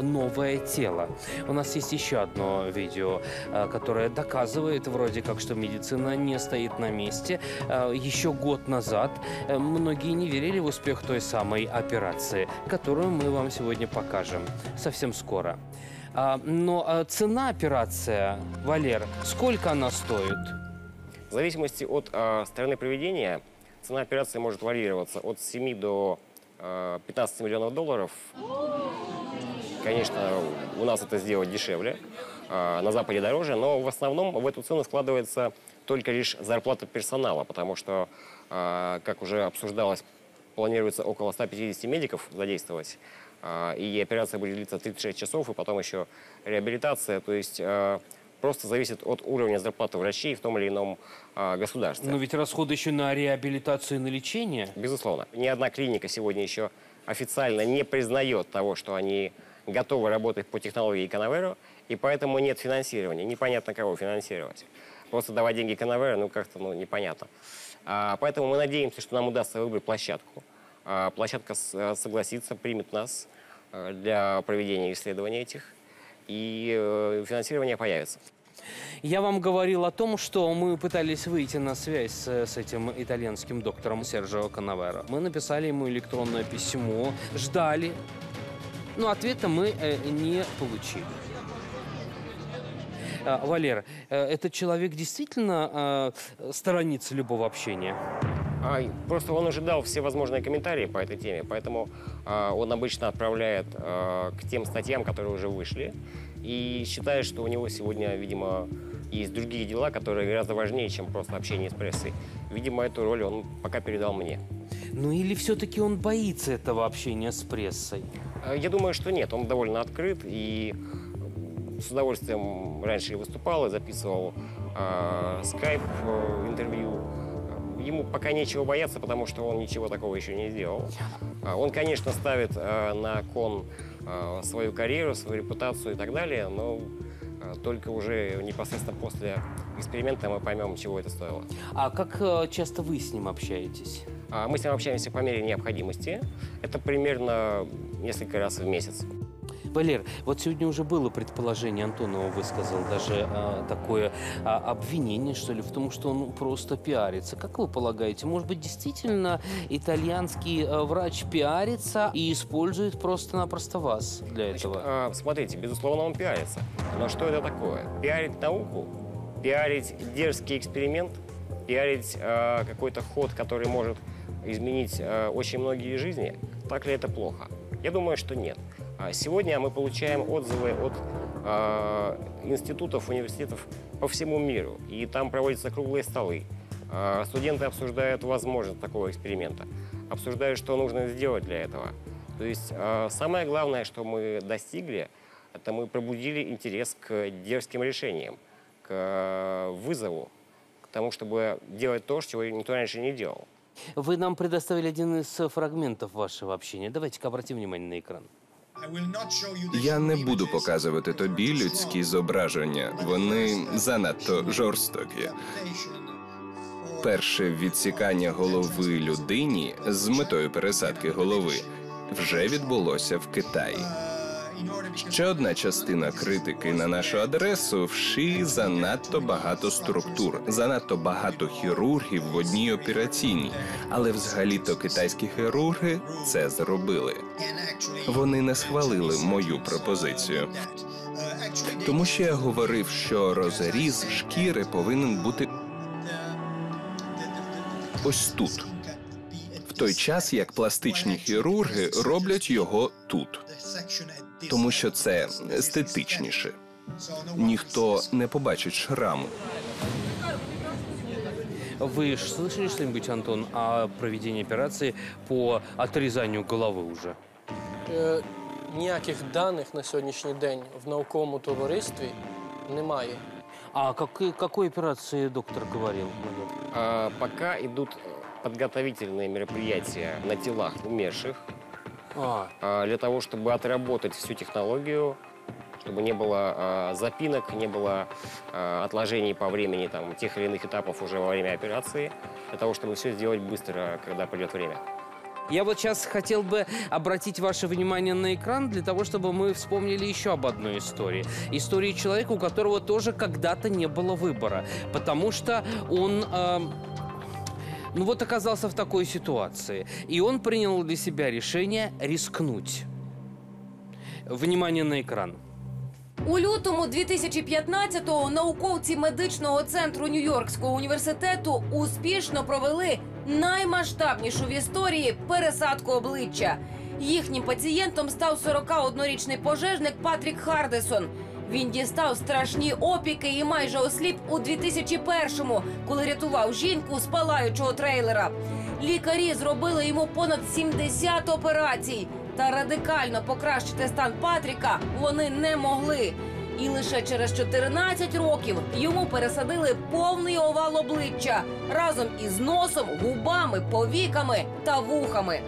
новое тело? У нас есть еще одно видео, которое доказывает вроде как, что медицина не стоит на месте. Еще год назад многие не верили в успех той самой операции, которую мы вам сегодня покажем совсем скоро. Но цена операции, Валер, сколько она стоит? В зависимости от страны проведения цена операции может варьироваться от 7 до... 15 миллионов долларов. Конечно, у нас это сделать дешевле, на Западе дороже, но в основном в эту цену складывается только лишь зарплата персонала, потому что, как уже обсуждалось планируется около 150 медиков задействовать. И операция будет длиться 36 часов, и потом еще реабилитация. То есть просто зависит от уровня зарплаты врачей в том или ином государстве. Но ведь расходы еще на реабилитацию и на лечение? Безусловно. Ни одна клиника сегодня еще официально не признает того, что они готовы работать по технологии Канаверо, и поэтому нет финансирования. Непонятно, кого финансировать. Просто давать деньги Канаверо, ну как-то непонятно. Поэтому мы надеемся, что нам удастся выбрать площадку. Площадка согласится, примет нас для проведения исследований этих, и финансирование появится. Я вам говорил о том, что мы пытались выйти на связь с этим итальянским доктором Серджіо Канаверо. Мы написали ему электронное письмо, ждали, но ответа мы не получили. Валер, этот человек действительно сторонится любого общения? Просто он уже дал все возможные комментарии по этой теме, поэтому он обычно отправляет к тем статьям, которые уже вышли, и считает, что у него сегодня, видимо, есть другие дела, которые гораздо важнее, чем просто общение с прессой. Видимо, эту роль он пока передал мне. Ну или все-таки он боится этого общения с прессой? Я думаю, что нет. Он довольно открыт и с удовольствием раньше выступал и записывал скайп-интервью. Ему пока нечего бояться, потому что он ничего такого еще не сделал. Он, конечно, ставит на кон свою карьеру, свою репутацию и так далее, но только уже непосредственно после эксперимента мы поймем, чего это стоило. А как часто вы с ним общаетесь? Мы с ним общаемся по мере необходимости. Это примерно несколько раз в месяц. Валер, вот сегодня уже было предположение, Антонова высказал даже такое обвинение, что ли, в том, что он просто пиарится. Как вы полагаете, может быть, действительно итальянский врач пиарится и использует просто-напросто вас для этого? Смотрите, безусловно, он пиарится. Но что это такое? Пиарить науку? Пиарить дерзкий эксперимент? Пиарить какой-то ход, который может изменить очень многие жизни? Так ли это плохо? Я думаю, что нет. Сегодня мы получаем отзывы от институтов, университетов по всему миру. И там проводятся круглые столы. Студенты обсуждают возможность такого эксперимента, обсуждают, что нужно сделать для этого. То есть самое главное, что мы достигли, это мы пробудили интерес к дерзким решениям, к вызову, к тому, чтобы делать то, чего никто раньше не делал. Вы нам предоставили один из фрагментов вашего общения. Давайте-ка обратим внимание на экран. Я не буду показувати тобі людські зображення. Вони занадто жорстокі. Перше відсікання голови людині з метою пересадки голови вже відбулося в Китаї. Ще одна частина критики на нашу адресу – в шиї занадто багато структур, занадто багато хірургів в одній операційній. Але взагалі-то китайські хірурги це зробили. Вони не схвалили мою пропозицію. Тому що я говорив, що розріз шкіри повинен бути ось тут. В той час, як пластичні хірурги роблять його тут. Тому що це естетичніше. Ніхто не побачить шраму. Вы же слышали что-нибудь, Антон, о проведении операции по отрезанию головы уже? Ніяких даних на сьогоднішній день в науковому товаристві немає. А какой операции доктор говорил? Пока идут подготовительные мероприятия на телах умерших. Для того, чтобы отработать всю технологию, чтобы не было запинок, не было отложений по времени там, тех или иных этапов уже во время операции, для того, чтобы все сделать быстро, когда придет время. Я вот сейчас хотел бы обратить ваше внимание на экран для того, чтобы мы вспомнили еще об одной истории. Истории человека, у которого тоже когда-то не было выбора, потому что он... Ну вот оказался в такой ситуации, и он принял для себя решение рискнуть. Внимание на экран. У лютому 2015-го науковці медичного центру Нью-Йоркського університету успішно провели наймасштабнішу в історії пересадку обличчя. Їхнім пацієнтом став 41-річний пожежник Патрік Хардисон. Він дістав страшні опіки і майже осліп у 2001-му, коли рятував жінку з палаючого трейлера. Лікарі зробили йому понад 70 операцій. Та радикально покращити стан Патріка вони не могли. І лише через 14 років йому пересадили повний овал обличчя разом із носом, губами, повіками та вухами.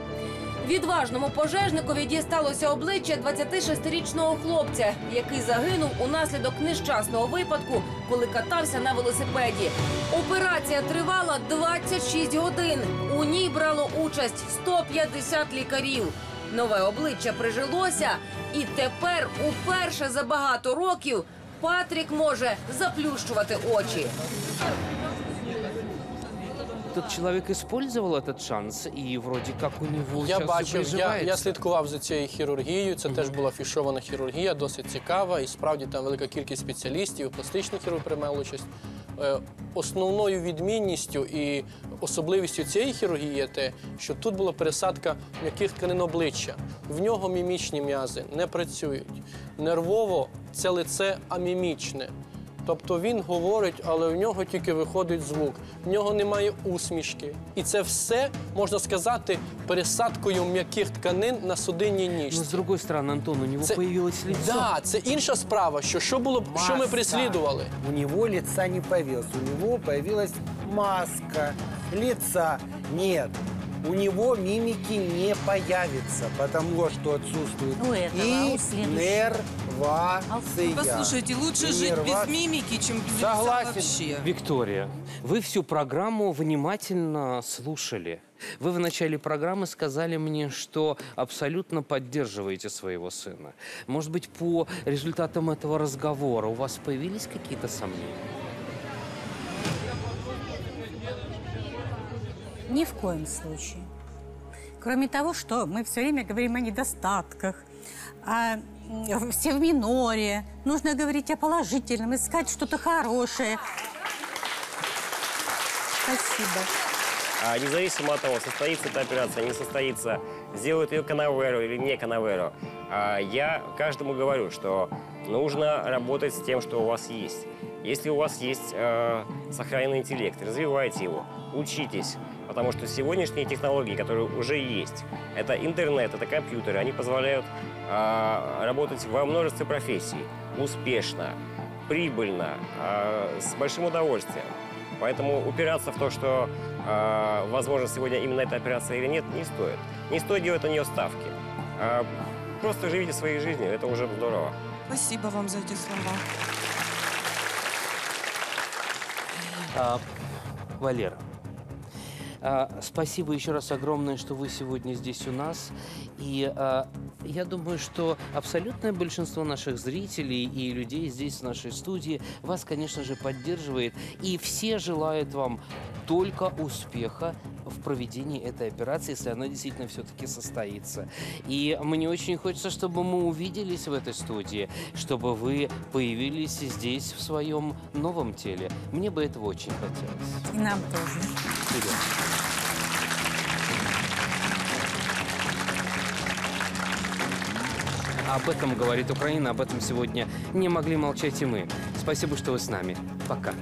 Відважному пожежникові дісталося обличчя 26-річного хлопця, який загинув унаслідок нещасного випадку, коли катався на велосипеді. Операція тривала 26 годин. У ній брало участь 150 лікарів. Нове обличчя прижилося, і тепер уперше за багато років Патрік може заплющувати очі. Этот человек использовал этот шанс, и вроде как у него я бачив, я слідкував за цією хірургією, це теж була фішована хірургія, досить цікава, і справді там велика кількість спеціалістів, пластичних хірургів приймали участь. Основною відмінністю і особливістю цієї хірургії є те, що тут була пересадка м'яких тканин обличчя. В нього мімічні м'язи не працюють. Нервово це лице амімічне. Тобто він говорить, але в нього тільки виходить звук, в нього немає усмішки. І це все, можна сказати, пересадкою м'яких тканин на судинній ніжці. Ну, з другої сторони, Антон, у нього появилось лицо. Да, це інша справа, що було б, що ми переслідували. У нього лица не появилось, у нього появилась маска, лица нет. У него мимики не появится, потому что отсутствует иннервация. Послушайте, лучше жить без мимики, чем без лица вообще. Виктория, вы всю программу внимательно слушали. Вы в начале программы сказали мне, что абсолютно поддерживаете своего сына. Может быть, по результатам этого разговора у вас появились какие-то сомнения? Ни в коем случае. Кроме того, что мы все время говорим о недостатках, все в миноре. Нужно говорить о положительном, искать что-то хорошее. Спасибо. Независимо от того, состоится эта операция, не состоится, сделают ее Канаверо или не Канаверо, я каждому говорю, что нужно работать с тем, что у вас есть. Если у вас есть сохраненный интеллект, развивайте его, учитесь. Потому что сегодняшние технологии, которые уже есть, это интернет, это компьютеры, они позволяют работать во множестве профессий, успешно, прибыльно, с большим удовольствием. Поэтому упираться в то, что возможно сегодня именно эта операция или нет, не стоит. Не стоит делать на нее ставки. Просто живите своей жизнью, это уже здорово. Спасибо вам за эти слова. Валера. Спасибо еще раз огромное, что вы сегодня здесь у нас. И я думаю, что абсолютное большинство наших зрителей и людей здесь, в нашей студии, вас, конечно же, поддерживает. И все желают вам только успеха в проведении этой операции, если она действительно все-таки состоится. И мне очень хочется, чтобы мы увиделись в этой студии, чтобы вы появились здесь в своем новом теле. Мне бы этого очень хотелось. И нам тоже. Спасибо. Об этом говорит Украина, об этом сегодня не могли молчать и мы. Спасибо, что вы с нами. Пока.